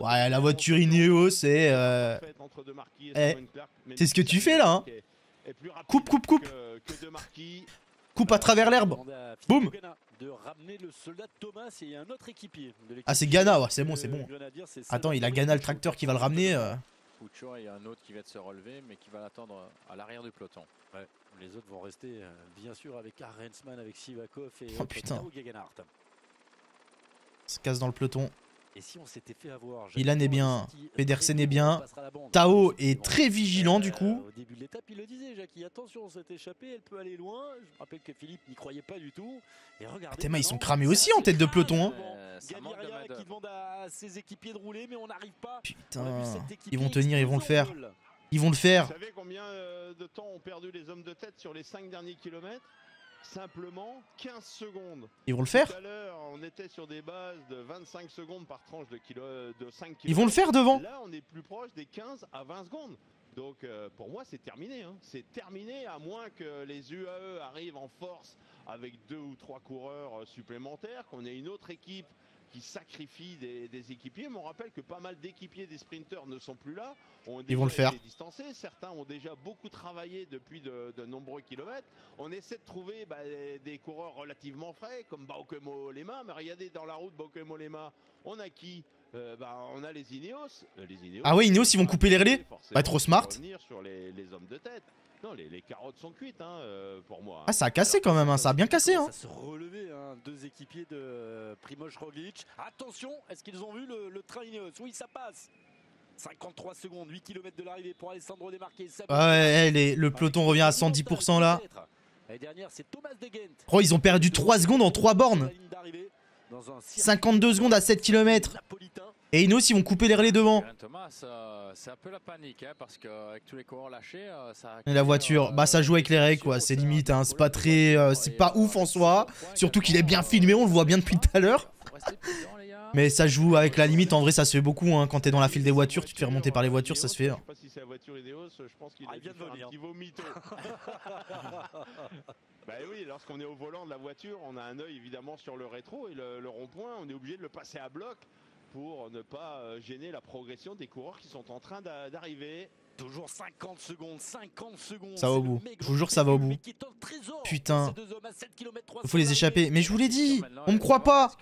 Ouais, la voiture Ineos, c'est... C'est ce que tu fais, là. Hein. Coupe. Coupe à travers l'herbe. Boum. Ah, c'est Ghana, ouais, c'est bon. Attends, il a Ghana, le tracteur, qui va le ramener. Il y a un autre qui va se relever, mais qui va l'attendre à l'arrière du peloton. Ouais. Les autres vont rester, bien sûr, avec Arensman, avec Sivakov et Tao Geoghegan Hart. Se casse dans le peloton. Et si on s'était fait avoir, Milan est bien, Pedersen est bien, Tao est très vigilant du coup. Au début de l'étape, il le disait, Jackie, attention, on s'est échappé, elle peut aller loin. Je rappelle que Philippe n'y croyait pas du tout. Et regardez, ils sont cramés aussi en tête de peloton. Gaviria qui demande à ses équipiers de rouler, mais on n'arrive pas. Putain, ils vont tenir, ils vont le faire. Ils vont le faire. Vous savez combien de temps ont perdu les hommes de tête sur les 5 derniers kilomètres? simplement 15 secondes. Ils vont le faire. Tout à l'heure, on était sur des bases de 25 secondes par tranche de 5 km. Ils vont le faire devant. Là, on est plus proche des 15 à 20 secondes. Donc pour moi, c'est terminé. Hein. C'est terminé, à moins que les UAE arrivent en force avec 2 ou 3 coureurs supplémentaires, qu'on ait une autre équipe qui sacrifie des équipiers. Mais on rappelle que pas mal d'équipiers des sprinteurs ne sont plus là. Ils vont le faire. Distancés. Certains ont déjà beaucoup travaillé depuis de nombreux kilomètres. On essaie de trouver des coureurs relativement frais, comme Bauke-Mo Lema. Mais regardez, dans la route, Bauke-Mo Lema, on a qui? On a les Ineos. Ah ouais, Ineos, ils vont couper les relais. Pas trop smart. Sur les hommes de tête. Non, les carottes sont cuites, hein, pour moi. Ah, ça a cassé quand même, hein, ça a bien cassé. Hein. Ça se relevait, hein, 2 équipiers de Primoz Roglic. Attention, est-ce qu'ils ont vu le train Ineos? Oui, ça passe. 53 secondes, 8 km de l'arrivée pour Alessandro Desmarquis. Ouais, le peloton revient à 110% là. L'année dernière, c'est Thomas de Gent. Oh, ils ont perdu 3 secondes en 3 bornes. 52 secondes à 7 km. Et Ineos, ils vont couper les relais devant. Thomas, c'est un peu la panique, hein, parce qu'avec tous les coureurs lâchés, ça... Et la voiture, ça joue avec les règles, quoi. C'est limite, hein, c'est pas très... c'est pas ouf en soi. Surtout qu'il est bien filmé, on le voit bien depuis tout à l'heure. Mais ça joue avec la limite, en vrai, ça se fait beaucoup. Hein. Quand t'es dans la file des voitures, tu te fais remonter par les voitures, ça se fait. Hein. Je sais pas si c'est la voiture Ineos, je pense qu'il a dû faire un petit vomito. Bah oui, lorsqu'on est au volant de la voiture, on a un œil évidemment sur le rétro et le rond-point, on est obligé de le passer à bloc pour ne pas gêner la progression des coureurs qui sont en train d'arriver. Toujours 50 secondes, 50 secondes. Ça va au bout, je vous jure, ça va au bout. Putain, il faut les échapper. Mais je vous l'ai dit, on me croit pas.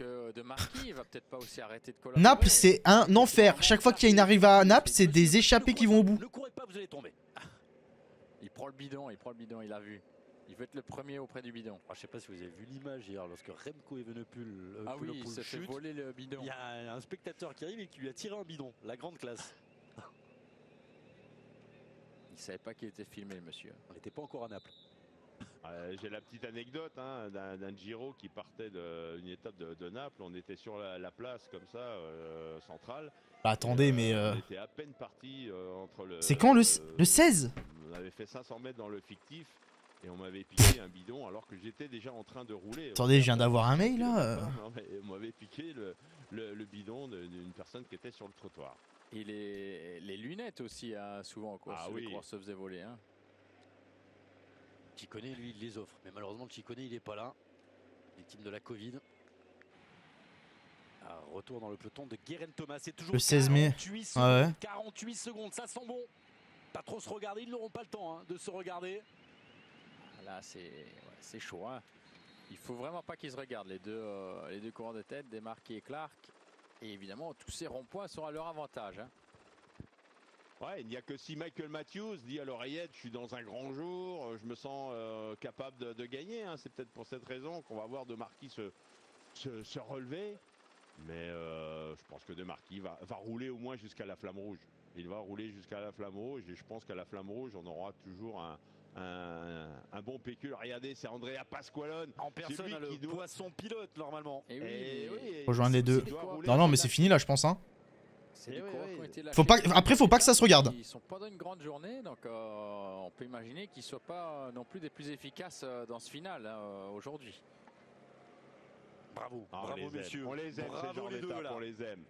Naples, c'est un enfer. Chaque fois qu'il y a une arrivée à Naples, c'est des échappés qui vont au bout. Ne courez pas, vous allez tomber. Il prend le bidon, il a vu. Il veut être le premier auprès du bidon. Ah, je sais pas si vous avez vu l'image hier, lorsque Remco Evenepoel s'est fait voler le bidon. Il y a un spectateur qui arrive et qui lui a tiré un bidon. La grande classe. Il savait pas qu'il était filmé, monsieur. On n'était pas encore à Naples. J'ai la petite anecdote, hein, d'un Giro qui partait d'une étape de Naples. On était sur la place comme ça, centrale. Bah, attendez, mais... On était à peine parti entre le... C'est quand le 16? On avait fait 500 mètres dans le fictif. Et on m'avait piqué un bidon alors que j'étais déjà en train de rouler. Attendez, je viens d'avoir un mail là. On m'avait piqué le bidon d'une personne qui était sur le trottoir. Et les lunettes aussi, hein, souvent en course. Ah oui. Les coureurs se faisaient voler. Hein. Chikone, lui, il les offre. Mais malheureusement, Chikone, il n'est pas là. Victime de la Covid. Ah, retour dans le peloton de Geraint Thomas. C'est toujours le 16 mai. 48 secondes, ah ouais. 48 secondes, ça sent bon. Pas trop se regarder, ils n'auront pas le temps, hein, de se regarder. Là, c'est chaud. Hein. Il faut vraiment pas qu'ils se regardent, les deux coureurs de tête, Desmarquis et Clark. Et évidemment, tous ces ronds-points sont à leur avantage. Hein. Ouais, il n'y a que si Michael Matthews dit à l'oreillette, je suis dans un grand jour, je me sens capable de gagner. Hein. C'est peut-être pour cette raison qu'on va voir Desmarquis se relever. Mais je pense que Desmarquis va rouler au moins jusqu'à la flamme rouge. Il va rouler jusqu'à la flamme rouge et je pense qu'à la flamme rouge, on aura toujours un bon pécule. Regardez, c'est Andrea Pasqualone en personne, qui doit son pilote normalement. Et oui, rejoindre les deux. Non, mais c'est fini là, je pense. Hein. Après, faut pas que ça se regarde. Ils sont pas dans une grande journée, donc on peut imaginer qu'ils soient pas non plus des plus efficaces dans ce final aujourd'hui. Bravo, bravo messieurs. On les aime, ces gens d'étape, on les aime.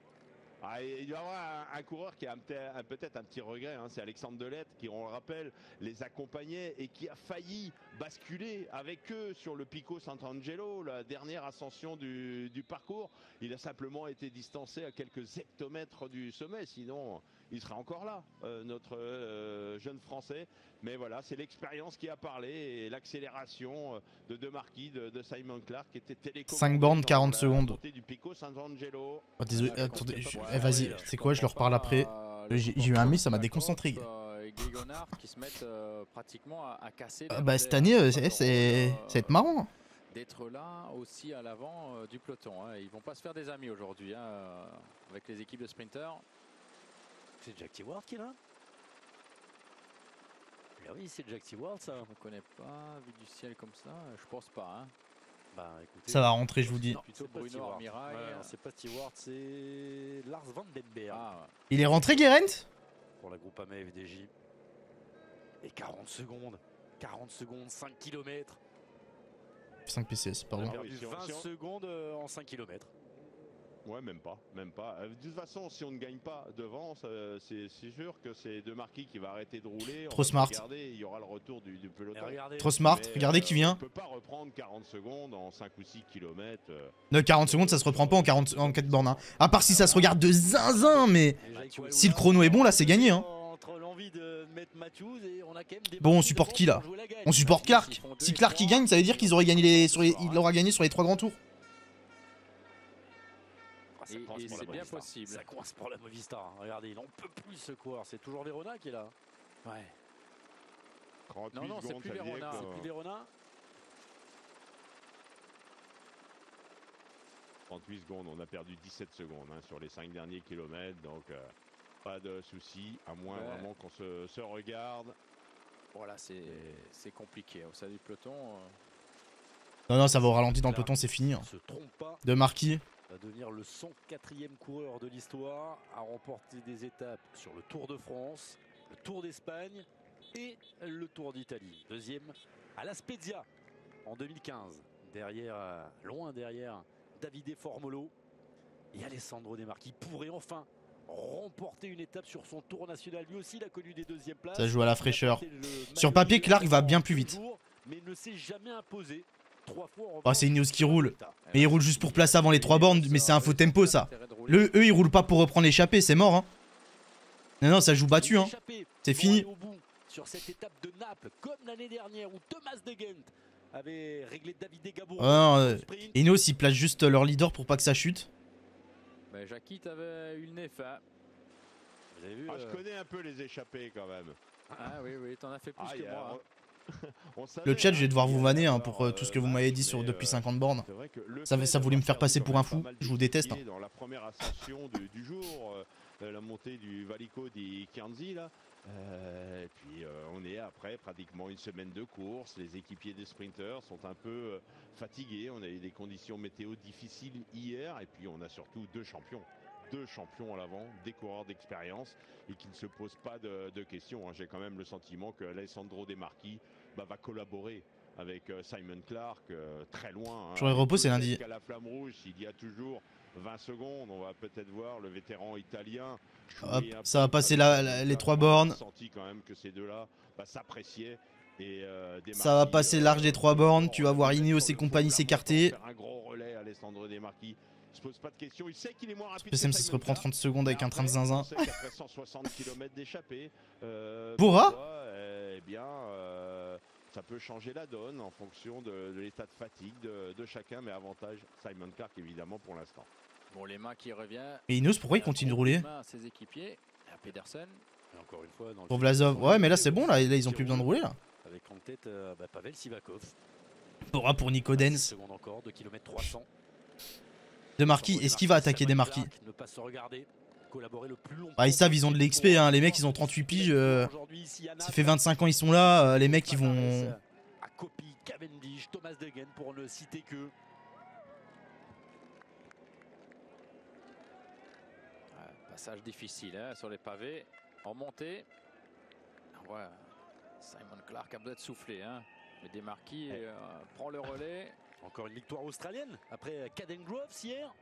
Ah, il doit y avoir un coureur qui a peut-être un petit regret, hein, c'est Alexandre Delettre qui, on le rappelle, les accompagnait et qui a failli basculer avec eux sur le Pico Sant'Angelo, la dernière ascension du parcours. Il a simplement été distancé à quelques hectomètres du sommet, sinon il serait encore là, notre jeune Français. Mais voilà, c'est l'expérience qui a parlé et l'accélération de Desmarquis, de Simon Clark qui était télécommandé. 5 bornes, 40 secondes. Du Pico Sant'Angelo. Oh, désolé, attendez, vas-y, c'est quoi, je leur parle après. J'ai eu un miss, ça m'a déconcentré. Bah cette année, ça va être marrant. D'être là aussi à l'avant du peloton. Hein. Ils vont pas se faire des amis aujourd'hui, hein, avec les équipes de sprinters. C'est Jack Stewart qui est là. Ah oui, c'est Jack Stewart, ça. Je ne connais pas, vu du ciel comme ça, je pense pas. Hein. Bah, écoutez, ça va rentrer, je vous dis. Non, plutôt Bruno Armirail, c'est pas Stewart, c'est Lars Van Den Berg. Ah, il est rentré, Geraint ? Pour la Groupama FDJ. Et 40 secondes, 5 km. 5 PCS, pardon. On a perdu 20 secondes en 5 km. Ouais, même pas. De toute façon, si on ne gagne pas devant, c'est sûr que c'est Desmarquis qui va arrêter de rouler. Trop smart. Regardez, il y aura le retour du peloton. Regardez, trop smart, regardez qui vient. On peut pas reprendre 40 secondes en 5 ou 6 km. Non, 40 secondes, ça se reprend pas en 4 bornes. Hein. À part si ça se regarde de zinzin, mais si le chrono est bon, là, c'est gagné. Hein. Bon, on supporte qui, là? On supporte Clark. Si Clark il gagne, ça veut dire qu'il aura gagné sur les 3 grands tours. Et c'est bien possible. Ça coince pour la Movistar. Regardez, il en peut plus ce coureur. C'est toujours Verona qui est là. Ouais. Non, c'est plus Verona. C'est plus Verona. 38 secondes. On a perdu 17 secondes hein, sur les 5 derniers kilomètres. Donc, pas de souci. À moins vraiment qu'on se regarde. Voilà, c'est compliqué. Au sein du peloton. Non, ça va au ralenti dans le peloton. C'est fini. Hein. Desmarquis va devenir le 104e coureur de l'histoire à remporter des étapes sur le Tour de France, le Tour d'Espagne et le Tour d'Italie. Deuxième à la Spezia en 2015, loin derrière Davide Formolo et Alessandro Desmarquis pourrait enfin remporter une étape sur son tour national. Lui aussi, il a connu des deuxièmes places. Ça joue à la fraîcheur. Sur papier, Clark va bien plus vite. Mais ne s'est jamais imposé. Oh, c'est une news qui roule. Mais ils roulent juste pour placer avant les 3 bornes. Mais c'est un faux tempo ça. Eux ils roulent pas pour reprendre l'échappée, c'est mort hein. Non ça joue battu hein. C'est fini. Ineos ils placent juste leur leader pour pas que ça chute. Je connais un peu les échappées quand même. Ah oui t'en as fait plus que moi. Le chat, je vais devoir vous vanner hein, pour tout ce que vous m'avez dit sur depuis 50 bornes. Ça voulait me faire passer pour un fou. Je vous déteste. Hein. Dans la première ascension du jour, la montée du Valico di Chianzi là. Et puis on est après pratiquement une semaine de course. Les équipiers des sprinters sont un peu fatigués. On a eu des conditions météo difficiles hier, et puis on a surtout deux champions à l'avant, des coureurs d'expérience et qui ne se posent pas de questions. Hein. J'ai quand même le sentiment que Alessandro Desmarquis va collaborer avec Simon Clark très loin. Hein. Journée de repos, c'est lundi. À la flamme rouge, il y a toujours 20 secondes. On va peut-être voir le vétéran italien. Hop, ça va passer les 3 bornes. Senti quand même que ces deux-là s'appréciaient. Ça va passer large des 3 bornes. Tu vas voir Ineos et compagnie s'écarter. Un gros relais, Alessandro Desmarquis. Se pose pas de questions, il sait qu'il est moins rapide. PCM, ça se reprend 30 secondes avec un train de zinzin. Bourra ça peut changer la donne en fonction de l'état de fatigue de chacun, mais avantage Simon Clark évidemment pour l'instant. Bon, les mains qui reviennent. Et Ineos, pourquoi il continue de rouler? Ses équipiers, à Pedersen. Encore une fois dans le pour Vlasov. Ouais, mais là c'est bon, là ils ont plus besoin de rouler là. Avec en tête Pavel Sivakov. Bourra pour Nico Denz. Encore 2 km 300. Desmarquis, est-ce qu'il va attaquer Desmarquis? Bah ils savent, ils ont de l'XP hein, les mecs ils ont 38 piges, ça fait 25 ans ils sont là, les mecs ils vont... Passage difficile hein, sur les pavés, en montée, ouais. Simon Clark a besoin de souffler, hein. Mais Desmarquis prend le relais. Encore une victoire australienne après Caden Groves hier.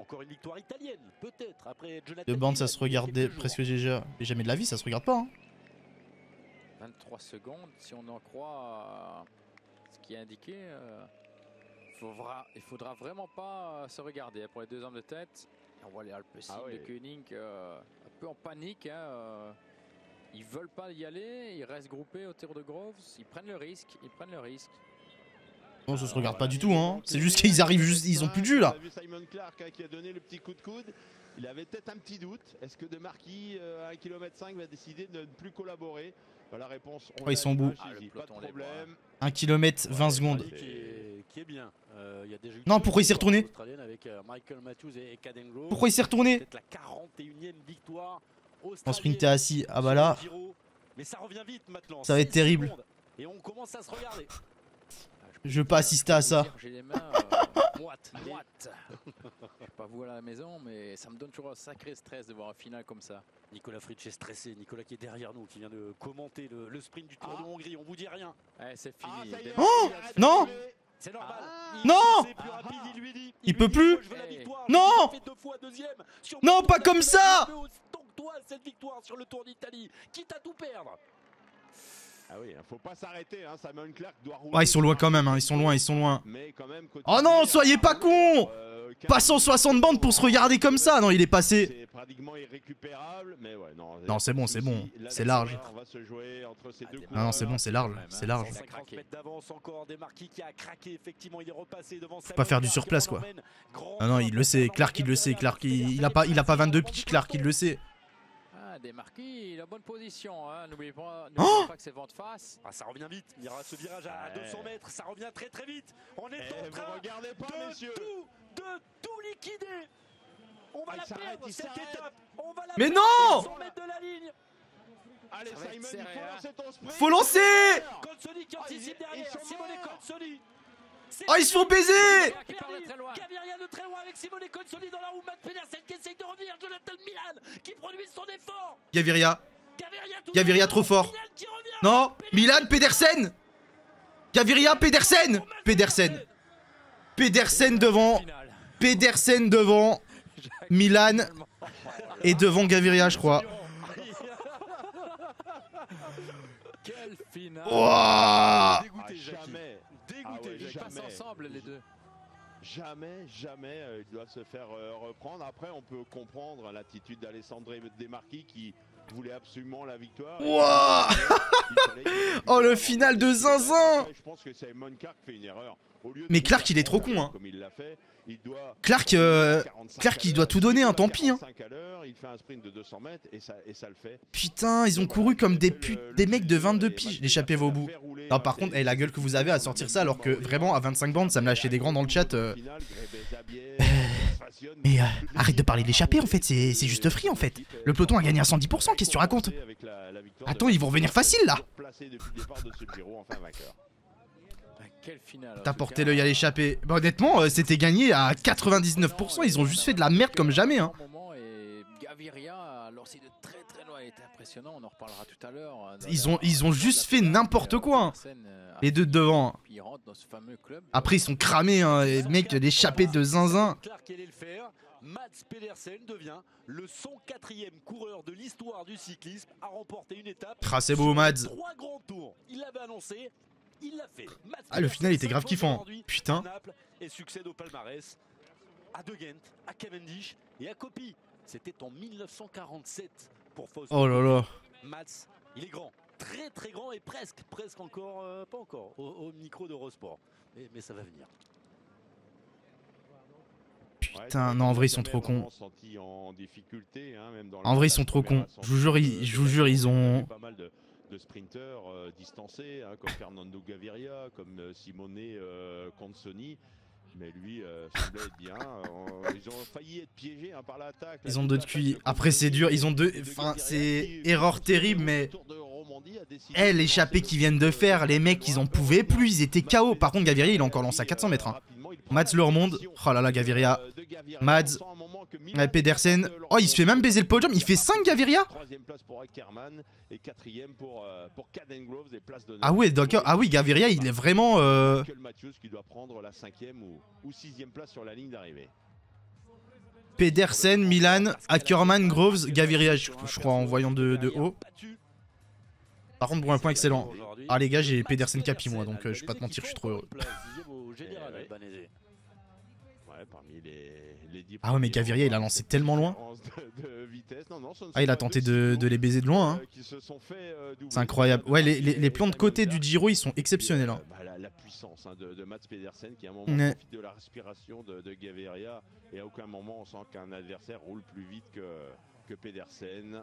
Encore une victoire italienne, peut-être après Jonathan. De bande, ça se regarde presque déjà. Mais jamais de la vie, ça se regarde pas. Hein. 23 secondes, si on en croit ce qui est indiqué, il faudra vraiment pas se regarder pour les 2 hommes de tête. Et on voit les Alpecin de Koenig un peu en panique. Hein, ils veulent pas y aller, ils restent groupés autour de Groves, ils prennent le risque. Non, ça se regarde pas du tout, hein. C'est juste qu'ils arrivent, ils ont plus de jus là. On a vu Simon Clark qui a donné le petit coup de coude. Il avait peut-être un petit doute. Est-ce que Desmarquis à 1,5 km va décider de ne plus collaborer? La réponse, on ils sont au bout. Pas de problème. 1 km 20 secondes. Qui est bien. Non, pourquoi il s'est retourné? Pourquoi il s'est retourné? En sprint, t'es assis. Ah bah là. Ça va être terrible. Et on commence à se regarder. Je veux pas assister à ça. J'ai les mains moites. Je sais pas vous à la maison, mais ça me donne toujours un sacré stress de voir un final comme ça. Nicolas Fritsch est stressé. Nicolas qui est derrière nous, qui vient de commenter le sprint du Tour de Hongrie. On vous dit rien. C'est fini. Oh non, Non, il peut plus. Non, non, pas comme ça. Cette victoire sur le Tour d'Italie, quitte à tout perdre. Ah oui, faut pas s'arrêter, hein. Simon Clark doit rouler. Ah, ils sont loin quand même, hein. ils sont loin. Mais quand même, oh non, soyez pas cons. Pas 160 bandes pour se regarder comme ça. Non, il est passé. C'est pratiquement irrécupérable, mais ouais, non. Non, c'est bon, c'est bon. C'est large. Ah non, c'est bon, c'est large. C'est large. Faut pas faire du surplace, quoi. Ah non, il le sait. Clark, il le sait. Clark, il a pas 22 pitch. Clark, il le sait. Desmarquis, la bonne position, hein. N'oubliez pas, pas que c'est vent de face. Ah, ça revient vite, il y aura ce virage à 200 mètres, ça revient très très vite. On est en train de tout liquider. On va la perdre cette étape. On va la mais perdre, non 100 mètres de la ligne. Allez Simon, faut lancer. Consonni qui anticipe derrière, Simone Consonni. Oh, ils se font baiser! Gaviria de très loin avec Simone Consonni dans la roue, Mads Pedersen qui essaye de revenir, Jonathan Milan qui produit son effort! Gaviria trop fort! Non! Milan, Pedersen! Gaviria, Pedersen! Pedersen devant! Milan et devant Gaviria, je crois. Quelle finale! Ouah! Dégoûté, ils passent ensemble les deux. Jamais ils doivent se faire reprendre. Après, on peut comprendre l'attitude d'Alessandro Desmarquis qui voulait absolument la victoire. Wow oh, le final de Zinzin. Je pense que c'est Simon Clark qui fait une erreur. Mais Clark, il est trop con, hein. Comme il l'a fait, il doit Clark, il doit tout donner, hein, tant pis, hein. Il fait un sprint de 200 mètres et ça le fait. Putain, ils ont couru comme des putes, des mecs de 22 piges. L'échappez-vous au bout. Non, par contre, la gueule que vous avez à sortir ça, alors que vraiment à 25 bandes, ça me lâchait des grands dans le chat. Mais arrête de parler de l'échappée, en fait, c'est juste free, en fait. Le peloton a gagné à 110%, qu'est-ce que tu racontes? Attends, ils vont revenir facile là. T'as porté l'œil à l'échappée. Bah, honnêtement, c'était gagné à 99%. Ils ont juste fait de la merde comme jamais, hein. Ils ont juste fait n'importe quoi, hein. Les deux de devant. Après, ils sont cramés, hein. Les mecs, l'échappée de zinzin. Mads Pedersen devient le 104e coureur de l'histoire du cyclisme à remporter une étape. C'est beau, Mads. Trois grands tours. Il l'avait annoncé. Il l'a fait. Ah, le final était grave kiffant. Putain. Et succède au palmarès à De Gendt, à Cavendish et à Coppi. C'était en 1947 pour Foss. Oh là là. Mads, il est grand, très grand et presque encore pas encore au micro d'Eurosport. Mais ça va venir. Putain, non, en vrai ils sont trop cons. En vrai ils sont trop cons. Je vous jure, ils ont de sprinteurs distancés, hein, comme Fernando Gaviria, comme Simone Consonni, mais lui semblait être bien. Ils ont failli être piégés, hein, par l'attaque. Ils ont deux de QI. Après c'est dur, ils ont deux. Enfin c'est erreur terrible, mais l'échappée qu'ils viennent de faire, les mecs ils en pouvaient plus, ils étaient KO. Par contre Gaviria il a encore lancé à 400 mètres. Hein. Mads le remonte. Oh là là, Gaviria. Mads. Pedersen. Oh, il se fait même baiser le podium. Il fait 5, Gaviria. Ah ouais, d'accord. Ah oui, Gaviria, il est vraiment. Pedersen, Milan, Ackermann, Groves, Gaviria, je crois, en voyant de haut. Par contre, bon, un point excellent. Ah les gars, j'ai Pedersen Capi, moi, donc je vais pas te mentir, je suis trop heureux. Ah ouais, mais Gaviria il a lancé tellement loin. Ah, il a tenté de les baiser de loin, hein. C'est incroyable. Ouais, les plans de côté du Giro ils sont exceptionnels, hein. La puissance de Mads Pedersen qui à un moment profite de la respiration de Gaviria. Et à aucun moment on sent qu'un adversaire roule plus vite que Pedersen.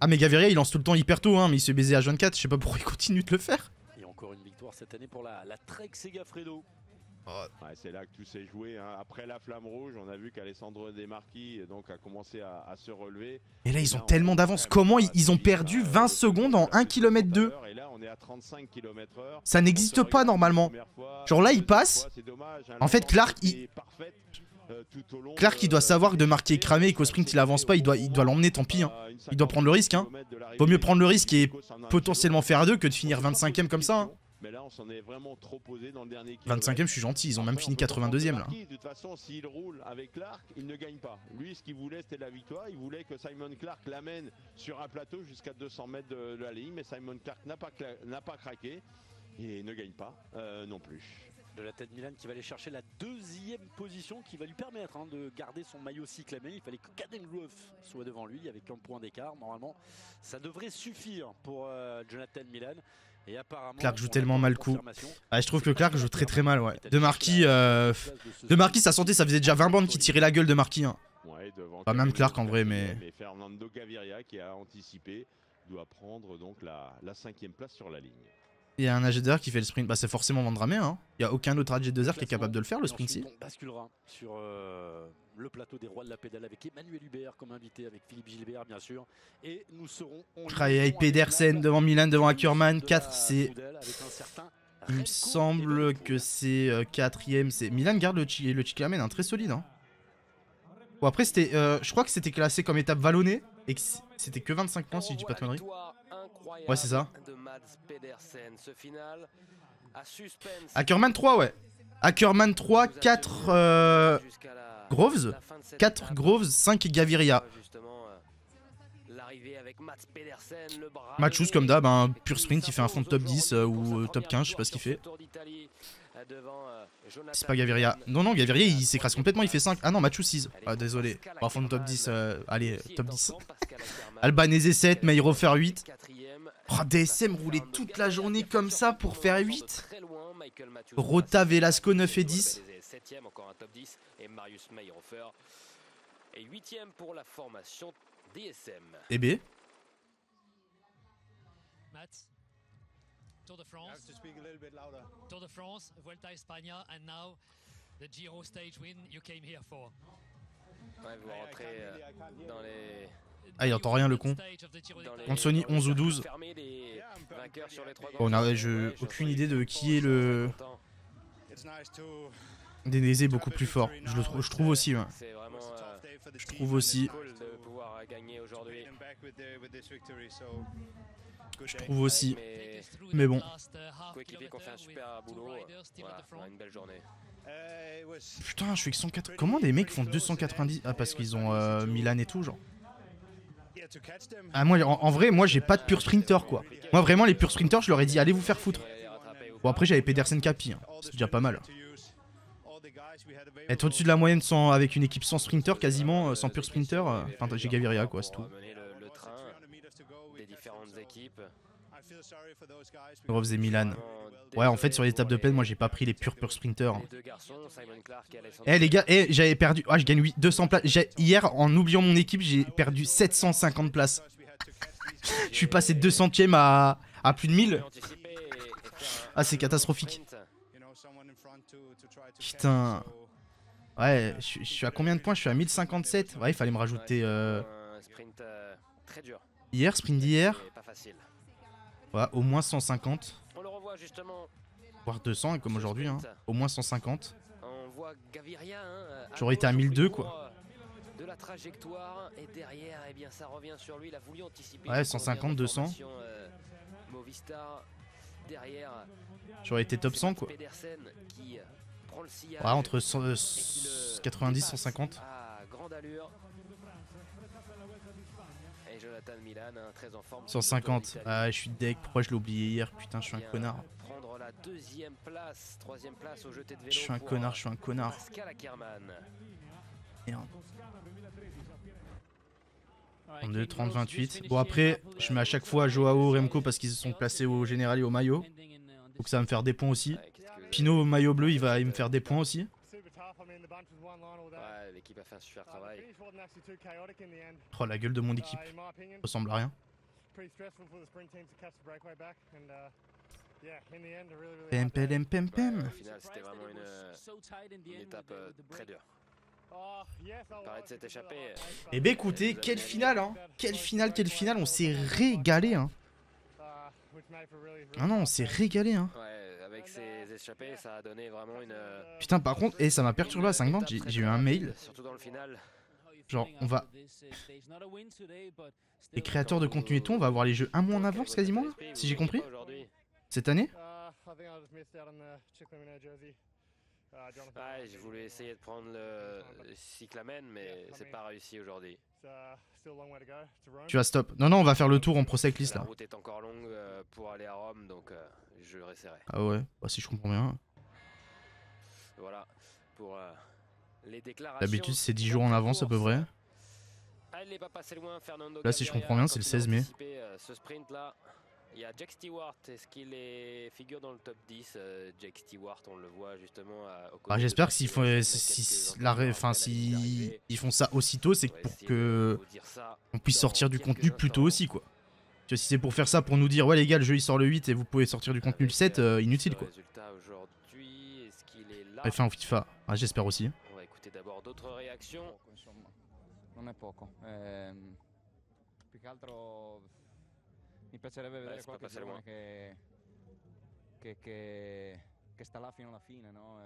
Ah mais Gaviria il lance tout le temps hyper tôt, hein, mais il se baisait à 24, je sais pas pourquoi il continue de le faire. Et encore une victoire cette année pour la Trek Segafredo. Ouais, c'est là que tout s'est joué, hein. Après la flamme rouge, on a vu qu'Alessandro Desmarquis donc a commencé à se relever. Et là, ils ont tellement d'avance. Comment ils ont perdu 20 secondes en 1 km 2 et là, on est à 35 km/h. Ça n'existe pas normalement. Genre là, il passe. En fait, Clark, il doit savoir que Desmarquis est cramé et qu'au sprint, il avance pas. Il doit l'emmener, tant pis, hein. Il doit prendre le risque, hein. Vaut mieux prendre le risque et potentiellement faire à deux que de finir 25ème comme ça, hein. Mais là, on s'en est vraiment trop posé dans le dernier kilomètre. 25e, je suis gentil, ils ont même fini 82e là. De toute façon, s'il roule avec Clark, il ne gagne pas. Lui, ce qu'il voulait, c'était la victoire. Il voulait que Simon Clark l'amène sur un plateau jusqu'à 200 mètres de la ligne. Mais Simon Clark n'a pas craqué et ne gagne pas non plus. De la tête Milan qui va aller chercher la 2e position qui va lui permettre de garder son maillot cyclamé. Il fallait que Caden Groves soit devant lui avec un point d'écart. Normalement, ça devrait suffire pour Jonathan Milan. Et apparemment, Clark joue tellement mal le coup. Ah, je trouve que Clark joue très mal, ouais. Desmarquis, ça sentait, ça faisait déjà 20 bandes qui tiraient la gueule de Marquis. Hein. Pas même Clark en vrai, mais... Fernando Gaviria qui a anticipé doit prendre donc la 5e place sur la ligne. Il y a un AG2R qui fait le sprint, bah c'est forcément Vendramé, hein. Il n'y a aucun autre AG2R qui est capable de le faire, le sprint ici. On basculera sur le plateau des rois de la pédale avec Emmanuel Hubert comme invité, avec Philippe Gilbert bien sûr. Et nous serons... Travailler Pedersen devant Milan, devant Ackermann, 4 c'est... Il me semble que c'est 4ème, c'est... Milan garde le Chiclamen, très solide, hein. Bon après c'était... je crois que c'était classé comme étape vallonnée et que c'était que 25 points si je dis pas de conneries. Ouais, c'est ça. Ackermann 3, ouais. Ackermann 3, 4 Groves. 4 Groves, 5 Gaviria. Matchus, comme d'hab, un pur sprint. Il fait un fond de top 10 ou top 15, je sais pas ce qu'il fait. C'est pas Gaviria. Non, non, Gaviria il s'écrase complètement. Il fait 5. Ah non, Mathieu 6. Ah, désolé. Par contre, top 10. Allez, top 10. Albanese 7, Meyrofer 8. Oh, DSM roulait toute la journée comme ça pour faire 8. Rota Velasco 9 et 10. Et B. Tour de France, Vuelta España, and now the Giro stage win you came here for. Ouais, vous rentrez dans les... Ah, il entend rien le con. Conte Sony 11 ou 12. On a aucune idée de qui est le... Dainese est beaucoup plus fort. Je trouve aussi. Ouais. Je trouve aussi. Je trouve aussi, mais bon. Putain, je suis que 104. Comment les mecs font 290? Ah, parce qu'ils ont Milan et tout, genre. Ah, moi, en vrai, moi, j'ai pas de pur sprinter, quoi. Moi, vraiment, les purs sprinters, je leur ai dit, allez vous faire foutre. Bon, après, j'avais Pedersen Capi, hein. C'est déjà pas mal. Être au-dessus de la moyenne sans, avec une équipe sans sprinter, quasiment, sans pur sprinter. Enfin, j'ai Gaviria, quoi, c'est tout. Groves et Milan. Ouais, en fait, sur les étapes de plaine, moi j'ai pas pris les purs sprinters. Eh les gars, j'avais perdu. Ah, je gagne 200 places. Hier, en oubliant mon équipe, j'ai perdu 750 places. Je suis passé de 200e à plus de 1000. Ah, c'est catastrophique. Putain. Ouais, je suis à combien de points? Je suis à 1057. Ouais, il fallait me rajouter. Sprint très dur. Hier, sprint d'hier. Ouais, au moins 150. On le revoit justement. Voire 200 comme aujourd'hui, hein. Au moins 150. J'aurais été à 1002 quoi. De la trajectoire et derrière, eh bien, ça revient sur lui. Il a voulu anticiper. Ouais, 150, 200. J'aurais été top 100 quoi. Ouais, entre 90 et 150. À grande allure. 150. Ah, je suis deck. Pourquoi je l'ai oublié hier? Putain, je suis un connard. Je suis un connard, je suis un connard. Merde. 32, 30, 28. Bon, après, je mets à chaque fois Joao, Remco parce qu'ils se sont placés au général et au maillot. Donc ça va me faire des points aussi. Pinot, maillot bleu, il me faire des points aussi. Ouais, l'équipe a fait un super travail. Oh, la gueule de mon équipe. Ressemble à rien. Pem, pem, pem, pem. Au final, c'était vraiment une étape très dure. Eh ben écoutez, quelle finale, hein. Quelle finale, on s'est régalé, hein. Ah non, on s'est régalé, hein. Avec ses échappées, ça a donné vraiment une... Putain, par contre, et ça m'a perturbé à 50, j'ai eu un mail. Genre, on va... Les créateurs de contenu et tout, on va avoir les jeux un mois en avance quasiment, si j'ai compris. cette année? Ah, je voulais essayer de prendre le cyclamen, mais c'est pas réussi aujourd'hui. Tu as stop. Non, non, on va faire le tour en pro cycliste là. La route est encore longue pour aller à Rome, donc je réessayerai. Ah ouais, bah, si je comprends bien. Voilà, pour les déclarations. D'habitude, c'est 10 jours en avance à peu près. Là, si je comprends bien, c'est le 16 mai. Ce sprint là. Il y a Jack Stewart, est-ce qu'il figure dans le top 10? Jack Stewart, on le voit justement... Ah, j'espère que s'ils font, ils font ça aussitôt, c'est pour que on puisse sortir du contenu plus tôt aussi, quoi. Parce que si c'est pour faire ça, pour nous dire, ouais les gars, le jeu il sort le 8 et vous pouvez sortir du contenu le 7, inutile, quoi. F1 ou FIFA, ah, j'espère aussi. On va écouter d'abord d'autres réactions. Mi piacerebbe vedere qualche giovane che sta là fino alla fine, no?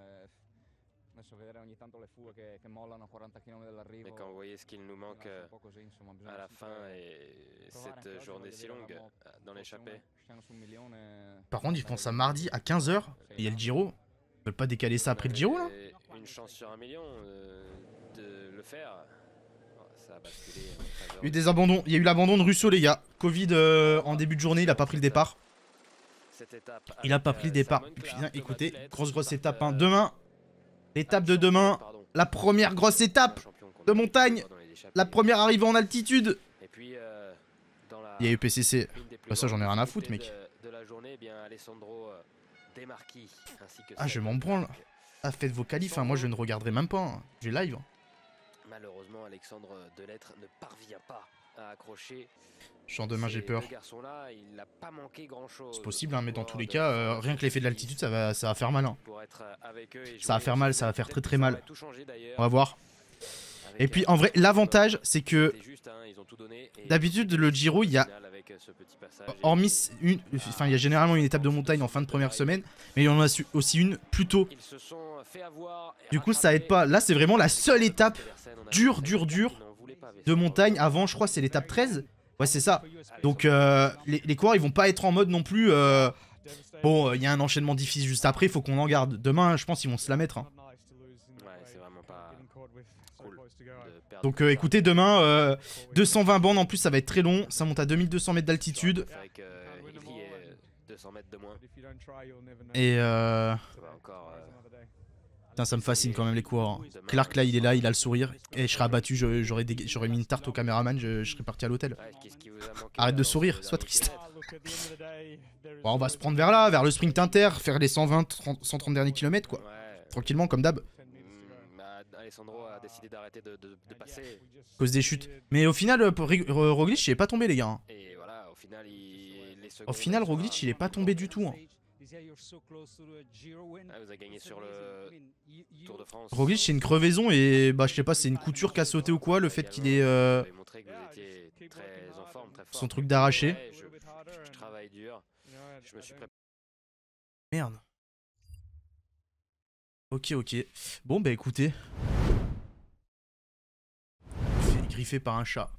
Adesso vedere ogni tanto le fughe che mollano a 40 km dall'arrivo. Mais quand vous voyez ce qu'il nous manque à la fin et cette journée si longue dans l'échappée. Par contre, ils font ça mardi à 15h et il y a le Giro. Ils veulent pas décaler ça après le Giro là? Une chance sur un million de le faire. Il y a eu des abandons, il y a eu l'abandon de Russo les gars. Covid en début de journée, il a pas pris le départ. Il a pas pris le départ. Putain, écoutez, grosse étape hein. Demain, l'étape de demain, la première grosse étape de montagne, la première arrivée en altitude. Il y a eu PCC, bah, ça j'en ai rien à foutre mec. Ah je m'en branle. Ah faites vos qualifs, hein. Moi je ne regarderai même pas, hein. J'ai live. Malheureusement, Alexandre Delettre ne parvient pas à accrocher. Chant demain, j'ai peur. C'est possible, hein, mais dans tous les cas, rien que l'effet de l'altitude, ça va faire mal. Hein. Ça va faire mal, ça va faire très très mal. On va voir. Et puis, en vrai, l'avantage, c'est que d'habitude, le Giro, il y a, hormis une, enfin, il y a généralement une étape de montagne en fin de première semaine, mais il y en a aussi une plus tôt. Du coup, ça aide pas. Là, c'est vraiment la seule étape dure de montagne. Avant, je crois, c'est l'étape 13. Ouais, c'est ça. Donc, les coureurs, ils vont pas être en mode non plus. Bon, il y a un enchaînement difficile juste après. Faut qu'on en garde. Demain, je pense, qu'ils vont se la mettre. Hein. Donc écoutez, demain, 220 bandes en plus, ça va être très long. Ça monte à 2200 mètres d'altitude. Et putain, ça me fascine quand même les coureurs. Hein. Clark là, il a le sourire. Et je serais abattu, j'aurais mis une tarte au caméraman, je serais parti à l'hôtel. Arrête de sourire, sois triste. Bon, on va se prendre vers là, vers le sprint inter, faire les 130 derniers kilomètres, quoi. Tranquillement, comme d'hab. Alessandro a décidé d'arrêter de passer à cause des chutes. Mais au final, Roglic, il est pas tombé, les gars. Hein. Et voilà, au final, Roglic, il est pas tombé du tout. Hein. Ah, vous avez gagné sur le Tour de France. Roglic, c'est une crevaison et bah je sais pas, c'est une couture qui a sauté ou quoi. Le fait qu'il est son truc d'arraché. Je travaille dur. Je me suis préparé. Merde. Ok. Bon, bah écoutez. Griffé par un chat.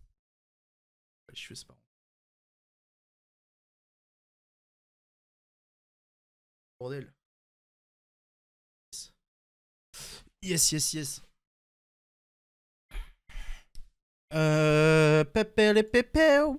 Je sais pas. Bordel. Yes. Pépé les pépé.